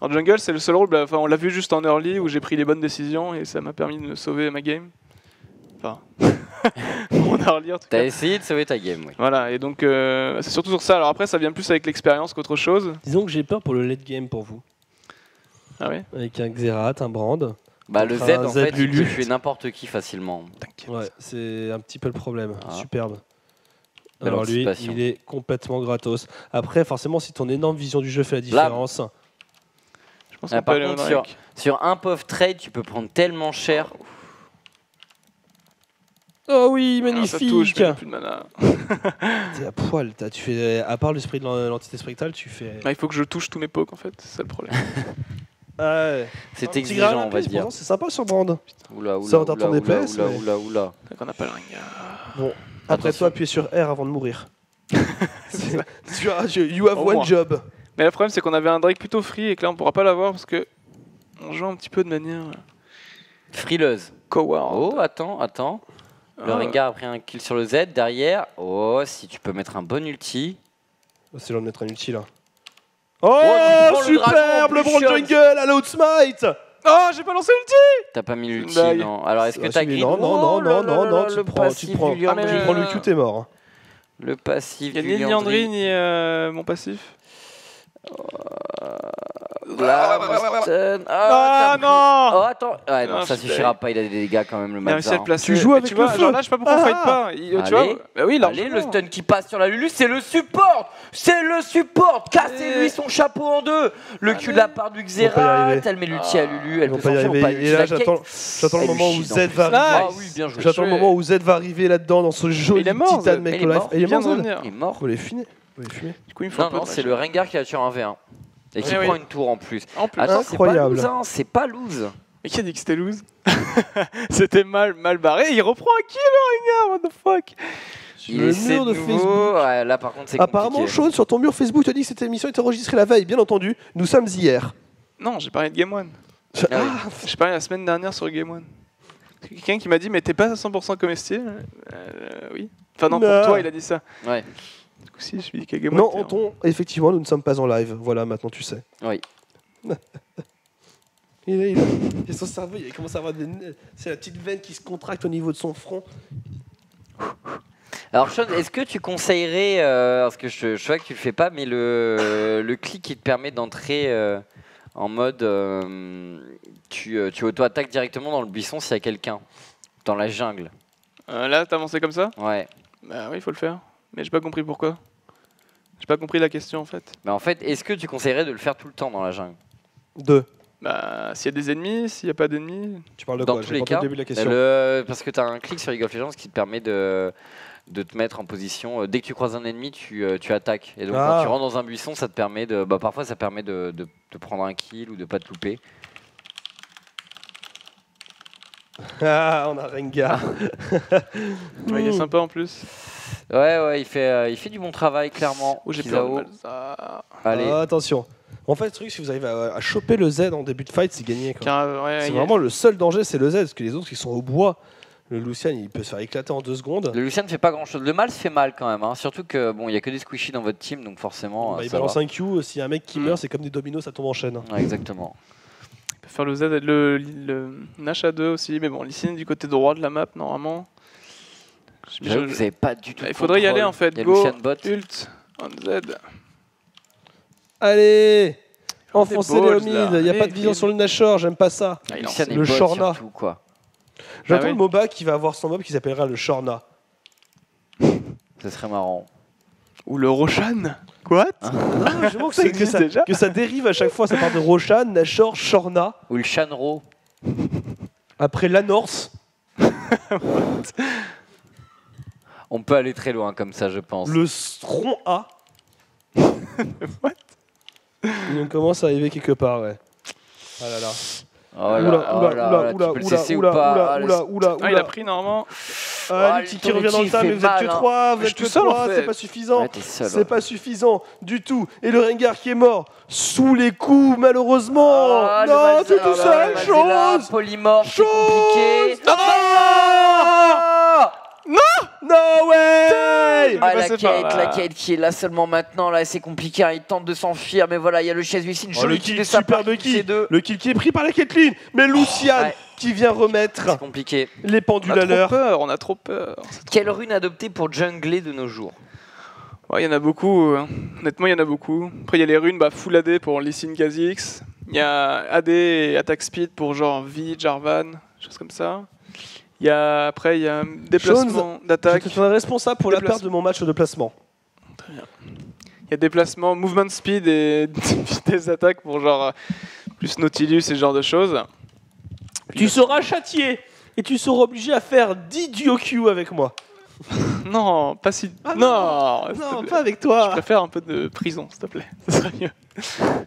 En jungle, c'est le seul rôle, enfin, on l'a vu juste en early, où j'ai pris les bonnes décisions et ça m'a permis de sauver ma game. Enfin, mon early en tout cas. T'as essayé de sauver ta game, oui. Voilà, et donc euh, c'est surtout sur ça. Alors après, ça vient plus avec l'expérience qu'autre chose. Disons que j'ai peur pour le late game pour vous. Ah oui? Avec un Xerath, un Brand. Bah le Z, en fait, tu fais n'importe qui facilement. T'inquiète. Ouais, c'est un petit peu le problème. Ah. Superbe. Alors lui, il est complètement gratos. Après, forcément, si ton énorme vision du jeu fait la différence... Là. Ah, par contre, sur, sur un pauvre trade, tu peux prendre tellement cher. Oh oui, magnifique. Alors, ça touche, mais plus de mana. T'es à poil, as, tu fais, à part le spray de l'entité spectrale, tu fais... Bah, il faut que je touche tous mes pokes, en fait, c'est ça le problème. Ah, ouais. C'est exigeant, on va dire. C'est sympa sur Brand. Oula, oula, ça, on t'entend des places. Oula, oula, oula. On n'a pas le ringard. Bon, après toi, appuyez sur R avant de mourir. Tu as, you have one job. Mais le problème, c'est qu'on avait un Drake plutôt free et que là, on pourra pas l'avoir parce que on joue un petit peu de manière frileuse. Coward. Oh, attends, attends. Le euh... Rengar a pris un kill sur le Z derrière. Oh, si tu peux mettre un bon ulti. Oh, c'est l'heure de mettre un ulti là. Oh, oh superbe le Bron jungle à l'outsmite. Oh, j'ai pas lancé l'ulti. T'as pas mis l'ulti, non. Alors, est-ce que t'as grid? Non, non, non, non, non, non. Tu prends, tu prends, tu prends le Q, t'es mort. Le passif. Il y a ni Liandry ni euh, mon passif. Là, oh, ah non! Oh, attends! Ouais, non, non ça suffira pas, il a des dégâts quand même le Malzahar. Tu joues avec tu vois, genre là, je sais pas pourquoi ah. on fight pas. Il, allez, tu vois, bah oui, allez, le stun qui passe sur la Lulu, c'est le support! C'est le support! Cassez-lui son chapeau en deux! Le allez. Cul de la part du Xerath, elle met l'ulti à Lulu, elle peut pas y arriver. Et là, j'attends le moment où Z va arriver. J'attends le moment où Z va arriver là-dedans dans ce joli titan de Make Life. Il est mort! Il est fini! Du coup, il faut non, non, c'est le Rengar qui a tué un V un. Et qui oui, prend oui. une tour en plus. En plus. Attends, c'est pas loose, hein, c'est pas loose. Mais qui a dit que c'était loose? C'était mal, mal barré. Il reprend un kill, le Rengar, what the fuck. Il le mur de, de Facebook. Ouais, là, par contre, c'est apparemment, Shaunz, sur ton mur Facebook, tu as dit que cette émission était enregistrée la veille. Bien entendu, nous sommes hier. Non, j'ai parlé de Game One. Ah, ah, oui. J'ai parlé la semaine dernière sur Game One. Quelqu'un qui m'a dit, mais t'es pas à cent pour cent comestible? euh, Oui. Enfin, non, bah. Pour toi, il a dit ça. Ouais. Du coup, si, je suis Kagamote, non, Anton, hein. Effectivement, nous ne sommes pas en live. Voilà, maintenant tu sais. Oui. il, est, il, est, il est son cerveau, il commence à avoir des. C'est la petite veine qui se contracte au niveau de son front. Alors, Shaunz, est-ce que tu conseillerais, euh, parce que je, je vois que tu le fais pas, mais le, euh, le clic qui te permet d'entrer euh, en mode. Euh, tu euh, tu auto-attaques directement dans le buisson s'il y a quelqu'un, dans la jungle. Euh, là, t'as avancé comme ça? Ouais. Bah oui, il faut le faire. Mais j'ai pas compris pourquoi. J'ai pas compris la question en fait. Bah en fait, est-ce que tu conseillerais de le faire tout le temps dans la jungle? Deux. Bah s'il y a des ennemis, s'il y a pas d'ennemis. Tu parles de dans quoi? J'ai pas entendu le début de la question. Le... Parce que tu as un clic sur League of Legends qui te permet de... de te mettre en position. Dès que tu croises un ennemi, tu, tu attaques. Et donc ah. quand tu rentres dans un buisson, ça te permet de. Bah parfois ça permet de, de... de prendre un kill ou de pas te louper. Ah, on a Rengar. Ouais, il est sympa en plus. Ouais, ouais, il fait, euh, il fait du bon travail, clairement. Oh, j'ai peur de ça. Allez. Ah, attention. En fait, le truc, si vous arrivez à, à choper le Z en début de fight, c'est gagné. C'est ouais, vraiment a... le seul danger, c'est le Z, parce que les autres, ils sont au bois. Le Lucian, il peut se faire éclater en deux secondes. Le Lucian ne fait pas grand-chose. Le Malz fait mal quand même. Hein. Surtout que bon, il n'y a que des squishy dans votre team, donc forcément. Bah, il balance va. un Q. S'il y a un mec qui meurt, c'est comme des dominos, ça tombe en chaîne. Ouais, exactement. Il peut faire le Z, le, le Nash à deux aussi. Mais bon, Lee Sin du côté droit de la map, normalement. Je... Vous n'avez pas du tout. Bah, il faudrait contrôle. y aller en fait. Go, bot. Ult, on Z. Allez, enfoncez les homides. Il n'y a pas de vision sur le Nashor, j'aime pas ça. Ah, Lucian le Shorna. Surtout, quoi. J'attends ah oui. le MOBA qui va avoir son mob qui s'appellera le Shorna. Ce serait marrant. Ou le Roshan. Quoi ah. ah, Je pense que, que, ça, déjà que ça dérive à chaque fois. Ça part de Roshan, Nashor, Shorna. Ou le Shanro. Après l'Anorce. On peut aller très loin comme ça, je pense. Le Stron A. What Et on commence à arriver quelque part, ouais. Ah là là. Oula, oula, oula, oula, oula, oula, oula. Il a pris normalement. Ah, Lutti qui revient dans le tas, mais vous êtes que trois, vous êtes que trois, c'est pas suffisant. C'est pas suffisant du tout. Et le Rengar qui est mort sous les coups, malheureusement. Non, c'est tout seul, chose. Polymorphe, c'est compliqué. Non, no way ah, la, quête, pas, la quête qui est là seulement maintenant, là c'est compliqué, hein, il tente de s'enfuir, mais voilà, il y a le chaise Lucine, oh, le kill de sa part, kill. Le kill qui est pris par la Caitlyn, mais Lucian oh, ouais. qui vient remettre compliqué. les pendules à l'heure. On a trop peur, on a trop peur. Quelle trop rune adopter pour jungler de nos jours? Il ouais, y en a beaucoup, hein. Honnêtement il y en a beaucoup. Après il y a les runes bah, full A D pour Lee Sin Kha'Zix, il y a A D et attack speed pour genre V, Jarvan, choses comme ça. Il y a, après, il y a déplacement d'attaque. Je te ferai responsable pour la perte de mon match de placement. Très bien. Il y a déplacement, movement speed et vitesse d'attaque pour genre plus Nautilus et ce genre de choses. Puis tu là, seras châtié et tu seras obligé à faire dix duo-Q avec moi. Non, pas si. Ah non, non, non pas avec toi. Je préfère un peu de prison, s'il te plaît. Ça serait mieux.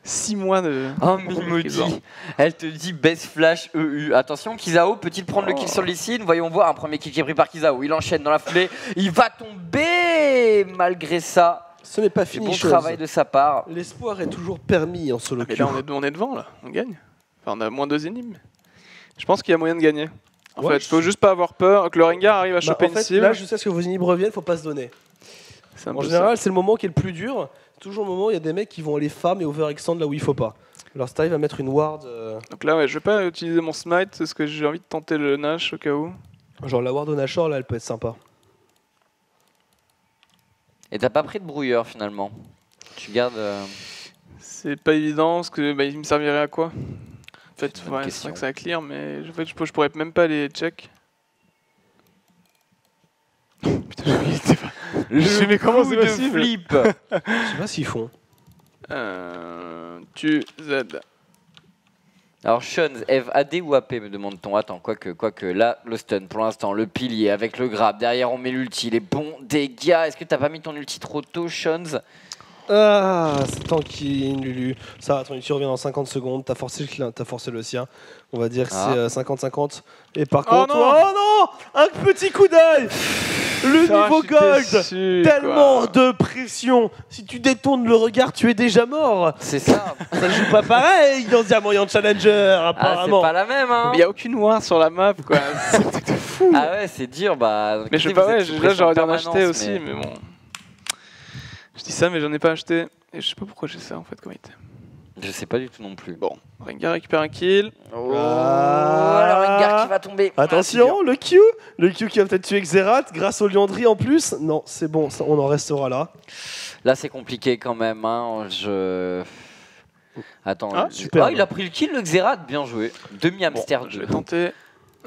Six mois de. Oh, maudit. Elle te dit baisse flash E U. Attention, Kizao peut-il prendre oh. le kill sur Lee Sin? Voyons voir un premier kill qui est pris par Kizao. Il enchaîne dans la foulée. Il va tomber malgré ça. Ce n'est pas fini. Bon chose. travail de sa part. L'espoir est toujours permis en solo. Ah, mais là, on est, on est devant, là. On gagne. Enfin, on a moins deux énigmes. Je pense qu'il y a moyen de gagner. En ouais, fait, faut juste pas avoir peur, que le Rengar arrive à bah choper en fait, une cible. Là, je sais ce que vos inhibs reviennent, faut pas se donner. En général, c'est le moment qui est le plus dur. Toujours le moment où il y a des mecs qui vont aller farm et overextend là où il faut pas. Alors, si t'arrives à mettre une ward. Euh... Donc là, ouais, je vais pas utiliser mon smite, parce que j'ai envie de tenter le Nash au cas où. Genre, la ward au Nashor, là, elle peut être sympa. Et t'as pas pris de brouilleur finalement? Tu gardes. Euh... C'est pas évident, parce que bah, il me servirait à quoi? En fait, ouais, c'est vrai que ça clear, mais en fait, je pourrais même pas les check. Putain, j'ai oublié, pas... je mais comment c'est possible? Flip. Je sais pas s'ils font. Euh, tu Z. Alors, Shaunz, Eve, A D ou A P me demande-t-on? Attends, quoique, quoique, là, le stun pour l'instant, le pilier avec le grab, derrière on met l'ulti, les bons dégâts. Est-ce que t'as pas mis ton ulti trop tôt, Shaunz? Ah, c'est tanky, Lulu. Ça, ton ulti revient dans cinquante secondes. T'as forcé, forcé le sien. On va dire que ah. c'est cinquante cinquante. Et par oh contre. Non oh non, un petit coup d'œil. Le ça niveau gold. Déçu, tellement quoi. de pression. Si tu détournes le regard, tu es déjà mort. C'est ça. Ça joue pas pareil dans Diamant Challenger, apparemment. Ah, c'est pas la même, hein. Il n'y a aucune noire sur la map, quoi. C'est fou. Ah ouais, c'est dur. Bah, mais je sais pas, ouais, là, j'aurais dû en acheter aussi, mais bon. Je dis ça, mais j'en ai pas acheté. Et je sais pas pourquoi j'ai ça en fait, comme il était. Je sais pas du tout non plus. Bon, Rengar récupère un kill. Oh, ah, le Rengar qui va tomber. Attention, ah, le Q. Le Q qui va peut-être tuer Xerath grâce au Liandry en plus. Non, c'est bon, ça, on en restera là. Là, c'est compliqué quand même. Hein. Je... Attends, ah, je... super, ah, il a pris le kill, le Xerath. Bien joué. Demi-hamster. Bon, je vais tenter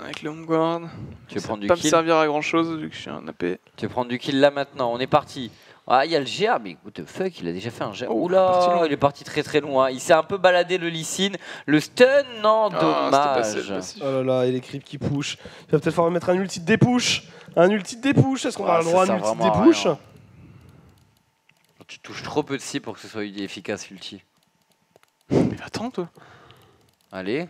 avec le home guard. Tu vas pas me servir à grand chose vu que je suis un A P. Tu vas prendre du kill là maintenant. On est parti. Ah, il y a le G A, mais what the fuck, il a déjà fait un G A. Oh, oula, il est parti très très loin. Il s'est un peu baladé le Lee Sin. Le stun, non, oh, dommage. Passé, oh là là, et les creeps qui push. Il va peut-être falloir mettre un ulti de dépouche. Un ulti de dépouche, est-ce qu'on va avoir le droit à un ulti de dépouche? Tu touches trop peu de cibles pour que ce soit efficace, l'ulti. Mais attends, toi. Allez.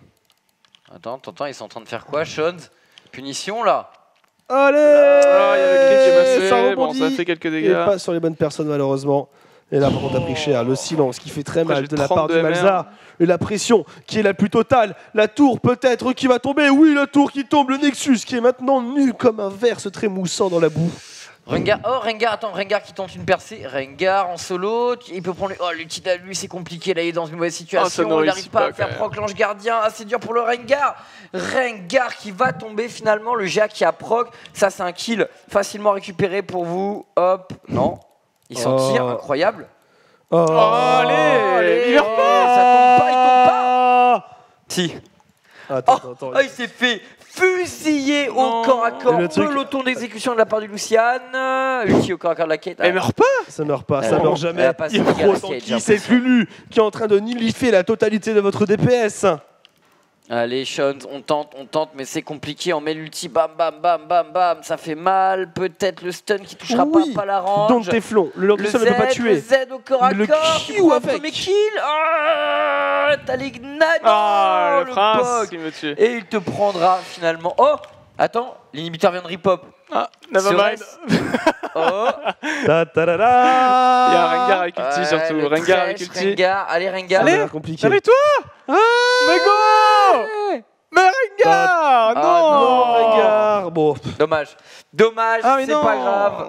Attends, t'entends, ils sont en train de faire quoi, Shaunz? Punition, là. Allez, oh, y a le crit qui est passé. Ça rebondit. Bon, ça fait quelques dégâts. Et pas sur les bonnes personnes malheureusement. Et là, on a pris cher. Le silence qui fait très Après, mal de la part de Malzahar. Et la pression qui est la plus totale. La tour peut-être qui va tomber. Oui, la tour qui tombe. Le Nexus qui est maintenant nu comme un verre se trémoussant dans la boue. Rengar, oh Rengar, attends, Rengar qui tente une percée. Rengar en solo, il peut prendre... Oh, l'ulti à lui, c'est compliqué, là, il est dans une mauvaise situation, oh, il n'arrive pas, pas à faire proc l'ange gardien, assez dur pour le Rengar. Rengar qui va tomber finalement, le Jax qui a proc, ça c'est un kill facilement récupéré pour vous, hop, non, il s'en oh. tire, incroyable. Oh, oh allez, il oh, ça tombe pas, il tombe pas. Si. Attends, oh, attends, oh, il s'est fait fusiller non. au corps à corps. Le peloton d'exécution de la part du Lucian. Ulti au corps à corps de la Kate. Elle meurt pas. Ça meurt pas, euh, ça non. meurt jamais. Il qui c'est Lulu qui est en train de nullifier la totalité de votre D P S. Allez, Shaunz, on tente, on tente, mais c'est compliqué. On met l'ulti, bam, bam, bam, bam, bam, ça fait mal. Peut-être le stun qui touchera oui. pas, pas la range. Donc Teflon, le, le Z ne peut pas tuer. Le Z au corps à corps, le Q avec. Premier kill. Oh, t'as les gnades. Ah, oh, le, le prince qui me tue. Et il te prendra finalement. Oh, attends, l'inhibiteur vient de rip-hop. Ah, nevermind. Oh. Ta ta da da. Il y a un Rengar avec ulti ouais, surtout. Le Rengar avec ulti. Rengar, allez Rengar. Allez, compliqué. Allez toi. Ah, mais go. Mais Rengar, ah, non. Ah, non Rengar. Bon. Dommage. Dommage. Ah, c'est pas grave.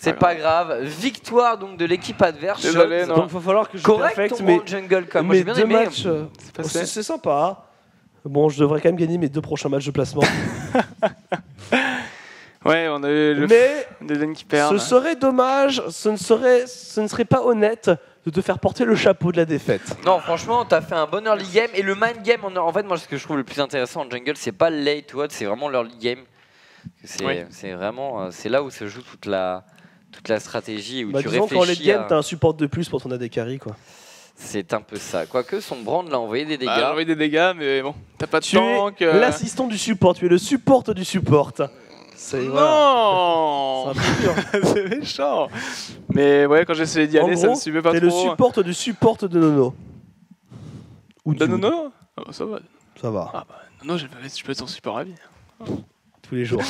C'est pas, pas grave. grave. Victoire donc de l'équipe adverse. Désolé, non. Donc il va falloir que je perfecte mais jungle comme moi j'ai bien aimé. C'est sympa. Hein. Bon, je devrais quand même gagner mes deux prochains matchs de placement. Ouais, on a eu le mais f... qui perd, ce hein. serait dommage, ce ne serait, ce ne serait pas honnête de te faire porter le chapeau de la défaite. Non, franchement, t'as fait un bon early game et le mind game, en, en fait, moi, ce que je trouve le plus intéressant en jungle, c'est pas le late ou autre, c'est vraiment l'early game. C'est oui. vraiment, c'est là où se joue toute la, toute la stratégie où bah, tu disons réfléchis. Quand late game, à... t'as un support de plus pour ton A D carry, quoi. C'est un peu ça. Quoique son brand l'a envoyé des dégâts. Bah, il a envoyé des dégâts, mais bon, t'as pas de tank. Euh... L'assistant du support, tu es le support du support. Non, c'est méchant. Mais ouais, quand j'essayais d'y aller, gros, ça me suivait pas trop. C'est le support du support de Nono. Ou de Nono oh, ça va. Ça va. Ah bah Nono, je peux être son support à vie. Oh. Tous les jours.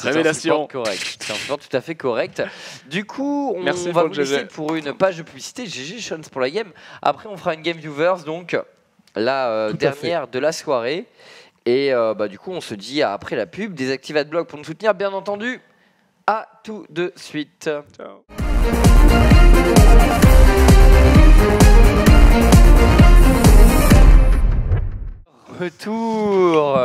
Révélation. C'est un support tout à fait correct. Du coup, on Merci va vous laisser pour une page de publicité. G G Shaunz pour la game. Après, on fera une game viewers, donc la euh, dernière de la soirée. Et euh, bah, du coup, on se dit à après la pub, désactive AdBlock pour nous soutenir, bien entendu. À tout de suite. Ciao. Retour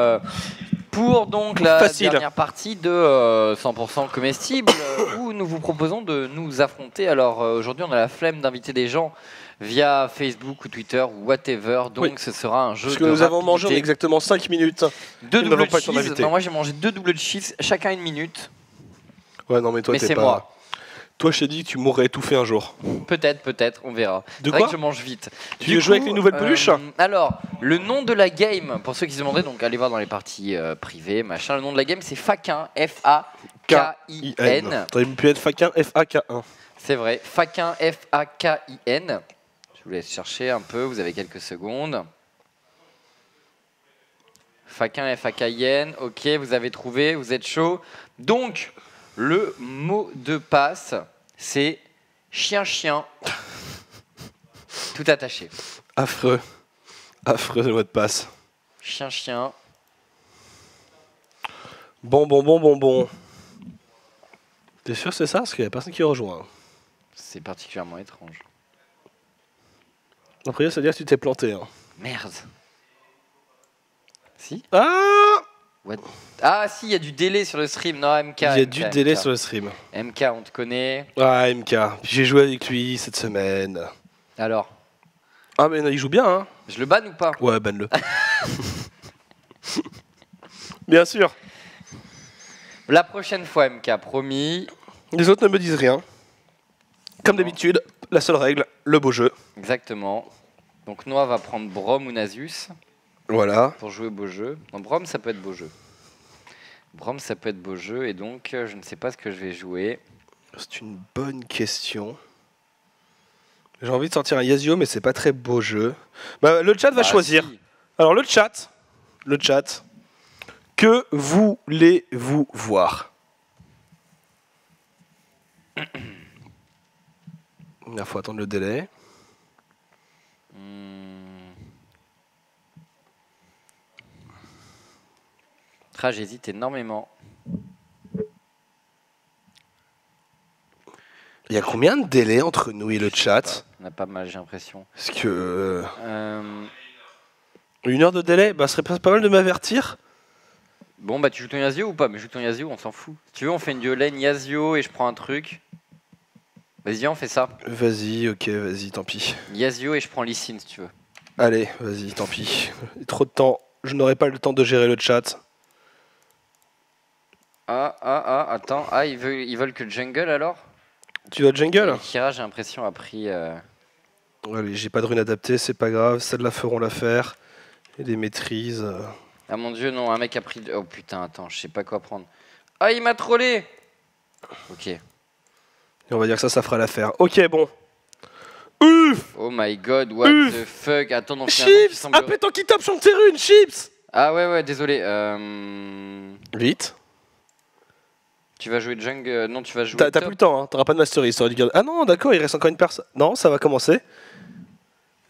pour donc la Facile. dernière partie de euh, cent pour cent comestible où nous vous proposons de nous affronter. Alors euh, aujourd'hui, on a la flemme d'inviter des gens via Facebook ou Twitter ou whatever, donc oui. ce sera un jeu Parce que de nous rapidité. avons mangé en exactement cinq minutes. Deux doubles de cheese, non, moi j'ai mangé deux doubles de cheese, chacun une minute. Ouais non mais toi t'es pas... Moi. Toi je t'ai dit que tu mourrais étouffé un jour. Peut-être, peut-être, on verra. De quoi que je mange vite. Tu veux jouer avec les nouvelles peluches euh, Alors, le nom de la game, pour ceux qui se demandaient, donc allez voir dans les parties euh, privées, machin, le nom de la game c'est Fakin, F A K I N. T'aurais pu être Fakin, F A K un. C'est vrai, Fakin, F A K I N. Je vous laisse chercher un peu, vous avez quelques secondes. Fakin, F A K I N, ok, vous avez trouvé, vous êtes chaud. Donc, le mot de passe, c'est chien-chien. Tout attaché. Affreux. Affreux le mot de passe. Chien-chien. Bon, bon, bon, bon, bon. T'es sûr que c'est ça? Parce qu'il n'y a personne qui rejoint. C'est particulièrement étrange. En priori, ça veut dire que tu t'es planté. Hein. Merde. Si Ah What Ah, si, il y a du délai sur le stream. Non, M K. Il y a M K, du M K. délai sur le stream. M K, on te connaît. Ah, M K. J'ai joué avec lui cette semaine. Alors Ah, mais il joue bien, hein. Je le banne ou pas? Ouais, banne-le. Bien sûr. La prochaine fois, M K, promis. Les autres ne me disent rien. Comme d'habitude, la seule règle, le beau jeu. Exactement. Donc Noah va prendre Brom ou Nasus. Voilà. Pour jouer beau jeu. Non, Brom, ça peut être beau jeu. Brom, ça peut être beau jeu. Et donc, je ne sais pas ce que je vais jouer. C'est une bonne question. J'ai envie de sortir un Yasuo, mais c'est pas très beau jeu. Bah, le chat va ah, choisir. Si. Alors, le chat, le chat, que voulez-vous voir? Il faut attendre le délai. Hum. Ah, j'hésite énormément. Il y a combien de délais entre nous et le chat? On a pas mal, j'ai l'impression. Parce que... Euh... Une heure de délai, bah, ce serait pas mal de m'avertir. Bon, bah tu joues ton Yasuo ou pas? Mais je joue ton Yasuo, on s'en fout. Si tu veux, on fait une duolane Yasuo et je prends un truc. Vas-y, on fait ça. Vas-y, ok, vas-y, tant pis. Yasuo et je prends Lee Sin, si tu veux. Allez, vas-y, tant pis. Trop de temps. Je n'aurai pas le temps de gérer le chat. Ah, ah, ah, attends. Ah, ils veulent, ils veulent que jungle, alors? Tu dois jungle? Kira, j'ai l'impression, a pris... Euh... Allez, j'ai pas de rune adaptée, c'est pas grave. Celles-là feront l'affaire. Et les maîtrises... Euh... Ah mon dieu, non, un mec a pris... De... Oh putain, attends, je sais pas quoi prendre. Ah, il m'a trollé! Ok. Et on va dire que ça, ça fera l'affaire. Ok, bon. Ouf! Oh my god, what Uf. the fuck? Attends, non, Chips! Semble... Ah pétant qui tape, chante une, Chips! Ah ouais, ouais, désolé. Euh... Vite. Tu vas jouer jungle? Non, tu vas jouer. T'as plus le temps, hein. T'auras pas de mastery. T'auras du... Ah non, d'accord, il reste encore une personne. Non, ça va commencer.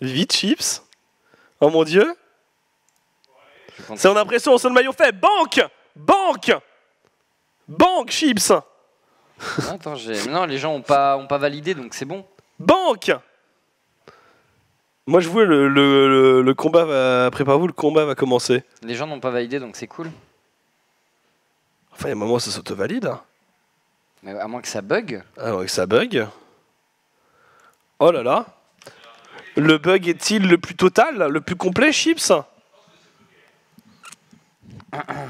Vite, Chips. Oh mon dieu. C'est en impression, on se le maillot fait. Banque, banque, banque, Chips. Attends, non, les gens ont pas, ont pas validé, donc c'est bon. Banque. Moi, je voulais le, le, le, le combat va. Préparez-vous, le combat va commencer. Les gens n'ont pas validé, donc c'est cool. Enfin, il y a un moment où ça s'auto-valide. À moins que ça bug. À moins que ça bug. Oh là là. Le bug est-il le plus total, le plus complet, Chips?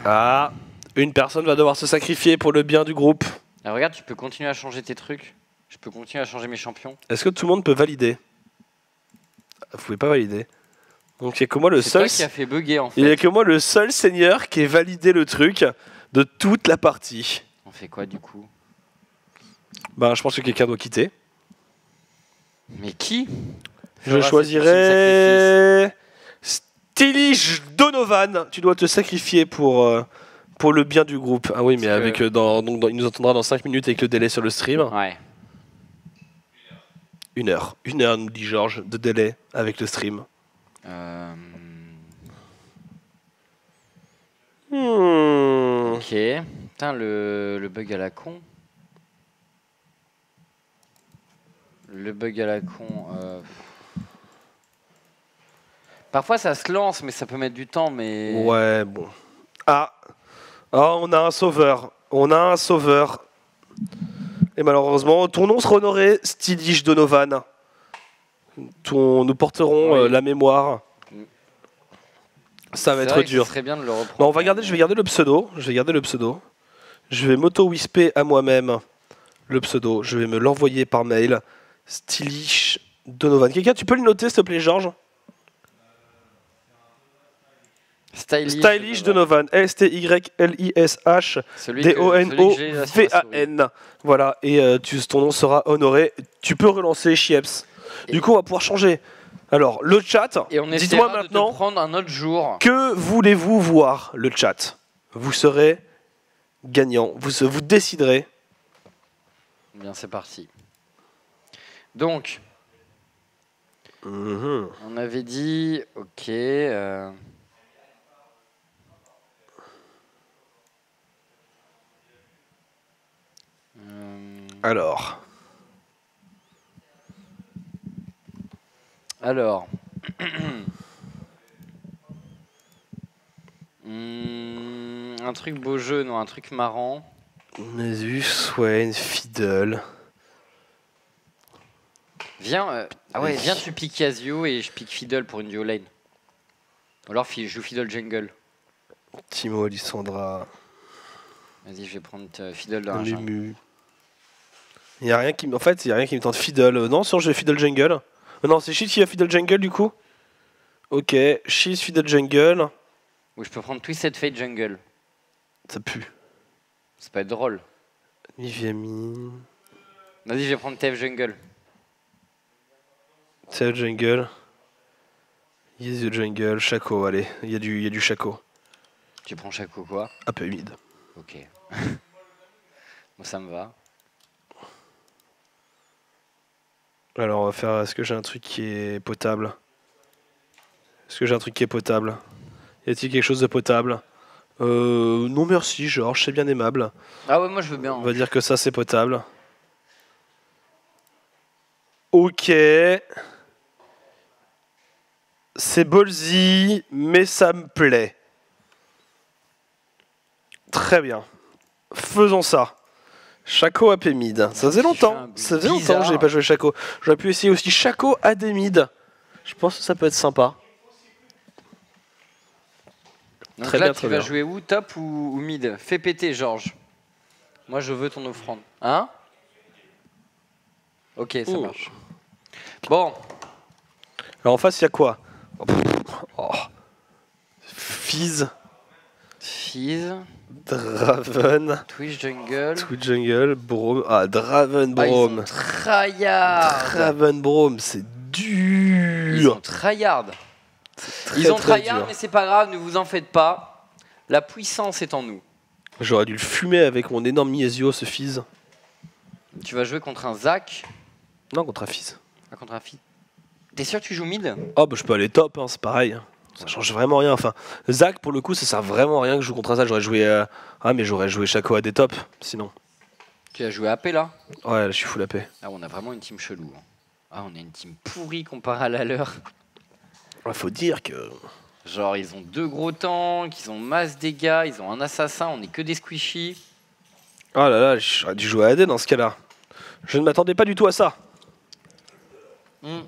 Ah, une personne va devoir se sacrifier pour le bien du groupe. Alors regarde, tu peux continuer à changer tes trucs. Je peux continuer à changer mes champions. Est-ce que tout le monde peut valider? Vous pouvez pas valider. Donc il n'y a que moi le seul. C'est toi qui a fait bugger, en fait. Il n'y a que moi le seul seigneur qui ait validé le truc. De toute la partie. On fait quoi du coup? Bah, je pense que quelqu'un doit quitter. Mais qui? Je choisirais... Stilish Donovan. Tu dois te sacrifier pour, euh, pour le bien du groupe. Ah oui, mais avec que... dans, donc, dans, il nous entendra dans cinq minutes avec le délai sur le stream. Ouais. Une heure. Une heure, nous dit Georges, de délai avec le stream. Euh... Hmm. Ok. Putain, le, le bug à la con. Le bug à la con. Euh... Parfois ça se lance, mais ça peut mettre du temps. Mais ouais, bon. Ah, ah, on a un sauveur. On a un sauveur. Et malheureusement, ton nom sera honoré, Stilish Donovan. Ton, nous porterons oui. euh, la mémoire. Ça va être dur. Ce serait bien de le reprendre. Non, on va garder, je vais garder le pseudo. Je vais garder le pseudo. Je vais m'auto-whisper à moi-même le pseudo. Je vais me l'envoyer par mail. Stilish Donovan. Quelqu'un, tu peux le noter, s'il te plaît, Georges? Stilish Donovan. S T Y L I S H D O N O V A N. Voilà. Et euh, tu, ton nom sera honoré. Tu peux relancer Chips. Du coup, on va pouvoir changer. Alors, le chat, dites-moi maintenant, prendre un autre jour. Que voulez-vous voir, le chat? Vous serez gagnant, vous, vous déciderez. Bien, c'est parti. Donc, mmh. on avait dit, ok... Euh... Alors... Alors, mmh, un truc beau jeu, non, un truc marrant. Nasus, Swain, Fiddle. Viens, euh, ah ouais, viens, tu piques Yasuo et je pique Fiddle pour une duo lane. Ou alors je joue Fiddle jungle. Timo, Lissandra. Vas-y, je vais prendre Fiddle dans un jeu. Il y a rien qui me, en fait, il y a rien qui me tente Fiddle. Non, sinon je vais Fiddle jungle. Non, c'est Chips qui a Fiddle jungle du coup. Ok, Chips Fiddle jungle. Ou je peux prendre Twisted Fate jungle. Ça pue. C'est pas drôle. Niviami. Vas-y, je vais prendre T F jungle. T F jungle. Yes the jungle. Shaco, allez. Il y a du, il y a du Shaco. Tu prends Shaco quoi? Un peu humide. Ok. Bon, ça me va. Alors on va faire, est-ce que j'ai un truc qui est potable? Est-ce que j'ai un truc qui est potable? Y a-t-il quelque chose de potable? Euh, non merci Georges, c'est bien aimable. Ah ouais, moi je veux bien. On va dire que ça c'est potable. Ok. C'est ballsy, mais ça me plaît. Très bien. Faisons ça. Shaco A P mid. Ça faisait longtemps. Ça faisait longtemps que je n'ai pas joué Shaco. J'aurais pu essayer aussi Shaco A D mid. Je pense que ça peut être sympa. Donc très là, bien, tu très vas bien. Jouer où? Top ou, ou mid? Fais péter, Georges. Moi, je veux ton offrande. Hein? Ok, ça Ouh. marche. Bon. Alors en face, il y a quoi? Oh. Fizz. Fizz. Draven. Twitch Jungle. Twitch Jungle. Brom. Ah, Draven Brom. Ah, tryhard. Draven Brom, c'est dur. Ils sont tryhard. Très, ils ont tryhard, mais c'est pas grave, ne vous en faites pas. La puissance est en nous. J'aurais dû le fumer avec mon énorme Yasuo, ce Fizz. Tu vas jouer contre un Zac? Non, contre un Fizz. Ah, contre un Fizz. T'es sûr que tu joues mid? Oh, bah je peux aller top, hein, c'est pareil. Ça change vraiment rien. Enfin, Zac, pour le coup, ça sert vraiment à rien que je joue contre un Zac. J'aurais joué. Euh... Ah, mais j'aurais joué Shaco à des tops, sinon. Tu as joué A P là? Ouais, là, je suis full A P. Ah, on a vraiment une team chelou. Ah, on est une team pourrie comparée à la leur. Il faut dire que... Genre, ils ont deux gros tanks, ils ont masse dégâts, ils ont un assassin, on n'est que des squishy. Oh là là, j'aurais dû jouer à A D dans ce cas-là. Je ne m'attendais pas du tout à ça. Mm.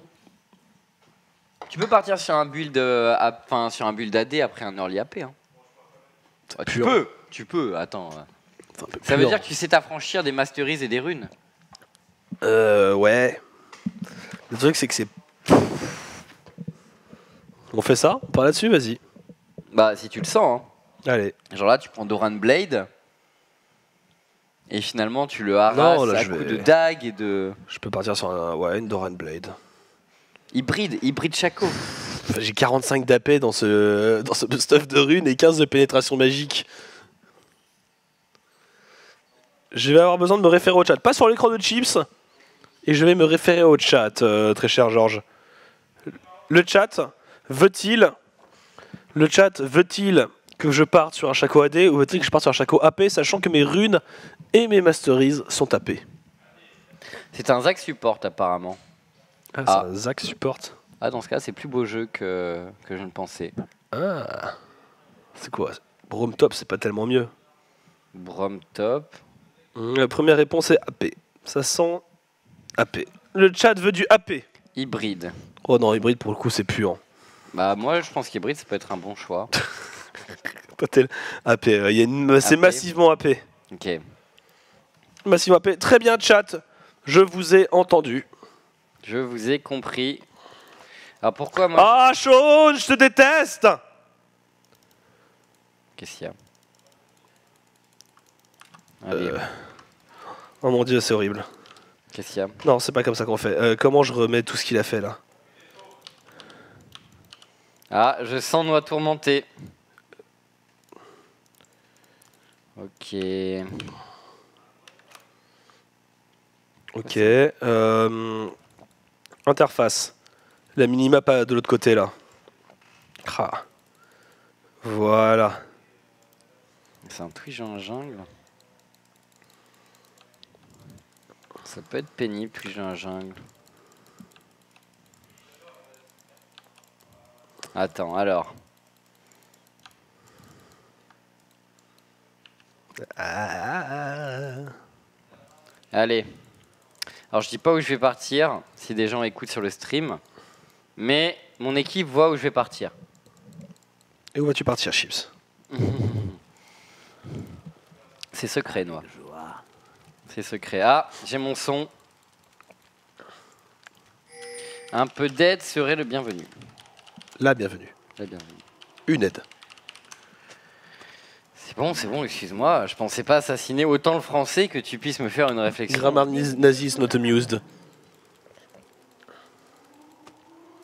Tu peux partir sur un build, euh, à, enfin, sur un build A D après un early A P. Hein. Ah, tu peux, tu peux, attends. Ça veut dire que tu sais t'affranchir des masteries et des runes? Euh, ouais. Le truc, c'est que c'est... On fait ça? On parle là-dessus? Vas-y. Bah, si tu le sens. Hein. Allez. Genre là, tu prends Doran Blade. Et finalement, tu le harasses non, là, à coups vais... de dague et de... Je peux partir sur un, ouais, une Doran Blade. Hybride, hybride Shaco. Enfin, j'ai quarante-cinq d'A P dans ce, dans ce stuff de runes et quinze de pénétration magique. Je vais avoir besoin de me référer au chat. Pas sur l'écran de Chips. Et je vais me référer au chat, euh, très cher Georges. Le chat... Veut-il, le chat veut-il que je parte sur un Shaco A D ou veut-il que je parte sur un Shaco A P, sachant que mes runes et mes masteries sont A P? C'est un Zac support apparemment. Ah, ah. c'est un Zac support. Ah, dans ce cas, c'est plus beau jeu que, que je ne pensais. Ah, c'est quoi? Brom top, c'est pas tellement mieux. Brom top. La première réponse est A P. Ça sent A P. Le chat veut du A P. Hybride. Oh non, hybride pour le coup, c'est puant. Bah moi je pense qu'hybride ça peut être un bon choix. A P, c'est massivement A P. Ok. Massivement A P. Très bien chat, je vous ai entendu. Je vous ai compris. Alors pourquoi moi... Ah Shaunz, je te déteste. Qu'est-ce qu'il y a? Allez. Euh... Oh mon dieu, c'est horrible. Qu'est-ce qu'il y a? Non, c'est pas comme ça qu'on fait. Euh, comment je remets tout ce qu'il a fait là? Ah, je sens noix tourmentée. Ok. Ok. Euh, interface. La minimap de l'autre côté, là. Ah. Voilà. C'est un Twitch en jungle. Ça peut être pénible, Twitch en jungle. Attends, alors. Ah. Allez. Alors, je dis pas où je vais partir, si des gens écoutent sur le stream, mais mon équipe voit où je vais partir. Et où vas-tu partir, Chips? C'est secret, Noah. C'est secret. Ah, j'ai mon son. Un peu d'aide serait le bienvenu. La bienvenue. La bienvenue. Une aide. C'est bon, c'est bon, excuse-moi. Je pensais pas assassiner autant le français que tu puisses me faire une réflexion. Grammar nazi is not amused.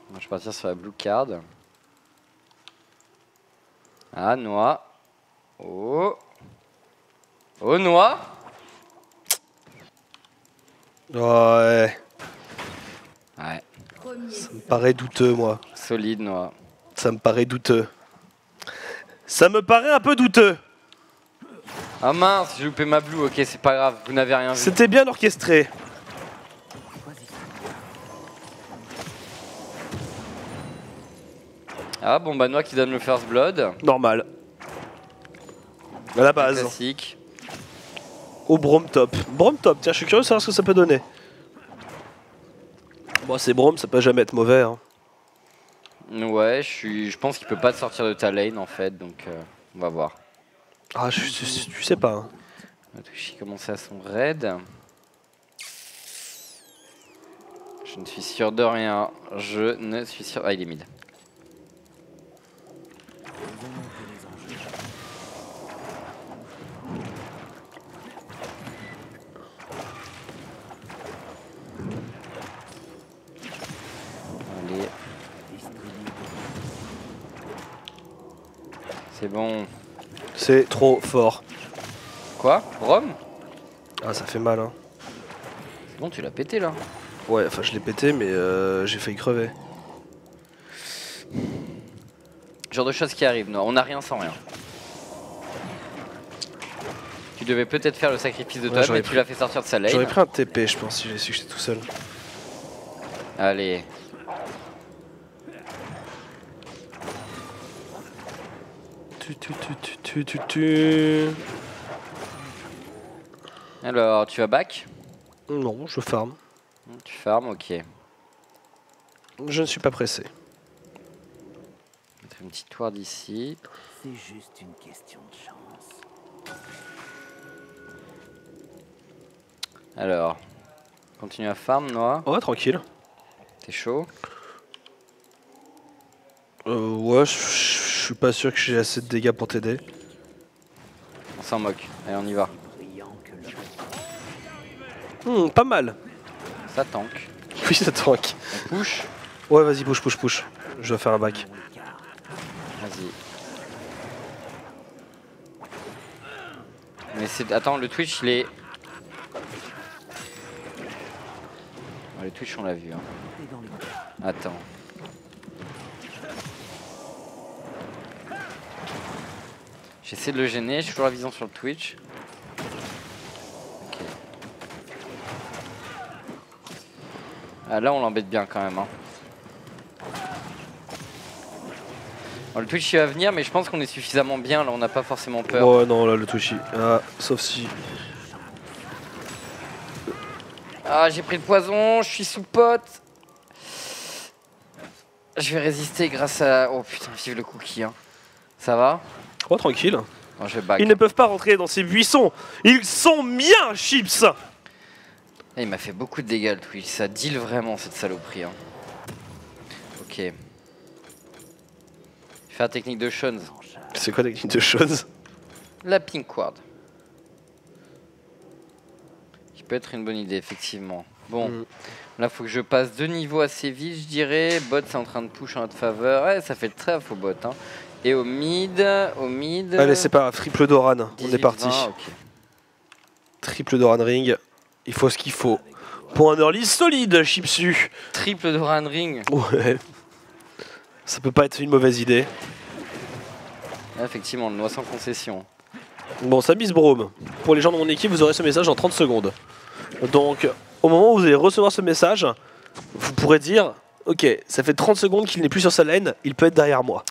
Moi, je vais partir sur la blue card. Ah, noix. Oh. Oh, noix. Ouais. Ça me paraît douteux, moi. Solide, moi. Ça me paraît douteux. Ça me paraît un peu douteux. Ah mince, j'ai loupé ma blue, ok, c'est pas grave, vous n'avez rien vu. C'était bien orchestré. Ah bon, bah Noah qui donne le first blood. Normal. À la base. Classique. Au Brom top. Brom top, tiens, je suis curieux de savoir ce que ça peut donner. Bon, c'est Brom, ça peut jamais être mauvais. Hein. Ouais, je, suis... je pense qu'il peut pas te sortir de ta lane en fait, donc euh, on va voir. Ah, je, je, je, tu sais pas. Hein. Matushi commence à son raid. Je ne suis sûr de rien. Je ne suis sûr. Ah, il est mid. C'est bon. C'est trop fort. Quoi? Brom? Ah, ça fait mal, hein. C'est bon, tu l'as pété, là. Ouais, enfin, je l'ai pété, mais euh, j'ai failli crever. Genre de choses qui arrivent, non. On n'a rien sans rien. Tu devais peut-être faire le sacrifice de ouais, toi, mais pris... tu l'as fait sortir de sa lane. J'aurais pris un T P, je pense, si j'ai su que j'étais tout seul. Allez. Tu, tu, tu, tu, tu, tu. Alors, tu vas back? Non, je farm. Tu farm, ok. Je ne suis pas pressé. Mettre une petite ward ici. C'est juste une question de chance. Alors, continue à farm, Noah. Ouais, tranquille. T'es chaud? Euh, ouais, je. Je suis pas sûr que j'ai assez de dégâts pour t'aider. On s'en moque. Allez, on y va. Hmm, pas mal. Ça tank. Oui, ça tank. On push. Ouais, vas-y, push, push, push. Je dois faire un back. Vas-y. Mais c'est... Attends, le Twitch, il est... Oh, le Twitch, on l'a vu. Hein. Attends. J'essaie de le gêner, j'ai toujours la vision sur le Twitch. Okay. Ah là on l'embête bien quand même. Hein. Alors, le Twitch il va venir mais je pense qu'on est suffisamment bien, là on n'a pas forcément peur. Oh non là le Twitch il... Ah, sauf si... Ah j'ai pris le poison, je suis sous pote. Je vais résister grâce à... Oh putain vive le cookie hein. Ça va ? Oh, tranquille. Non, je ils ne peuvent pas rentrer dans ces buissons. Ils sont miens, Chips. Et il m'a fait beaucoup de dégâts, le Twitch. Ça deal vraiment, cette saloperie. Hein. Ok. Je vais faire la technique de Shaunz. C'est quoi la technique de Shaunz? La pink ward. Qui peut être une bonne idée, effectivement. Bon, mm. Là, faut que je passe deux niveaux assez vite, je dirais. Bot, c'est en train de push en notre faveur. Ouais, ça fait le trèfle au bot, hein. Et au mid, au mid... Allez, c'est pas grave, triple Doran, on est parti. vingt, okay. Triple Doran Ring, il faut ce qu'il faut. Pour un early solide, Chipsu. Triple Doran Ring. Ouais. Ça peut pas être une mauvaise idée. Ah, effectivement, le noix sans concession. Bon, ça mise Brome. Pour les gens de mon équipe, vous aurez ce message en trente secondes. Donc, au moment où vous allez recevoir ce message, vous pourrez dire... Ok, ça fait trente secondes qu'il n'est plus sur sa lane, il peut être derrière moi.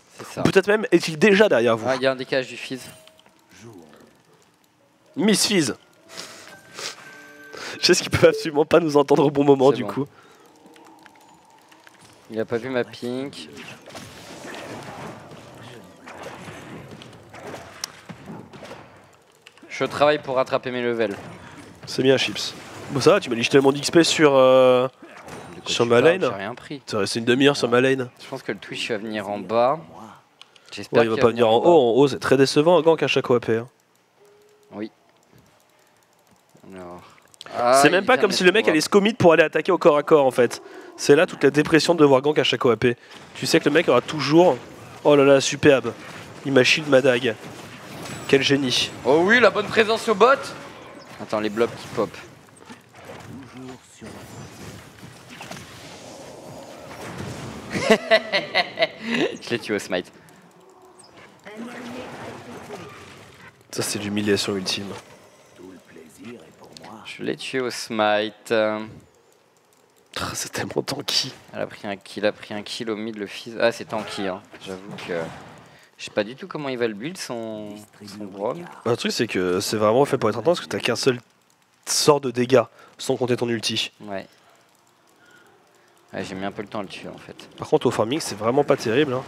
Peut-être même est-il déjà derrière vous. Ah, il y a un décalage du Fizz. Miss Fizz. Je sais ce qu'il peut absolument pas nous entendre au bon moment du bon. coup. Il a pas vu ma pink. Je travaille pour rattraper mes levels. C'est bien, Chips. Bon, ça va, tu m'as dit que j'étais mon X P sur... Euh... Sur ma lane, c'est resté une demi-heure sur ma lane. Je pense que le Twitch va venir en bas. J'espère ouais, il va pas venir en haut. En haut, c'est très décevant. Un gank à chaque O A P. Hein. Oui. Alors... Ah, c'est même pas comme si le mec allait se commit pour aller attaquer au corps à corps en fait. C'est là toute la dépression de devoir gank à chaque O A P. Tu sais que le mec aura toujours. Oh là là, superbe. Il m'a shield ma dague. Quel génie. Oh oui, la bonne présence au bot. Attends, les blobs qui pop. Je l'ai tué au smite. Ça c'est l'humiliation ultime. Je l'ai tué au smite. C'est tellement tanky. Elle a pris un kill, elle a pris un kill au mid, le Fizz. Ah c'est tanky hein, j'avoue que... Je sais pas du tout comment il va le build son, son Brom. Bah, le truc c'est que c'est vraiment fait pour être intense parce que t'as qu'un seul sort de dégâts sans compter ton ulti. Ouais. Ouais, j'ai mis un peu le temps à le tuer en fait. Par contre au farming c'est vraiment pas terrible. Hein.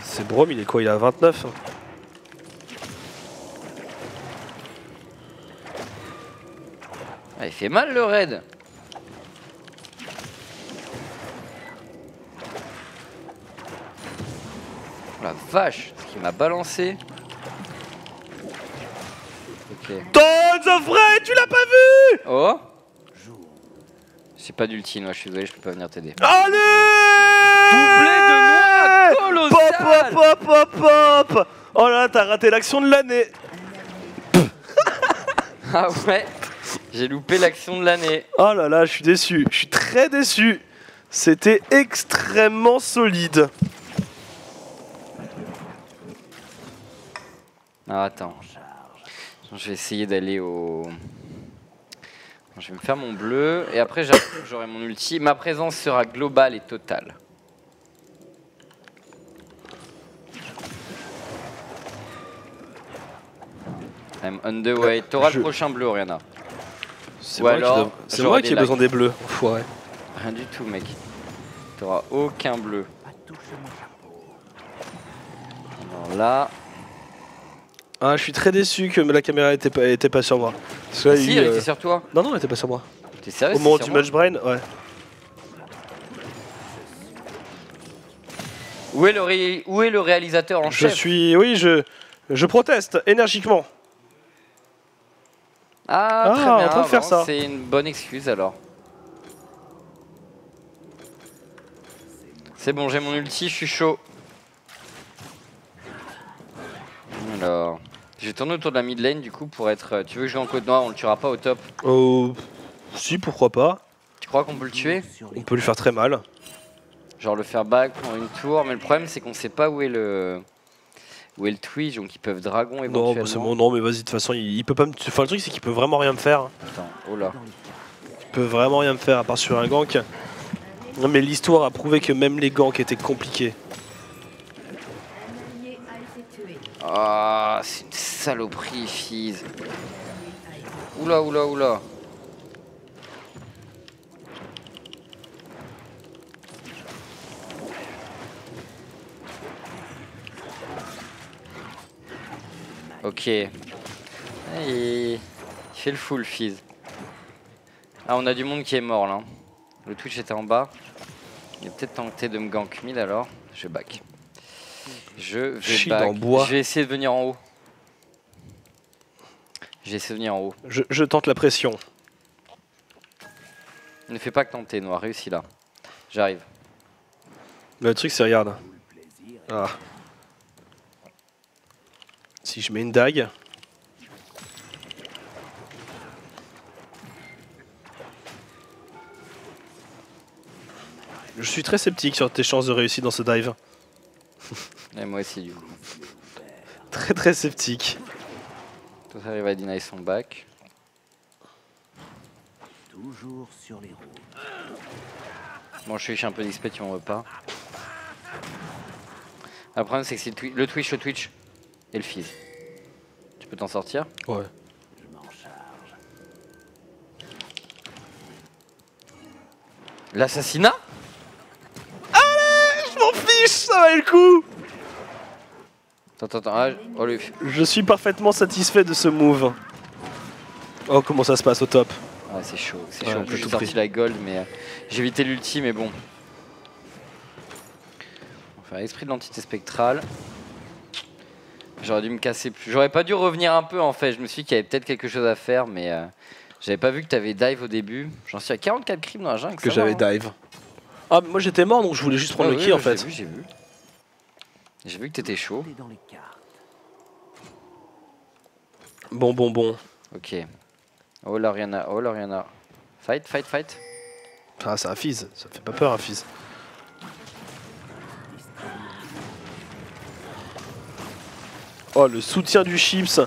C'est Brom, il est quoi? Il a vingt-neuf hein. Ah, il fait mal le raid. Oh la vache, ce qu'il m'a balancé. Ok. Tons of Ray, tu l'as pas vu? Oh. J'ai pas d'ulti, moi je suis désolé, je peux pas venir t'aider. Allez. Doublé de moi, colossal. Pop, pop, pop, pop. Oh là là, t'as raté l'action de l'année. Ah ouais. J'ai loupé l'action de l'année. Oh là là, je suis déçu. Je suis très déçu. C'était extrêmement solide. Ah, attends, je vais essayer d'aller au... Je vais me faire mon bleu et après j'aurai mon ulti. Ma présence sera globale et totale. I'm on the way. T'auras je... le prochain bleu, Oriana. C'est moi, alors, qui, moi qui ai besoin des bleus, enfoiré. Rien du tout, mec. T'auras aucun bleu. Alors là... Ah, je suis très déçu que la caméra était pas, était pas sur moi. Là, ah il, si, elle euh... était sur toi. Non, non, elle était pas sur moi. T'es sérieux? Au moment du match brain, ouais. Où est le, ré... Où est le réalisateur en je chef? Je suis... Oui, je... je proteste énergiquement. Ah, très ah, bien, on peut bon, faire ça. C'est une bonne excuse alors. C'est bon, j'ai mon ulti, je suis chaud. Alors... J'ai tourné autour de la mid lane du coup pour être... Tu veux que je joue en côte noire? On le tuera pas au top? Oh... Si, pourquoi pas. Tu crois qu'on peut le tuer? On peut lui faire très mal. Genre le faire back, prendre une tour, mais le problème c'est qu'on sait pas où est le... Où est le Twitch, donc ils peuvent dragon éventuellement. Non, bah c'est bon, non mais vas-y, de toute façon, il, il peut pas me... Enfin le truc c'est qu'il peut vraiment rien me faire. Attends, oh là. Il peut vraiment rien me faire à part sur un gank. Non mais l'histoire a prouvé que même les ganks étaient compliqués. Ah, c'est une saloperie, Fizz. Oula, oula, oula. Ok. Il fait le full, Fizz. Ah, on a du monde qui est mort, là. Le Twitch était en bas. Il a peut-être tenté de me gank mille, alors. Je back. Je vais, back. Bois. Je vais essayer de venir en haut. J'ai essayé de venir en haut. Je, je tente la pression. Ne fais pas que tenter, Noir. Réussis là. J'arrive. Le truc, c'est regarde. Ah. Si je mets une dague. Je suis très sceptique sur tes chances de réussir dans ce dive. Et moi aussi du coup. Très très sceptique. Tout arrive à deny son back. Toujours sur les roues. Bon, je suis un peu d'X P, tu m'en veux pas. Le problème c'est que c'est le, le Twitch, le Twitch et le Fizz. Tu peux t'en sortir? Ouais. Je m'en charge. L'assassinat? Allez, je m'en fiche, ça valait le coup. Attends, attends, ah, oh, lui. Je suis parfaitement satisfait de ce move. Oh, comment ça se passe au top? Ah, c'est chaud, c'est ouais, chaud. Je suis sorti la gold, mais euh, j'ai évité l'ulti, mais bon. On va faire l'esprit de l'entité spectrale. J'aurais dû me casser plus. J'aurais pas dû revenir un peu en fait. Je me suis dit qu'il y avait peut-être quelque chose à faire, mais euh, j'avais pas vu que t'avais dive au début. J'en suis à quarante-quatre crimes dans la jungle. Que j'avais dive. Hein. Ah, mais moi j'étais mort donc je voulais juste prendre ah, le oui, kill en fait. J'ai vu, j'ai vu. J'ai vu que t'étais chaud. Bon, bon, bon. Ok. Oh là, Rihanna. Oh là, Rihanna. Fight, fight, fight. Ah, c'est un Fizz. Ça fait pas peur, un Fizz. Oh, le soutien du Chips,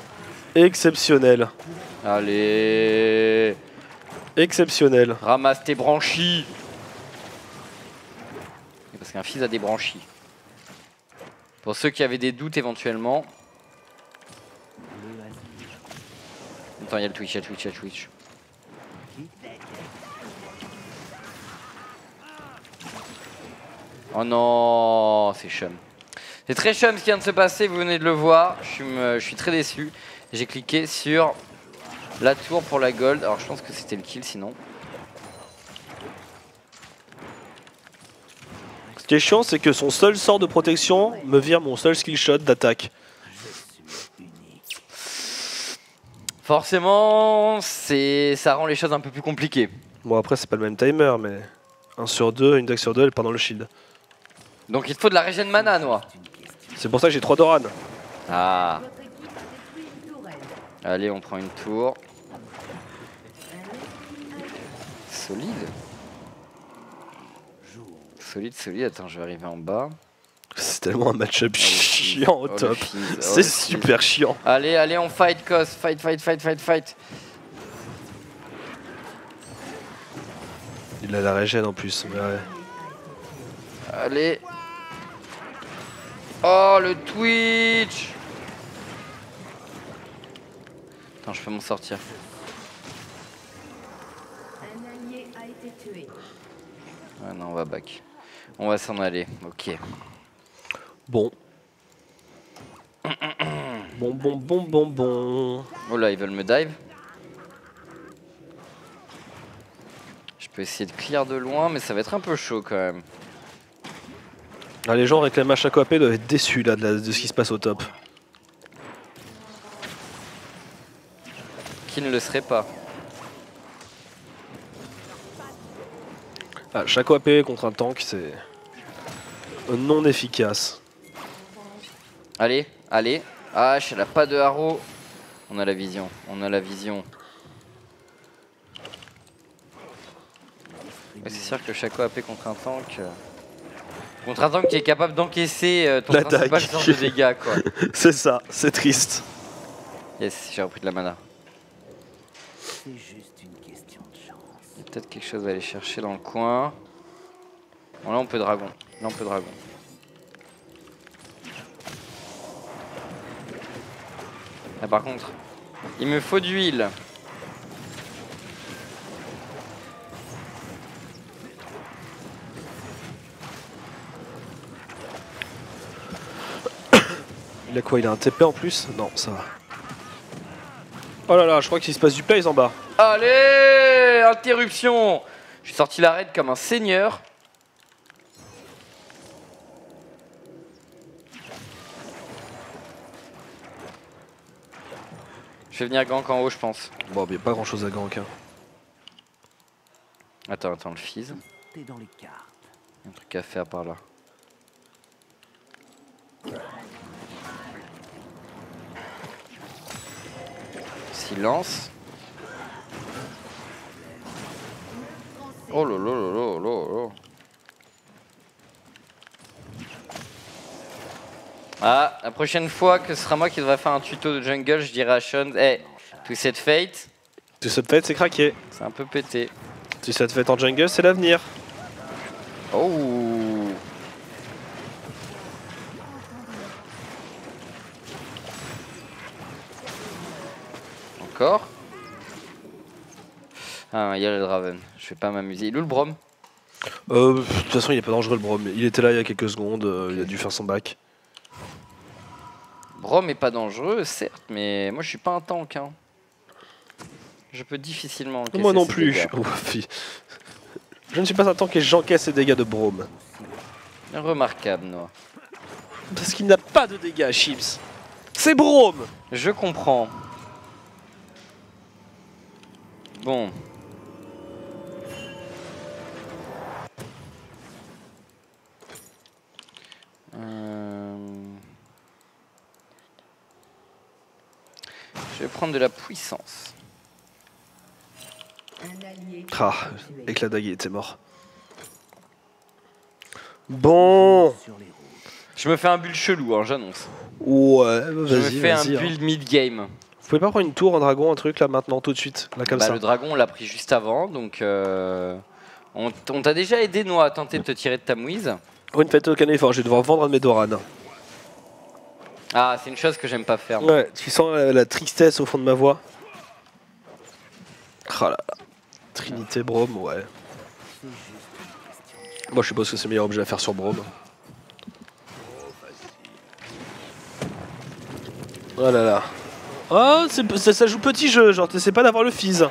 exceptionnel. Allez. Exceptionnel. Ramasse tes branchies. Parce qu'un Fizz a des branchies. Pour ceux qui avaient des doutes éventuellement. Attends, il y a le Twitch, il y a le Twitch, il y a le Twitch. Oh non, c'est chum. C'est très chum ce qui vient de se passer, vous venez de le voir. Je suis, me, je suis très déçu. J'ai cliqué sur la tour pour la gold. Alors je pense que c'était le kill sinon. Ce qui est chiant, c'est que son seul sort de protection me vire mon seul skill shot d'attaque. Forcément, ça rend les choses un peu plus compliquées. Bon, après, c'est pas le même timer, mais un sur deux, une deck sur deux, elle part dans le shield. Donc il te faut de la régène mana, noir. C'est pour ça que j'ai trois Doran. Ah. Allez, on prend une tour. Solide. Solide, solide. Attends, je vais arriver en bas. C'est tellement un match-up chiant au top. C'est super chiant. Allez, allez, on fight, Cos. Fight, fight, fight, fight, fight. Il a la régène en plus, mais ouais. Allez. Oh, le Twitch. Attends, je peux m'en sortir. Un allié a été tué. Ah non, on va back. On va s'en aller, ok. Bon. Bon, bon, bon, bon, bon. Oh là, ils veulent me dive. Je peux essayer de clear de loin, mais ça va être un peu chaud quand même. Ah, les gens réclament à chaque A P, doivent être déçus là, de, la, de ce qui se passe au top. Qui ne le serait pas. Ah, chaque A P contre un tank, c'est non efficace. Allez, allez. Ah, elle n'a pas de haro. On a la vision, on a la vision. Ouais, c'est sûr que chaque A P contre un tank... Euh... Contre un tank qui est capable d'encaisser euh, ton principal sort de dégâts, quoi. C'est ça, c'est triste. Yes, j'ai repris de la mana. C'est juste une question de chance. Il y a peut-être quelque chose à aller chercher dans le coin. Bon, là on peut dragon. Là on peut dragon. Là par contre, il me faut du heal. Il a quoi? Il a un T P en plus? Non, ça va. Oh là là, je crois qu'il se passe du plays en bas. Allez, interruption. Je suis sorti la raid comme un seigneur. Je vais venir gank en haut, je pense. Bon, mais pas grand chose à gank. Hein. Attends, attends, le Fizz. Il y a un truc à faire par là. Silence. Oh là là là là là. Ah, la prochaine fois que ce sera moi qui devrais faire un tuto de jungle, je dirai à Shaunz, hey, Twisted Fate. Twisted Fate, c'est craqué. C'est un peu pété. Twisted Fate en jungle, c'est l'avenir. Oh. Ah, il y a le Draven. Je vais pas m'amuser. Il est où le Brom? Euh, de toute façon, il est pas dangereux le Brom. Il était là il y a quelques secondes. Okay. Il a dû faire son bac. Brom est pas dangereux, certes, mais moi je suis pas un tank. Hein. Je peux difficilement. Moi non plus. Je ne suis pas un tank et j'encaisse les dégâts de Brom. Remarquable, Noah. Parce qu'il n'a pas de dégâts, Chips. C'est Brom. Je comprends. Bon. Euh... Je vais prendre de la puissance. Ah, avec la dague, il était mort. Bon. Je me fais un build chelou, hein, j'annonce. Ouais, je me fais un build hein. mid-game. Vous pouvez pas prendre une tour, un dragon, un truc là maintenant, tout de suite là, comme bah, ça. Le dragon, on l'a pris juste avant, donc euh, on t'a déjà aidé, nous, à tenter de te tirer de ta mouise. Oh, une fête au canet fort, je vais devoir vendre un de mes doranes. Ah, c'est une chose que j'aime pas faire. Ouais, tu sens la, la tristesse au fond de ma voix. Ah là là. Trinité Brom, ouais. Moi je suppose que c'est le meilleur objet à faire sur Brom. Oh là là. Oh, ça, ça joue petit jeu, genre t'essaies pas d'avoir le Fizz.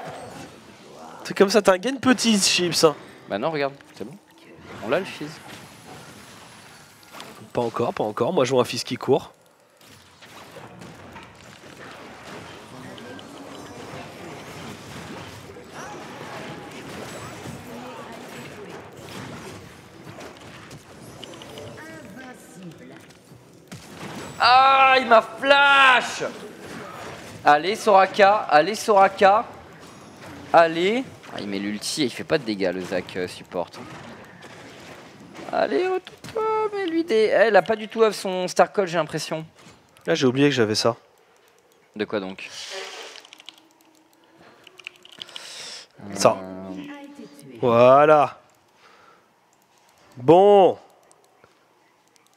C'est comme ça, t'as un gain petit, Chips. Bah non, regarde, c'est bon. On l'a le Fizz. Pas encore, pas encore. Moi je vois un Fizz qui court. Ah, il m'a flash. Allez Soraka, allez Soraka. Allez. Ah, il met l'ulti et il fait pas de dégâts le Zac euh, support. Allez, oh, tout, oh, mais lui des... Elle a pas du tout off son Star Call, j'ai l'impression. Là, j'ai oublié que j'avais ça. De quoi donc? Ça. Euh... Voilà. Bon.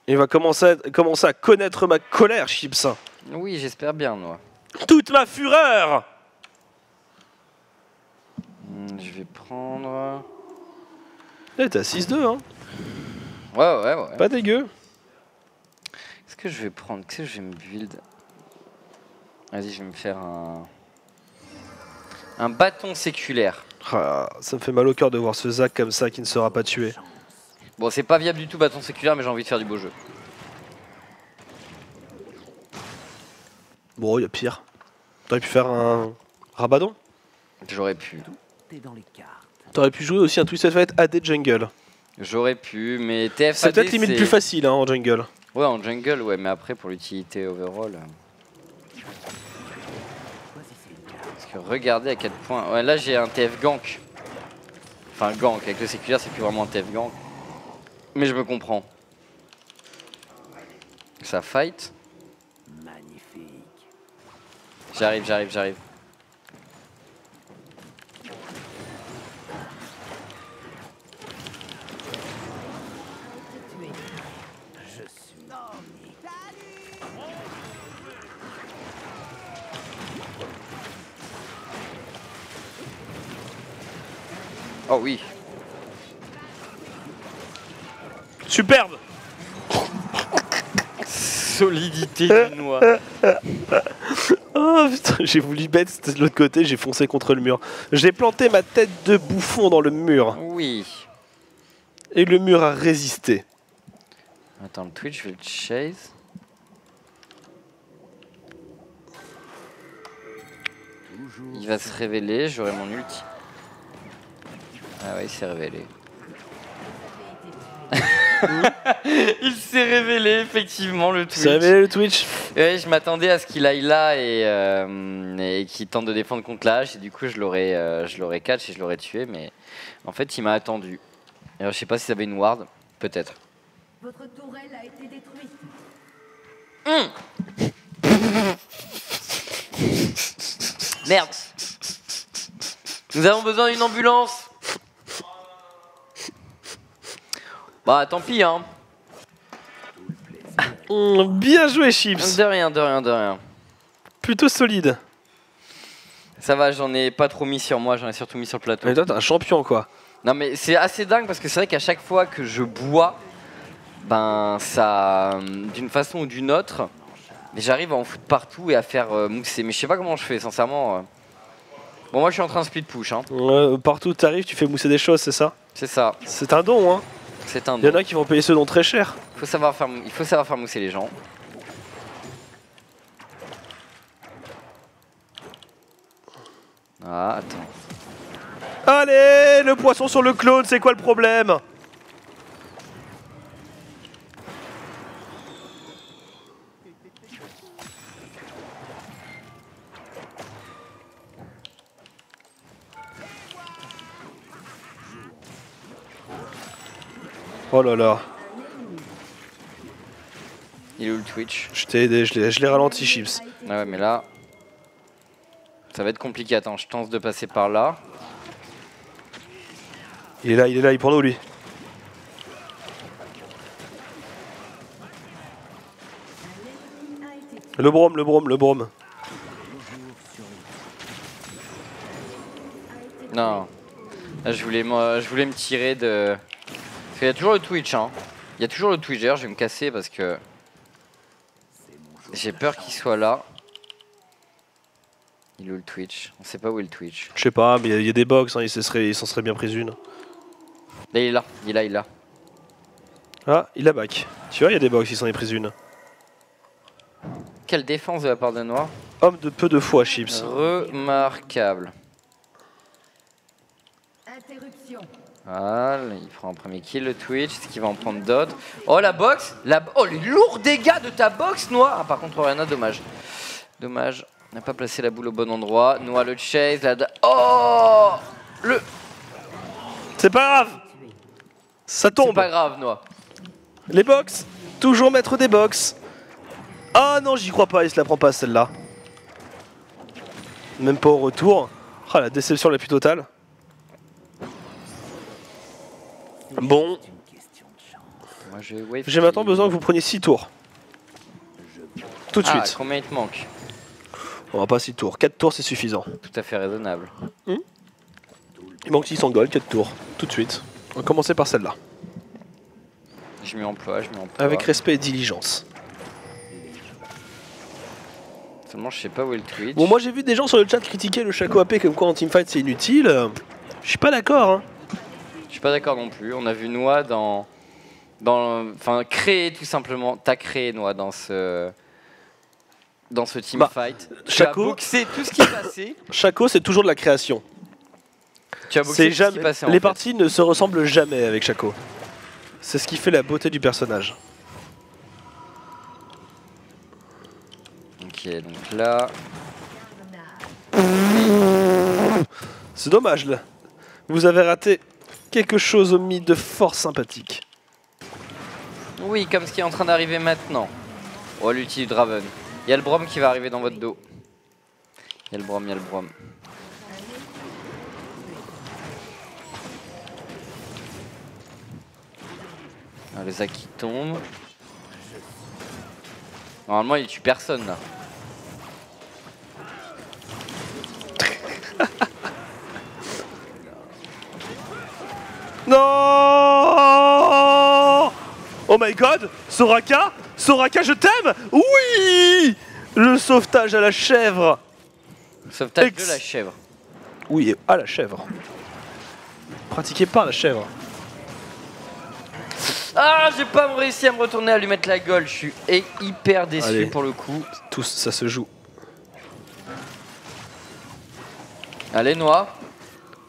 Il va commencer à, commencer à connaître ma colère, Chips. Oui, j'espère bien, moi. Toute ma fureur. Je vais prendre... Là, t'as six deux, hein. Ouais, ouais, ouais. Pas dégueu. Qu'est-ce que je vais prendre? Qu'est-ce que je vais me build? Vas-y, je vais me faire un... Un bâton séculaire. Ah, ça me fait mal au cœur de voir ce Zac comme ça qui ne sera pas tué. Bon, c'est pas viable du tout, bâton séculaire, mais j'ai envie de faire du beau jeu. Bon, il y a pire. T'aurais pu faire un Rabadon? J'aurais pu. T'aurais pu jouer aussi un Twisted Fate A D jungle. J'aurais pu, mais T F A D... C'est peut-être limite plus facile hein, en jungle. Ouais, en jungle, ouais, mais après, pour l'utilité overall... Parce que regardez à quel point... Ouais, là, j'ai un T F gank. Enfin, gank. Avec le séculaire, c'est plus vraiment un T F gank. Mais je me comprends. Ça fight. Magnifique. J'arrive, j'arrive, j'arrive. Oh oui. Superbe. Solidité du noix. Oh putain, j'ai voulu bête de l'autre côté, j'ai foncé contre le mur. J'ai planté ma tête de bouffon dans le mur. Oui. Et le mur a résisté. Attends, le Twitch, je vais le chase. Il va se révéler, j'aurai mon ulti. Ah ouais, il s'est révélé. Il s'est révélé, effectivement, le Twitch. Il s'est révélé, le Twitch. Ouais, je m'attendais à ce qu'il aille là et, euh, et qu'il tente de défendre contre la hache. Et du coup, je l'aurais euh, catch et je l'aurais tué. Mais en fait, il m'a attendu. Alors, je sais pas si ça avait une ward. Peut-être. Votre tourelle a été détruite. Mmh. Merde. Nous avons besoin d'une ambulance. Bah tant pis hein. Mmh, bien joué Chips. De rien, de rien, de rien. Plutôt solide. Ça va, j'en ai pas trop mis sur moi, j'en ai surtout mis sur le plateau. Mais toi t'es un champion quoi. Non mais c'est assez dingue parce que c'est vrai qu'à chaque fois que je bois, ben ça, d'une façon ou d'une autre, j'arrive à en foutre partout et à faire euh, mousser. Mais je sais pas comment je fais sincèrement. Bon moi je suis en train de split push hein. Euh, partout où t'arrives tu fais mousser des choses, c'est ça? C'est ça. C'est un don hein. Il y en a qui vont payer ce don très cher. Faut savoir faire, il faut savoir faire mousser les gens. Ah, attends. Allez, le poisson sur le clone, c'est quoi le problème? Oh là là. Il est où le Twitch? Je t'ai aidé, je l'ai ralenti, Chips. Ah ouais, mais là... ça va être compliqué. Attends, je tente de passer par là. Il est là, il est là, il prend l'eau, lui. Le Brom, le Brom, le Brom. Non. Là, je voulais, moi, je voulais me tirer de... Parce qu'il y a toujours le Twitch, hein. Il y a toujours le Twitch, d'ailleurs je vais me casser parce que... j'ai peur qu'il soit là. Il est où le Twitch? On sait pas où est le Twitch. Je sais pas, mais il y, y a des box, hein, il s'en serait, serait bien pris une. Là il est là, il est là, il est là. Ah, il a back. Tu vois, il y a des box, il s'en est pris une. Quelle défense de la part de Noir. Homme de peu de foi, Chips. Remarquable. Ah, il prend un premier kill, le Twitch, est-ce qu'il va en prendre d'autres? Oh la box, la... oh les lourds dégâts de ta box, Noir. Ah, par contre Oriana, dommage. Dommage, on n'a pas placé la boule au bon endroit. Noir le chase, la... oh le... c'est pas grave. Ça tombe. C'est pas grave, Noir. Les box, toujours mettre des box. Ah non, j'y crois pas, il se la prend pas celle-là. Même pas au retour. Ah, la déception la plus totale. Bon. J'ai maintenant besoin que vous preniez six tours. Tout de suite. Ah, combien il te manque? On va pas six tours. quatre tours, c'est suffisant. Tout à fait raisonnable. Hmm. Il manque six cents gold, quatre tours. Tout de suite. On va commencer par celle-là. Je m'y emploie, je m'y emploie. Avec respect et diligence. Seulement, je sais pas où est le Twitch. Bon, moi j'ai vu des gens sur le chat critiquer le Shaco A P comme quoi en teamfight c'est inutile. Je suis pas d'accord, hein. Je suis pas d'accord non plus. On a vu Noah dans, dans, enfin créer tout simplement. T'as créé Noah dans ce, dans ce team bah, fight. Shaco, c'est tout ce qui est passé. Shaco, c'est toujours de la création. Tu as boxé tout jamais, ce qui est passé, en les fait. Parties ne se ressemblent jamais avec Shaco. C'est ce qui fait la beauté du personnage. Ok, donc là, c'est dommage là. Vous avez raté. Quelque chose au mythe de fort sympathique. Oui, comme ce qui est en train d'arriver maintenant. Oh, l'ulti du Draven. Il y a le Brom qui va arriver dans votre dos. Il y a le Brom, il y a le Brom. Ah, le Zac qui tombe. Normalement, il tue personne là. Non! Oh my god! Soraka! Soraka, je t'aime! Oui! Le sauvetage à la chèvre! Sauvetage Ex de la chèvre. Oui, à la chèvre. Pratiquez pas la chèvre. Ah, j'ai pas réussi à me retourner à lui mettre la gueule. Je suis hyper déçu. Allez, pour le coup. Tous, ça se joue. Allez, Noah.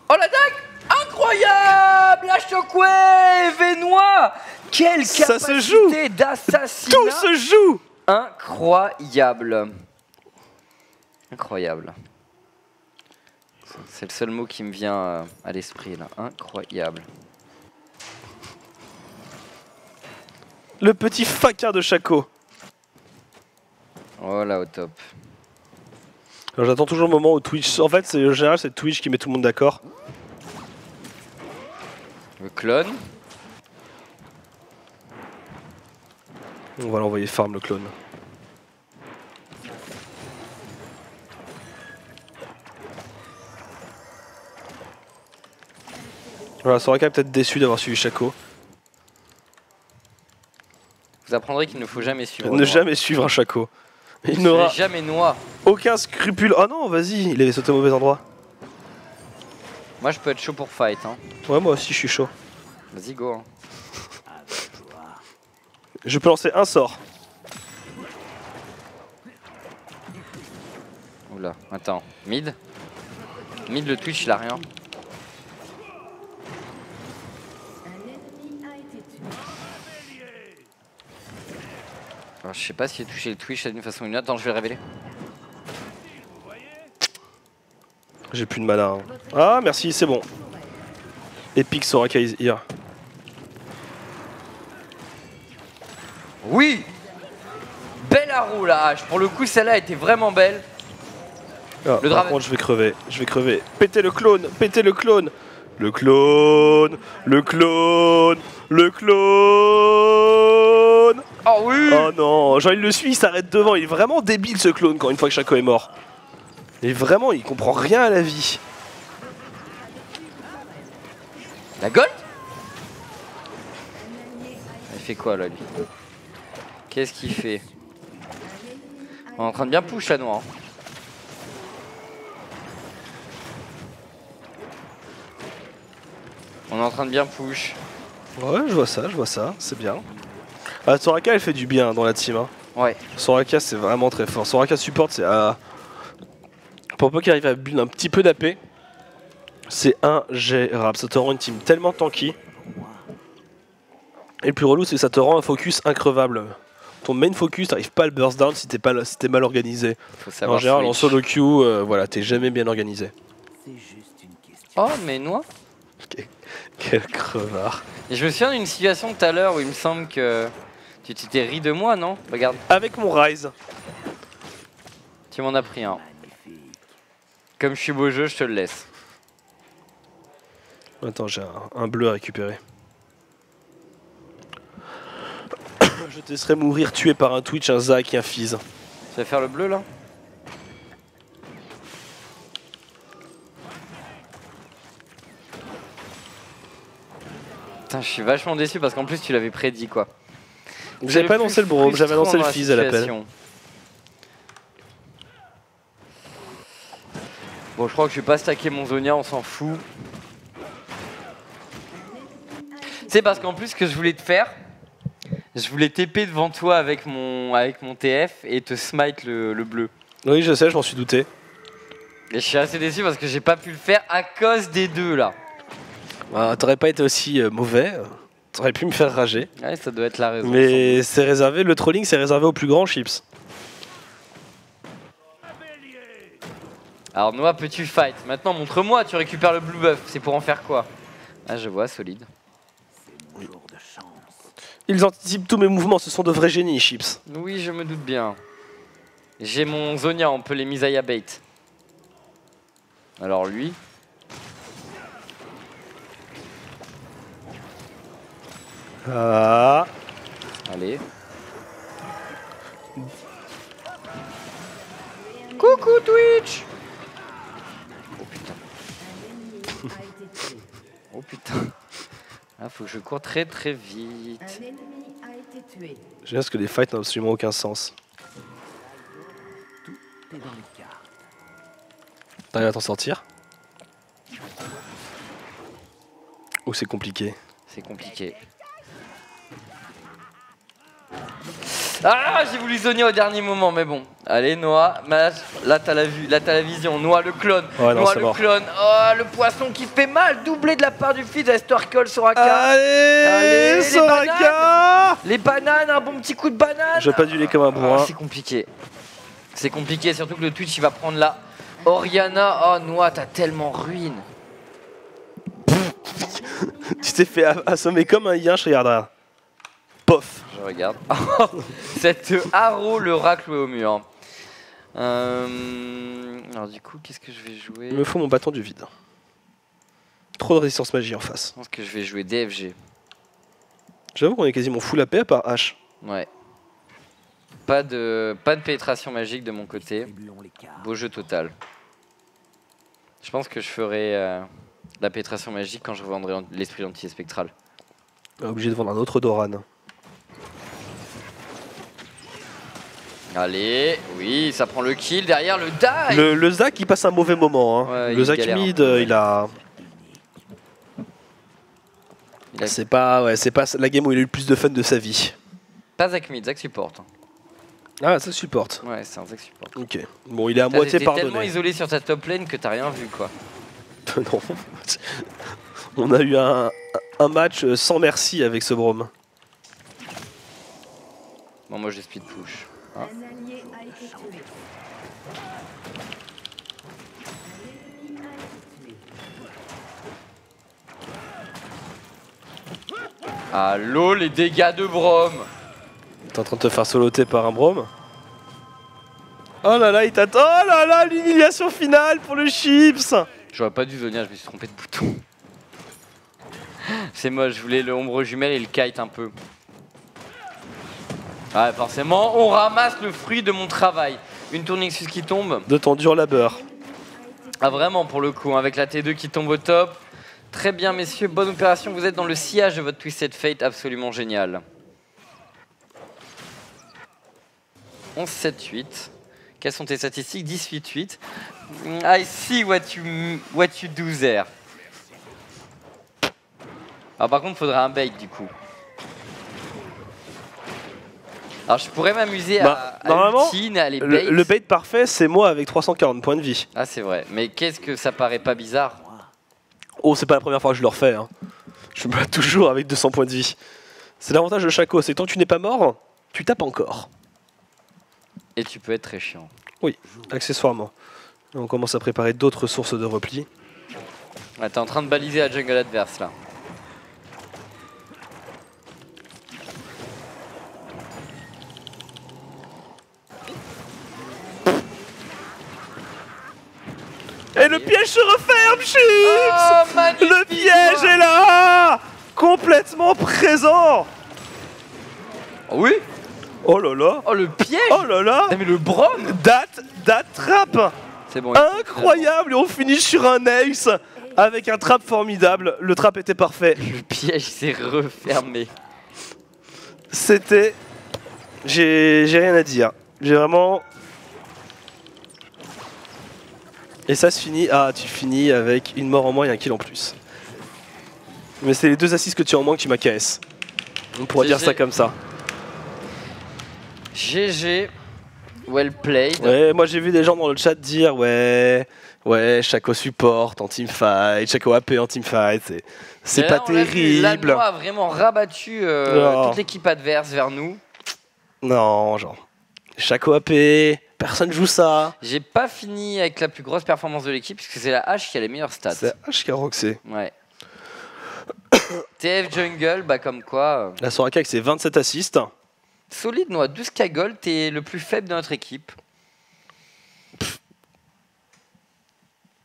Oh la dague! Incroyable! La shockwave et Noah! Quelle capacité d'assassinat! Tout se joue! Incroyable! Incroyable. C'est le seul mot qui me vient à l'esprit là. Incroyable. Le petit faca de Shaco. Oh là, au top. J'attends toujours le moment où Twitch. En fait, en général, c'est Twitch qui met tout le monde d'accord. Le clone. On va l'envoyer farm, le clone. Voilà, Soraka est peut-être déçu d'avoir suivi Shaco. Vous apprendrez qu'il ne faut jamais suivre. Ne jamais suivre un Shaco. Il n'aura jamais noir. Aucun scrupule. Ah non, vas-y, il est sauté au mauvais endroit. Moi je peux être chaud pour fight, hein. Ouais, moi aussi je suis chaud. Vas-y, go, hein. Je peux lancer un sort. Oula, attends, mid. Mid le Twitch, il a rien. Alors, je sais pas si j'ai touché le Twitch d'une façon ou d'une autre. Attends, je vais le révéler. J'ai plus de mana. Hein. Ah merci, c'est bon. Epic Soraka is here. Oui. belle à roue la hache. Pour le coup, celle-là était vraiment belle. Ah, le par contre, je vais crever, je vais crever. Pétez le clone, pétez le clone. Le clone, le clone, le clone. Oh oui. Oh non, genre il le suit, il s'arrête devant. Il est vraiment débile ce clone quand une fois que Shaco est mort. Et vraiment, il comprend rien à la vie. La gold. Il fait quoi là lui? Qu'est-ce qu'il fait? On est en train de bien push la noire. On est en train de bien push. Ouais, je vois ça, je vois ça, c'est bien. Ah, Soraka, elle fait du bien dans la team. Hein. Ouais. Soraka, c'est vraiment très fort. Soraka support, c'est à... Pour peu qu'il arrive à build un petit peu d'A P, c'est ingérable. Ça te rend une team tellement tanky. Et le plus relou, c'est que ça te rend un focus increvable. Ton main focus, t'arrives pas à le burst down si t'es pas, si t'es mal organisé. En général, switch. En solo queue, euh, voilà, t'es jamais bien organisé. Juste une question. Oh, mais noix. Okay. Quel crevard. Et je me souviens d'une situation tout à l'heure où il me semble que tu t'es ri de moi, non? Regarde. Avec mon Ryze. Tu m'en as pris un. Comme je suis beau jeu, je te le laisse. Attends, j'ai un, un bleu à récupérer. Je te laisserai mourir tué par un Twitch, un Zac et un Fizz. Tu vas faire le bleu là? Putain, je suis vachement déçu parce qu'en plus tu l'avais prédit quoi. J'avais pas annoncé le Brom, j'avais annoncé le Fizz à l'appel. Bon, je crois que je vais pas stacker mon Zonia, on s'en fout. C'est parce qu'en plus, ce que je voulais te faire, je voulais T P devant toi avec mon, avec mon T F et te smite le, le bleu. Oui, je sais, je m'en suis douté. Et je suis assez déçu parce que j'ai pas pu le faire à cause des deux là. Bah, t'aurais pas été aussi euh, mauvais, t'aurais pu me faire rager. Ouais, ça doit être la raison. Mais c'est réservé, le trolling c'est réservé aux plus grands chips. Alors Noah, peux-tu fight? Maintenant montre-moi, tu récupères le blue buff, c'est pour en faire quoi? Ah je vois, solide. Ils anticipent tous mes mouvements, ce sont de vrais génies, Chips. Oui, je me doute bien. J'ai mon Zonia, on peut les misaille à bait. Alors lui... Ah. Allez. Coucou Twitch. Oh putain. Oh putain. Ah, faut que je cours très très vite. J'aime ce que les fights n'ont absolument aucun sens. T'arrives à t'en sortir? Oh, c'est compliqué. C'est compliqué. Ah, j'ai voulu zoner au dernier moment, mais bon. Allez, Noah, match. Là, t'as la vue, là, t'as la vision. Noah, le clone. Ouais, non, Noah, le mort. clone. Oh, le poisson qui fait mal. Doublé de la part du Fizz. Astor Call, Soraka. Allez, Allez Soraka. Les bananes. les bananes, un bon petit coup de banane. J'ai pas du lait comme un bourrin. Oh, c'est compliqué. C'est compliqué, surtout que le Twitch, il va prendre la Oriana. Oh, Noah, t'as tellement ruine. Tu t'es fait assommer comme un yin, je regarde là. Pof. Je regarde. Cette haro le racle au mur. Euh... Alors du coup, qu'est-ce que je vais jouer? Il me faut mon bâton du vide. Trop de résistance magie en face. Je pense que je vais jouer D F G. J'avoue qu'on est quasiment full A P à part H. Ouais. Pas de, pas de pénétration magique de mon côté. Beau jeu total. Je pense que je ferai euh, la pénétration magique quand je revendrai l'esprit lentille spectrale. Obligé de vendre un autre Doran. Allez, oui, ça prend le kill, derrière le die. Le, le Zac, il passe un mauvais moment. Hein. Ouais, le Zac mid, hein. il a... a... C'est pas, ouais, pas la game où il a eu le plus de fun de sa vie. Pas Zac mid, Zac support. Ah, Zac support. Ouais, c'est un Zac support. Ok, bon, il est à ça, moitié pardonné. T'es tellement isolé sur ta top lane que t'as rien vu, quoi. Non, on a eu un, un match sans merci avec ce Brom. Bon, moi, j'ai speed push. Ah. Allô les dégâts de Brom. T'es en train de te faire soloter par un Brom? Oh là là, il t'attend. Oh là là, l'humiliation finale pour le Chips. J'aurais pas dû venir, je me suis trompé de bouton. C'est moche, je voulais le ombre jumelle et le kite un peu. Ouais, forcément, on ramasse le fruit de mon travail. Une tourning six qui tombe. De ton dur labeur. Ah vraiment, pour le coup, avec la T deux qui tombe au top. Très bien, messieurs, bonne opération. Vous êtes dans le sillage de votre Twisted Fate, absolument génial. onze sept huit. Quelles sont tes statistiques? dix huit huit. I see what you, what you do there. Alors par contre, il faudrait un bait du coup. Alors je pourrais m'amuser bah, à, à ultine, à les baits. Le, le bait parfait, c'est moi avec trois cent quarante points de vie. Ah c'est vrai, mais qu'est-ce que ça paraît pas bizarre? Oh, c'est pas la première fois que je le refais. Hein. Je me bats toujours avec deux cents points de vie. C'est l'avantage de Shaco, c'est tant que tu n'es pas mort, tu tapes encore. Et tu peux être très chiant. Oui, accessoirement. On commence à préparer d'autres sources de repli. Ah, t'es en train de baliser la jungle adverse là. Et le piège se referme, Chips. Oh, le piège est là, complètement présent. Oui. Oh là là. Oh le piège. Oh là là. Mais le Brom date d'attrape. C'est bon. Incroyable. Et on finit sur un ace avec un trap formidable. Le trap était parfait. Le piège s'est refermé. C'était. J'ai rien à dire. J'ai vraiment. Et ça se finit, ah tu finis avec une mort en moins et un kill en plus. Mais c'est les deux assists que tu as en moins que tu m'as K S. On pourrait dire ça comme ça. G G, well played. Ouais, moi j'ai vu des gens dans le chat dire ouais, ouais, Shaco support en teamfight, Shaco A P en teamfight, c'est pas terrible. L'Allemand a vraiment rabattu euh, toute l'équipe adverse vers nous. Non, genre, Shaco A P. Personne joue ça. J'ai pas fini avec la plus grosse performance de l'équipe puisque c'est la H qui a les meilleures stats. C'est la H qui a roxé. Ouais. T F Jungle, bah comme quoi. Euh... La Soraka avec ses vingt-sept assists. Solide, nous à douze cagoles, t'es le plus faible de notre équipe.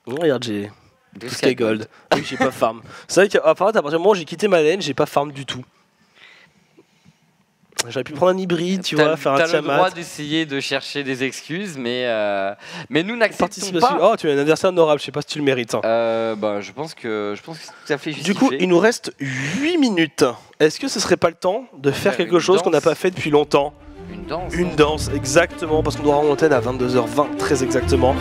Oh, regarde, j'ai douze cagoles. Oui, j'ai pas farm. C'est vrai qu'à partir du moment où j'ai quitté ma lane, j'ai pas farm du tout. J'aurais pu prendre un hybride, tu vois, faire un tiamat. T'as le droit d'essayer de chercher des excuses, mais, euh, mais nous n'acceptons pas. Oh, tu as un adversaire honorable, je sais pas si tu le mérites. Euh, bah, je pense que, je pense que c'est tout à fait justifié. Du coup, il nous reste huit minutes. Est-ce que ce serait pas le temps de faire quelque chose qu'on n'a pas fait depuis longtemps ? Une danse. Une danse, exactement, parce qu'on doit rendre l'antenne à vingt-deux heures vingt, très exactement.